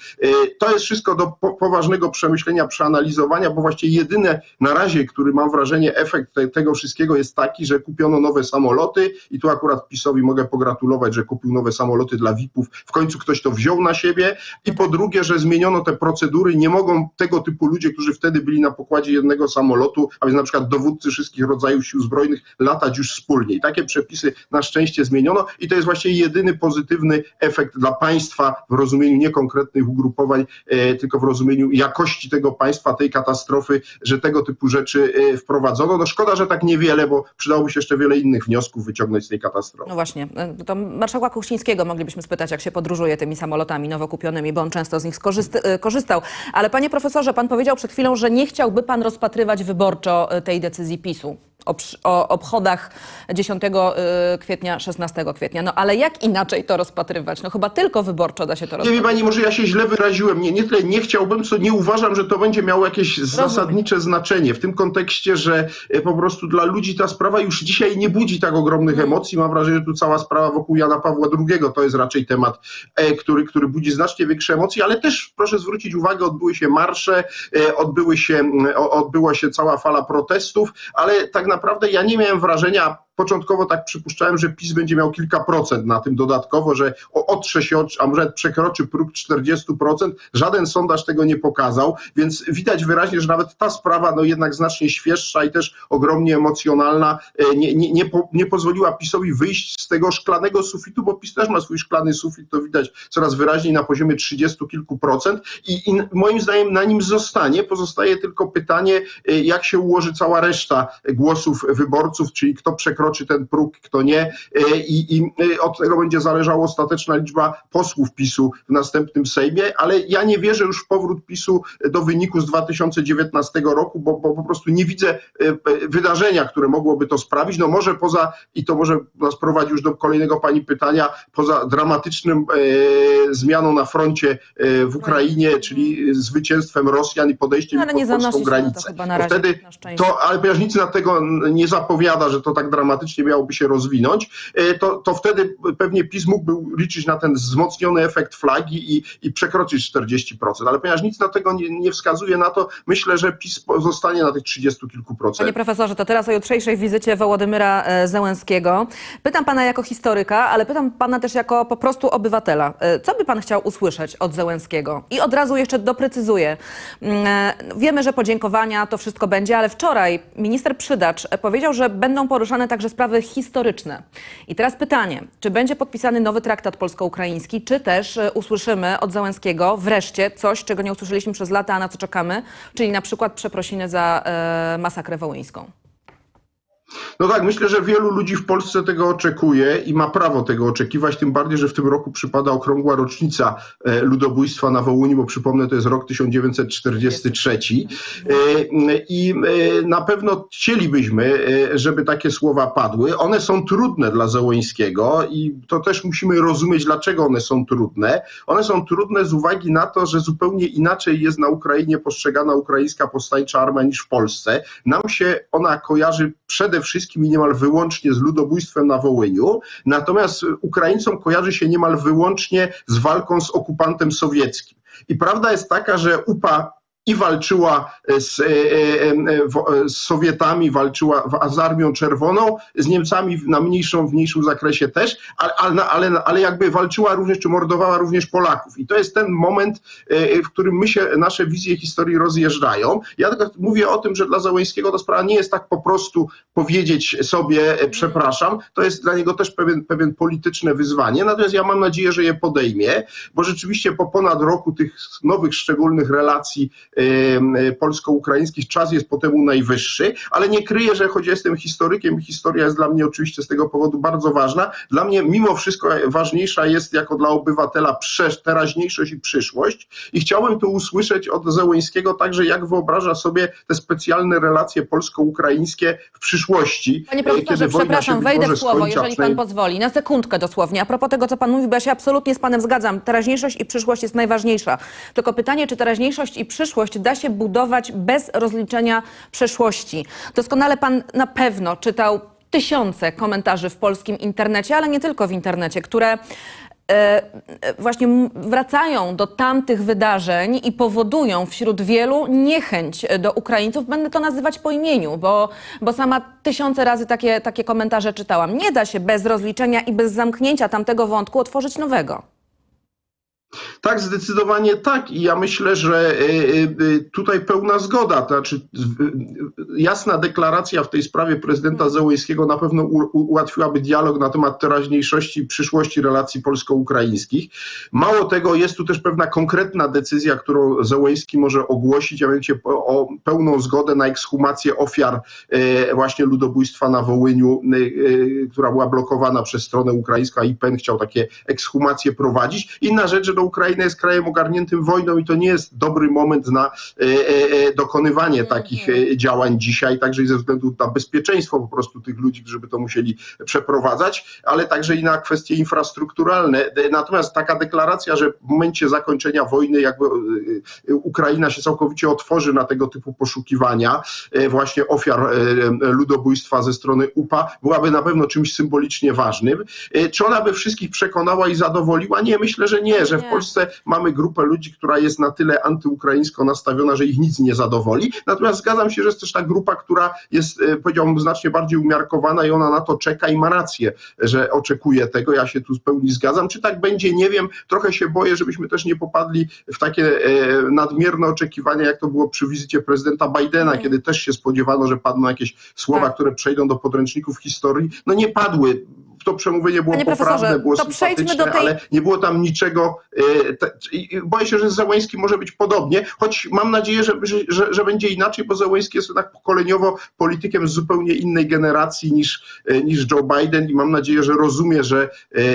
To jest wszystko do poważnego przemyślenia, przeanalizowania, bo właściwie jedyne na razie, który mam wrażenie, efekt tego wszystkiego jest taki, że kupiono nowe samoloty i tu akurat PiS-owi mogę pogratulować, że kupił nowe samoloty dla VIP-ów. W końcu ktoś to wziął na siebie i po drugie, że zmieniono te procedury. Nie mogą tego typu ludzie, którzy wtedy byli na pokładzie jednego samolotu, a więc na przykład dowódcy wszystkich rodzajów sił zbrojnych, latać już wspólnie. I takie przepisy na szczęście zmieniono i to jest właściwie jedyny pozytywny efekt dla państwa w rozumieniu nie konkretnych ugrupowań, tylko w rozumieniu jakości tego państwa, tej katastrofy, że tego typu rzeczy wprowadzono. No szkoda, że tak niewiele, bo przydałoby się jeszcze wiele innych wniosków wyciągnąć z tej katastrofy. No właśnie, to marszałka Kuchcińskiego moglibyśmy spytać, jak się podróżuje tymi samolotami nowo kupionymi, bo on często z nich korzystał. Ale panie profesorze, pan powiedział przed chwilą, że nie chciałby pan rozpatrywać wyborczo tej decyzji PiS-u o obchodach 10 kwietnia, 16 kwietnia. No ale jak inaczej to rozpatrywać? No chyba tylko wyborczo da się to rozpatrywać. Nie, wie pani, może ja się źle wyraziłem. Nie tyle nie chciałbym, co nie uważam, że to będzie miało jakieś zasadnicze znaczenie. W tym kontekście, że po prostu dla ludzi ta sprawa już dzisiaj nie budzi tak ogromnych emocji. Mam wrażenie, że tu cała sprawa wokół Jana Pawła II to jest raczej temat, który budzi znacznie większe emocje, ale też proszę zwrócić uwagę, odbyły się marsze, odbyła się cała fala protestów, ale tak naprawdę ja nie miałem wrażenia. Początkowo tak przypuszczałem, że PiS będzie miał kilka procent na tym dodatkowo, że otrze się, a może przekroczy próg 40%. Żaden sondaż tego nie pokazał, więc widać wyraźnie, że nawet ta sprawa no jednak znacznie świeższa i też ogromnie emocjonalna nie pozwoliła PiS-owi wyjść z tego szklanego sufitu, bo PiS też ma swój szklany sufit, to widać coraz wyraźniej na poziomie 30 kilku procent i moim zdaniem na nim zostanie. Pozostaje tylko pytanie, jak się ułoży cała reszta głosów wyborców, czyli kto przekroczy czy ten próg, kto nie i od tego będzie zależała ostateczna liczba posłów PiS-u w następnym Sejmie, ale ja nie wierzę już w powrót PiS-u do wyniku z 2019 roku, bo po prostu nie widzę wydarzenia, które mogłoby to sprawić. No może poza, i to może nas prowadzi już do kolejnego pani pytania, poza dramatycznym zmianą na froncie w Ukrainie, czyli zwycięstwem Rosjan i podejściem pod polską granicę. To chyba na razie, wtedy, ale ponieważ nic na tego nie zapowiada, że to tak dramatycznie dramatycznie miałoby się rozwinąć, to wtedy pewnie PiS mógłby liczyć na ten wzmocniony efekt flagi i przekroczyć 40%, ale ponieważ nic na tego nie wskazuje na to, myślę, że PiS zostanie na tych 30 kilku procent. Panie profesorze, to teraz o jutrzejszej wizycie Wołodymyra Zełenskiego. Pytam pana jako historyka, ale pytam pana też jako po prostu obywatela. Co by pan chciał usłyszeć od Zełenskiego? I od razu jeszcze doprecyzuję. Wiemy, że podziękowania to wszystko będzie, ale wczoraj minister Przydacz powiedział, że będą poruszane także sprawy historyczne. I teraz pytanie, czy będzie podpisany nowy traktat polsko-ukraiński, czy też usłyszymy od Zełenskiego wreszcie coś, czego nie usłyszeliśmy przez lata, a na co czekamy, czyli na przykład przeprosiny za masakrę wołyńską. No tak, myślę, że wielu ludzi w Polsce tego oczekuje i ma prawo tego oczekiwać, tym bardziej, że w tym roku przypada okrągła rocznica ludobójstwa na Wołyniu, bo przypomnę, to jest rok 1943. I na pewno chcielibyśmy, żeby takie słowa padły. One są trudne dla Zełenskiego i to też musimy rozumieć, dlaczego one są trudne. One są trudne z uwagi na to, że zupełnie inaczej jest na Ukrainie postrzegana ukraińska powstańcza armia niż w Polsce. Nam się ona kojarzy przede wszystkim i niemal wyłącznie z ludobójstwem na Wołyniu, natomiast Ukraińcom kojarzy się niemal wyłącznie z walką z okupantem sowieckim. I prawda jest taka, że UPA i walczyła z Sowietami, walczyła z Armią Czerwoną, z Niemcami na mniejszą, w mniejszym zakresie też, ale jakby walczyła również, czy mordowała również Polaków. I to jest ten moment, w którym nasze wizje historii rozjeżdżają. Ja tylko mówię o tym, że dla Zełenskiego ta sprawa nie jest tak po prostu powiedzieć sobie przepraszam. To jest dla niego też pewien polityczne wyzwanie. Natomiast ja mam nadzieję, że je podejmie, bo rzeczywiście po ponad roku tych nowych, szczególnych relacji polsko-ukraińskich czas jest po temu najwyższy, ale nie kryję, że choć jestem historykiem, historia jest dla mnie oczywiście z tego powodu bardzo ważna. Dla mnie mimo wszystko ważniejsza jest jako dla obywatela teraźniejszość i przyszłość i chciałbym tu usłyszeć od Zełenskiego także, jak wyobraża sobie te specjalne relacje polsko-ukraińskie w przyszłości. Panie profesorze, przepraszam, wejdę w słowo, jeżeli pan pozwoli, na sekundkę dosłownie. A propos tego, co pan mówi, bo ja się absolutnie z panem zgadzam. Teraźniejszość i przyszłość jest najważniejsza. Tylko pytanie, czy teraźniejszość i przyszłość da się budować bez rozliczenia przeszłości. Doskonale pan na pewno czytał tysiące komentarzy w polskim internecie, ale nie tylko w internecie, które właśnie wracają do tamtych wydarzeń i powodują wśród wielu niechęć do Ukraińców. Będę to nazywać po imieniu, bo sama tysiące razy takie komentarze czytałam. Nie da się bez rozliczenia i bez zamknięcia tamtego wątku otworzyć nowego. Tak, zdecydowanie tak i ja myślę, że tutaj pełna zgoda, to znaczy jasna deklaracja w tej sprawie prezydenta Zełenskiego na pewno ułatwiłaby dialog na temat teraźniejszości i przyszłości relacji polsko-ukraińskich. Mało tego, jest tu też pewna konkretna decyzja, którą Zełenski może ogłosić, a mianowicie o pełną zgodę na ekshumację ofiar właśnie ludobójstwa na Wołyniu, która była blokowana przez stronę ukraińską, a IPN chciał takie ekshumacje prowadzić. Inna rzecz, że Ukraina jest krajem ogarniętym wojną i to nie jest dobry moment na dokonywanie takich działań dzisiaj, także i ze względu na bezpieczeństwo po prostu tych ludzi, którzy by to musieli przeprowadzać, ale także i na kwestie infrastrukturalne. Natomiast taka deklaracja, że w momencie zakończenia wojny jakby Ukraina się całkowicie otworzy na tego typu poszukiwania właśnie ofiar ludobójstwa ze strony UPA, byłaby na pewno czymś symbolicznie ważnym. Czy ona by wszystkich przekonała i zadowoliła? Nie, myślę, że nie, że w Polsce mamy grupę ludzi, która jest na tyle antyukraińsko nastawiona, że ich nic nie zadowoli. Natomiast zgadzam się, że jest też ta grupa, która jest, powiedziałbym, znacznie bardziej umiarkowana i ona na to czeka i ma rację, że oczekuje tego. Ja się tu w pełni zgadzam. Czy tak będzie? Nie wiem. Trochę się boję, żebyśmy też nie popadli w takie nadmierne oczekiwania, jak to było przy wizycie prezydenta Bidena, kiedy też się spodziewano, że padną jakieś słowa, które przejdą do podręczników historii. No nie padły. To przemówienie było poprawne, było sympatyczne, ale nie było tam niczego. Boję się, że Zełenski może być podobnie, choć mam nadzieję, że będzie inaczej, bo Zełenski jest jednak pokoleniowo politykiem z zupełnie innej generacji niż Joe Biden i mam nadzieję, że rozumie, że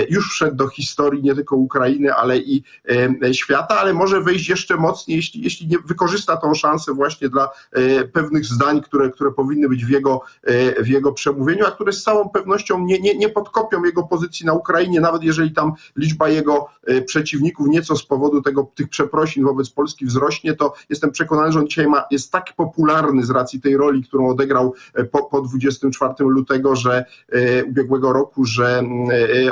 już wszedł do historii nie tylko Ukrainy, ale i świata, ale może wejść jeszcze mocniej, jeśli nie wykorzysta tą szansę właśnie dla pewnych zdań, które powinny być w jego przemówieniu, a które z całą pewnością nie podkopują kopią jego pozycji na Ukrainie, nawet jeżeli tam liczba jego przeciwników nieco z powodu tych przeprosin wobec Polski wzrośnie, to jestem przekonany, że on dzisiaj jest tak popularny z racji tej roli, którą odegrał po 24 lutego ubiegłego roku, że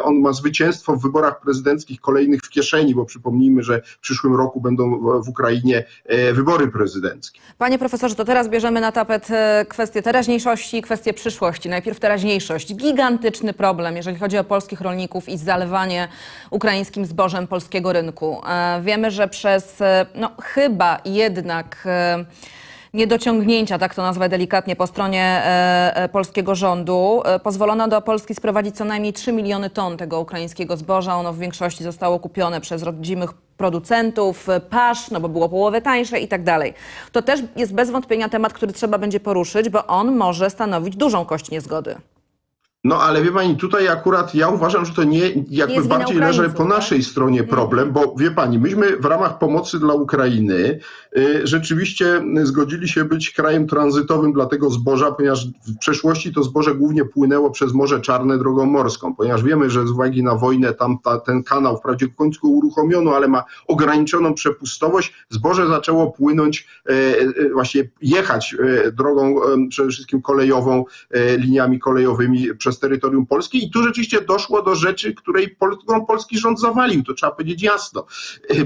on ma zwycięstwo w wyborach prezydenckich kolejnych w kieszeni, bo przypomnijmy, że w przyszłym roku będą w Ukrainie wybory prezydenckie. Panie profesorze, to teraz bierzemy na tapet kwestię teraźniejszości i kwestię przyszłości. Najpierw teraźniejszość. Gigantyczny problem, jeżeli chodzi o polskich rolników i zalewanie ukraińskim zbożem polskiego rynku. Wiemy, że przez chyba jednak niedociągnięcia, tak to nazwę delikatnie, po stronie polskiego rządu pozwolono do Polski sprowadzić co najmniej 3 miliony ton tego ukraińskiego zboża. Ono w większości zostało kupione przez rodzimych producentów, pasz, bo było połowę tańsze i tak dalej. To też jest bez wątpienia temat, który trzeba będzie poruszyć, bo on może stanowić dużą kość niezgody. No ale wie pani, tutaj akurat ja uważam, że to jakby bardziej leży po naszej stronie problem, bo wie pani, myśmy w ramach pomocy dla Ukrainy rzeczywiście zgodzili się być krajem tranzytowym dla tego zboża, ponieważ w przeszłości to zboże głównie płynęło przez Morze Czarne drogą morską, ponieważ wiemy, że z uwagi na wojnę tam ten kanał wprawdzie w końcu uruchomiono, ale ma ograniczoną przepustowość. Zboże zaczęło płynąć, właśnie jechać drogą przede wszystkim kolejową, liniami kolejowymi przez terytorium Polski i tu rzeczywiście doszło do rzeczy, którą polski rząd zawalił, to trzeba powiedzieć jasno,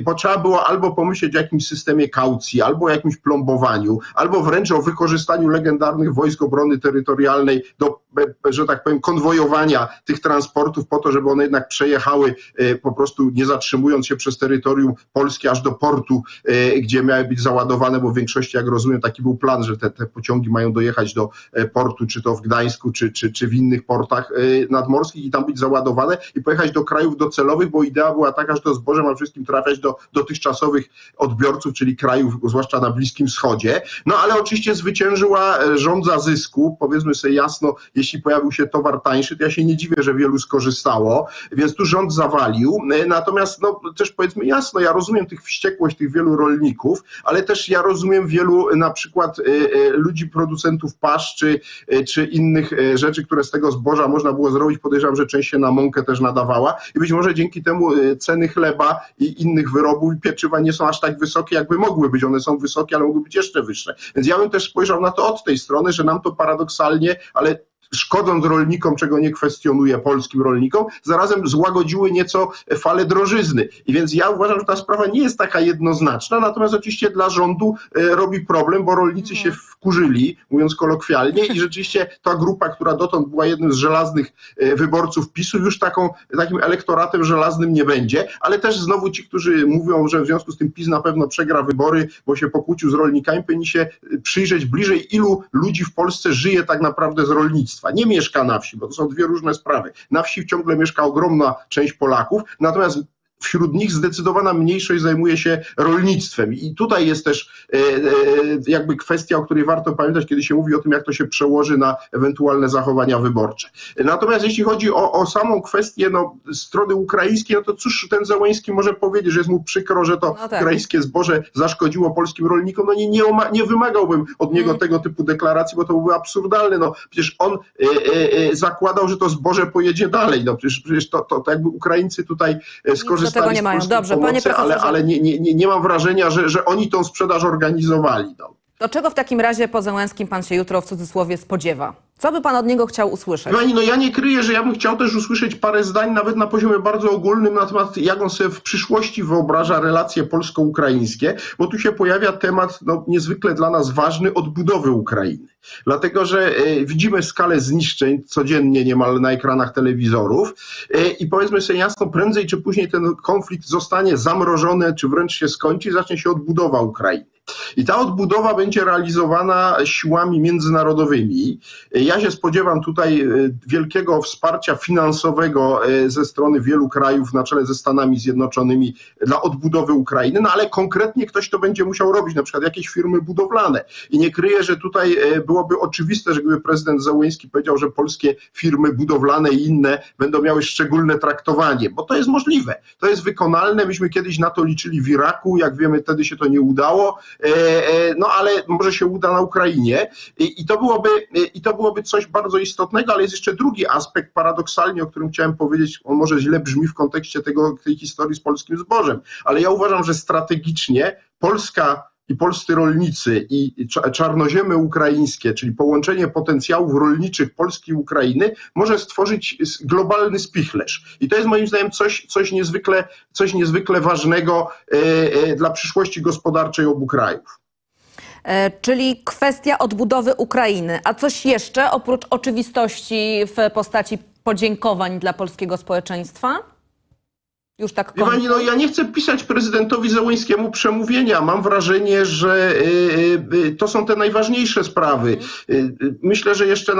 bo trzeba było albo pomyśleć o jakimś systemie kaucji, albo o jakimś plombowaniu, albo wręcz o wykorzystaniu legendarnych Wojsk Obrony Terytorialnej do, że tak powiem, konwojowania tych transportów po to, żeby one jednak przejechały po prostu nie zatrzymując się przez terytorium Polski aż do portu, gdzie miały być załadowane, bo w większości, jak rozumiem, taki był plan, że te pociągi mają dojechać do portu, czy to w Gdańsku, czy w innych portach nadmorskich i tam być załadowane i pojechać do krajów docelowych, bo idea była taka, że to zboże ma przede wszystkim trafiać do dotychczasowych odbiorców, czyli krajów, zwłaszcza na Bliskim Wschodzie. No ale oczywiście zwyciężyła żądza zysku, powiedzmy sobie jasno, jeśli pojawił się towar tańszy, to ja się nie dziwię, że wielu skorzystało, więc tu rząd zawalił. Natomiast też powiedzmy jasno, ja rozumiem wściekłość tych wielu rolników, ale też ja rozumiem wielu na przykład ludzi, producentów pasz czy innych rzeczy, które z tego zboża można było zrobić, podejrzewam, że część się na mąkę też nadawała i być może dzięki temu ceny chleba i innych wyrobów i pieczywa nie są aż tak wysokie, jakby mogły być. One są wysokie, ale mogły być jeszcze wyższe. Więc ja bym też spojrzał na to od tej strony, że nam to paradoksalnie, ale szkodząc rolnikom, czego nie kwestionuję, polskim rolnikom, zarazem złagodziły nieco falę drożyzny. I więc ja uważam, że ta sprawa nie jest taka jednoznaczna, natomiast oczywiście dla rządu robi problem, bo rolnicy się wkurzyli, mówiąc kolokwialnie, i rzeczywiście ta grupa, która dotąd była jednym z żelaznych wyborców PiS-u, już takim elektoratem żelaznym nie będzie, ale też znowu ci, którzy mówią, że w związku z tym PiS na pewno przegra wybory, bo się pokłócił z rolnikami, powinni się przyjrzeć bliżej, ilu ludzi w Polsce żyje tak naprawdę z rolnictwa. Nie mieszka na wsi, bo to są dwie różne sprawy. Na wsi ciągle mieszka ogromna część Polaków, natomiast wśród nich zdecydowana mniejszość zajmuje się rolnictwem. I tutaj jest też jakby kwestia, o której warto pamiętać, kiedy się mówi o tym, jak to się przełoży na ewentualne zachowania wyborcze. Natomiast jeśli chodzi o samą kwestię strony ukraińskiej, to cóż ten Zełeński może powiedzieć, że jest mu przykro, że to ukraińskie zboże zaszkodziło polskim rolnikom. Nie wymagałbym od niego tego typu deklaracji, bo to byłby absurdalne. Przecież on zakładał, że to zboże pojedzie dalej. Przecież to jakby Ukraińcy tutaj skorzystają. Tego nie mają. Dobrze, panie profesorze. Ale nie mam wrażenia, że oni tą sprzedaż organizowali. Do czego w takim razie po Zełenskim pan się jutro w cudzysłowie spodziewa? Co by pan od niego chciał usłyszeć? Pani, ja nie kryję, że ja bym chciał też usłyszeć parę zdań, nawet na poziomie bardzo ogólnym, na temat, jak on sobie w przyszłości wyobraża relacje polsko-ukraińskie, bo tu się pojawia temat niezwykle dla nas ważny, odbudowy Ukrainy. Dlatego, że widzimy skalę zniszczeń codziennie niemal na ekranach telewizorów i powiedzmy sobie jasno, prędzej czy później ten konflikt zostanie zamrożony, czy wręcz się skończy, zacznie się odbudowa Ukrainy. I ta odbudowa będzie realizowana siłami międzynarodowymi. Ja się spodziewam tutaj wielkiego wsparcia finansowego ze strony wielu krajów, na czele ze Stanami Zjednoczonymi, dla odbudowy Ukrainy, ale konkretnie ktoś to będzie musiał robić, na przykład jakieś firmy budowlane. I nie kryję, że tutaj byłoby oczywiste, że gdyby prezydent Zełenski powiedział, że polskie firmy budowlane i inne będą miały szczególne traktowanie, bo to jest możliwe, to jest wykonalne. Myśmy kiedyś na to liczyli w Iraku, jak wiemy, wtedy się to nie udało. no ale może się uda na Ukrainie i to byłoby coś bardzo istotnego, ale jest jeszcze drugi aspekt paradoksalnie, o którym chciałem powiedzieć, on może źle brzmi w kontekście tej historii z polskim zbożem, ale ja uważam, że strategicznie Polska i polscy rolnicy i czarnoziemy ukraińskie, czyli połączenie potencjałów rolniczych Polski i Ukrainy może stworzyć globalny spichlerz. I to jest moim zdaniem coś niezwykle ważnego dla przyszłości gospodarczej obu krajów. Czyli kwestia odbudowy Ukrainy. A coś jeszcze oprócz oczywistości w postaci podziękowań dla polskiego społeczeństwa? Już tak Pani, no ja nie chcę pisać prezydentowi Zełenskiemu przemówienia. Mam wrażenie, że to są te najważniejsze sprawy. Myślę, że jeszcze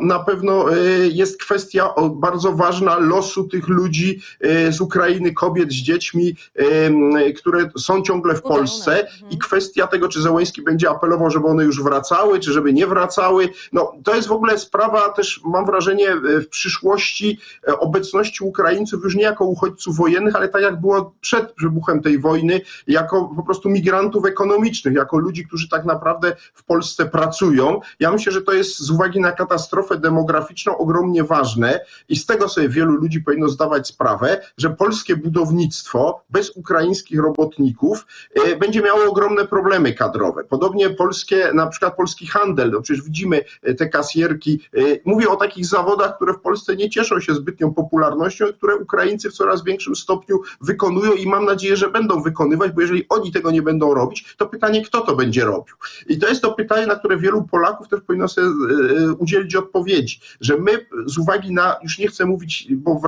na pewno jest kwestia bardzo ważna losu tych ludzi z Ukrainy, kobiet z dziećmi, które są ciągle w Polsce i kwestia tego, czy Zełenski będzie apelował, żeby one już wracały, czy żeby nie wracały. No, to jest w ogóle sprawa też, mam wrażenie, w przyszłości obecności Ukraińców już nie jako uchodźców wojennych, ale tak jak było przed wybuchem tej wojny, jako po prostu migrantów ekonomicznych, jako ludzi, którzy tak naprawdę w Polsce pracują. Ja myślę, że to jest z uwagi na katastrofę demograficzną ogromnie ważne i z tego sobie wielu ludzi powinno zdawać sprawę, że polskie budownictwo bez ukraińskich robotników będzie miało ogromne problemy kadrowe. Podobnie na przykład polski handel, no przecież widzimy te kasjerki. Mówię o takich zawodach, które w Polsce nie cieszą się zbytnią popularnością i które Ukraińcy w coraz większym stopniu wykonują i mam nadzieję, że będą wykonywać, bo jeżeli oni tego nie będą robić, to pytanie, kto to będzie robił. I to jest to pytanie, na które wielu Polaków też powinno sobie udzielić odpowiedzi, że my z uwagi na, już nie chcę mówić, bo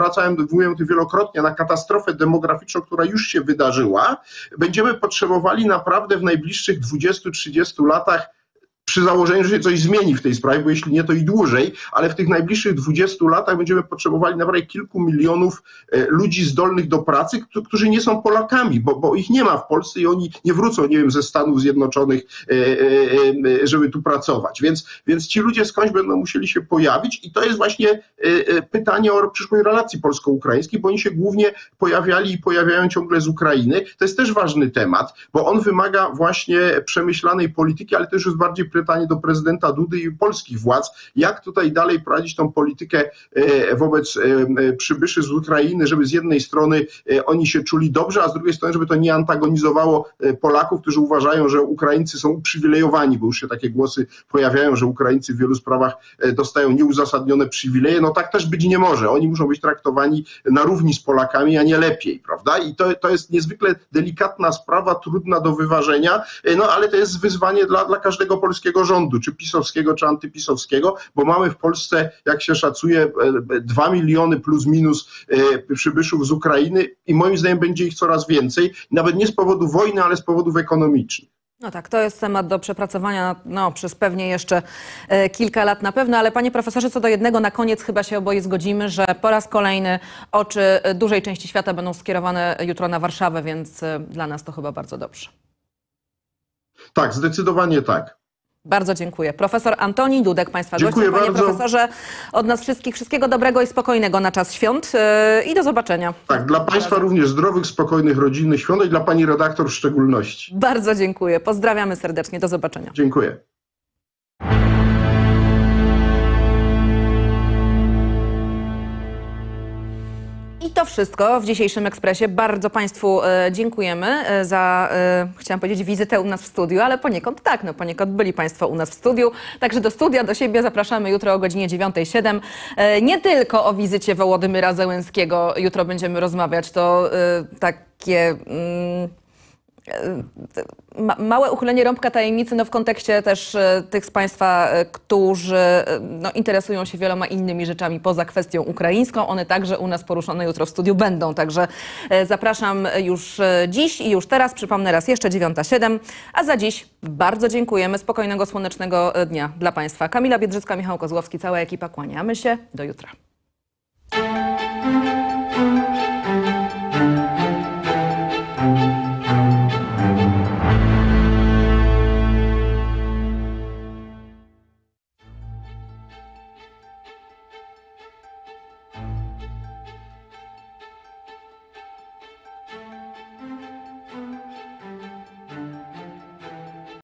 mówiłem o tym wielokrotnie, na katastrofę demograficzną, która już się wydarzyła, będziemy potrzebowali naprawdę w najbliższych 20-30 latach przy założeniu, że się coś zmieni w tej sprawie, bo jeśli nie, to i dłużej, ale w tych najbliższych 20 latach będziemy potrzebowali naprawdę kilku milionów ludzi zdolnych do pracy, którzy nie są Polakami, bo ich nie ma w Polsce i oni nie wrócą, nie wiem, ze Stanów Zjednoczonych, żeby tu pracować. Więc ci ludzie skądś będą musieli się pojawić i to jest właśnie pytanie o przyszłej relacji polsko-ukraińskiej, bo oni się głównie pojawiali i pojawiają ciągle z Ukrainy. To jest też ważny temat, bo on wymaga właśnie przemyślanej polityki, ale też już bardziej pytanie do prezydenta Dudy i polskich władz, jak tutaj dalej prowadzić tą politykę wobec przybyszy z Ukrainy, żeby z jednej strony oni się czuli dobrze, a z drugiej strony, żeby to nie antagonizowało Polaków, którzy uważają, że Ukraińcy są uprzywilejowani, bo już się takie głosy pojawiają, że Ukraińcy w wielu sprawach dostają nieuzasadnione przywileje. No tak też być nie może. Oni muszą być traktowani na równi z Polakami, a nie lepiej, prawda? I to jest niezwykle delikatna sprawa, trudna do wyważenia, no ale to jest wyzwanie dla każdego polskiego rządu, czy pisowskiego, czy antypisowskiego, bo mamy w Polsce, jak się szacuje, 2 miliony plus minus przybyszów z Ukrainy i moim zdaniem będzie ich coraz więcej, nawet nie z powodu wojny, ale z powodów ekonomicznych. No tak, to jest temat do przepracowania przez pewnie jeszcze kilka lat na pewno, ale panie profesorze, co do jednego na koniec chyba się oboje zgodzimy, że po raz kolejny oczy dużej części świata będą skierowane jutro na Warszawę, więc dla nas to chyba bardzo dobrze. Tak, zdecydowanie tak. Bardzo dziękuję. Profesor Antoni Dudek, Państwa gościem. Panie profesorze, od nas wszystkich wszystkiego dobrego i spokojnego na czas świąt i do zobaczenia. Tak, dla Państwa również zdrowych, spokojnych, rodzinnych świąt i dla Pani redaktor w szczególności. Bardzo dziękuję. Pozdrawiamy serdecznie. Do zobaczenia. Dziękuję. I to wszystko w dzisiejszym Ekspresie. Bardzo Państwu dziękujemy za, chciałam powiedzieć, wizytę u nas w studiu, ale poniekąd tak, poniekąd byli Państwo u nas w studiu. Także do studia, do siebie zapraszamy jutro o godzinie 9:07. Nie tylko o wizycie Wołodymyra Zełenskiego jutro będziemy rozmawiać, to takie... Małe uchylenie rąbka tajemnicy w kontekście też tych z Państwa, którzy interesują się wieloma innymi rzeczami poza kwestią ukraińską. One także u nas poruszone jutro w studiu będą. Także zapraszam już dziś i już teraz. Przypomnę raz jeszcze 9:07. A za dziś bardzo dziękujemy. Spokojnego, słonecznego dnia dla Państwa. Kamila Biedrzycka, Michał Kozłowski, cała ekipa. Kłaniamy się. Do jutra.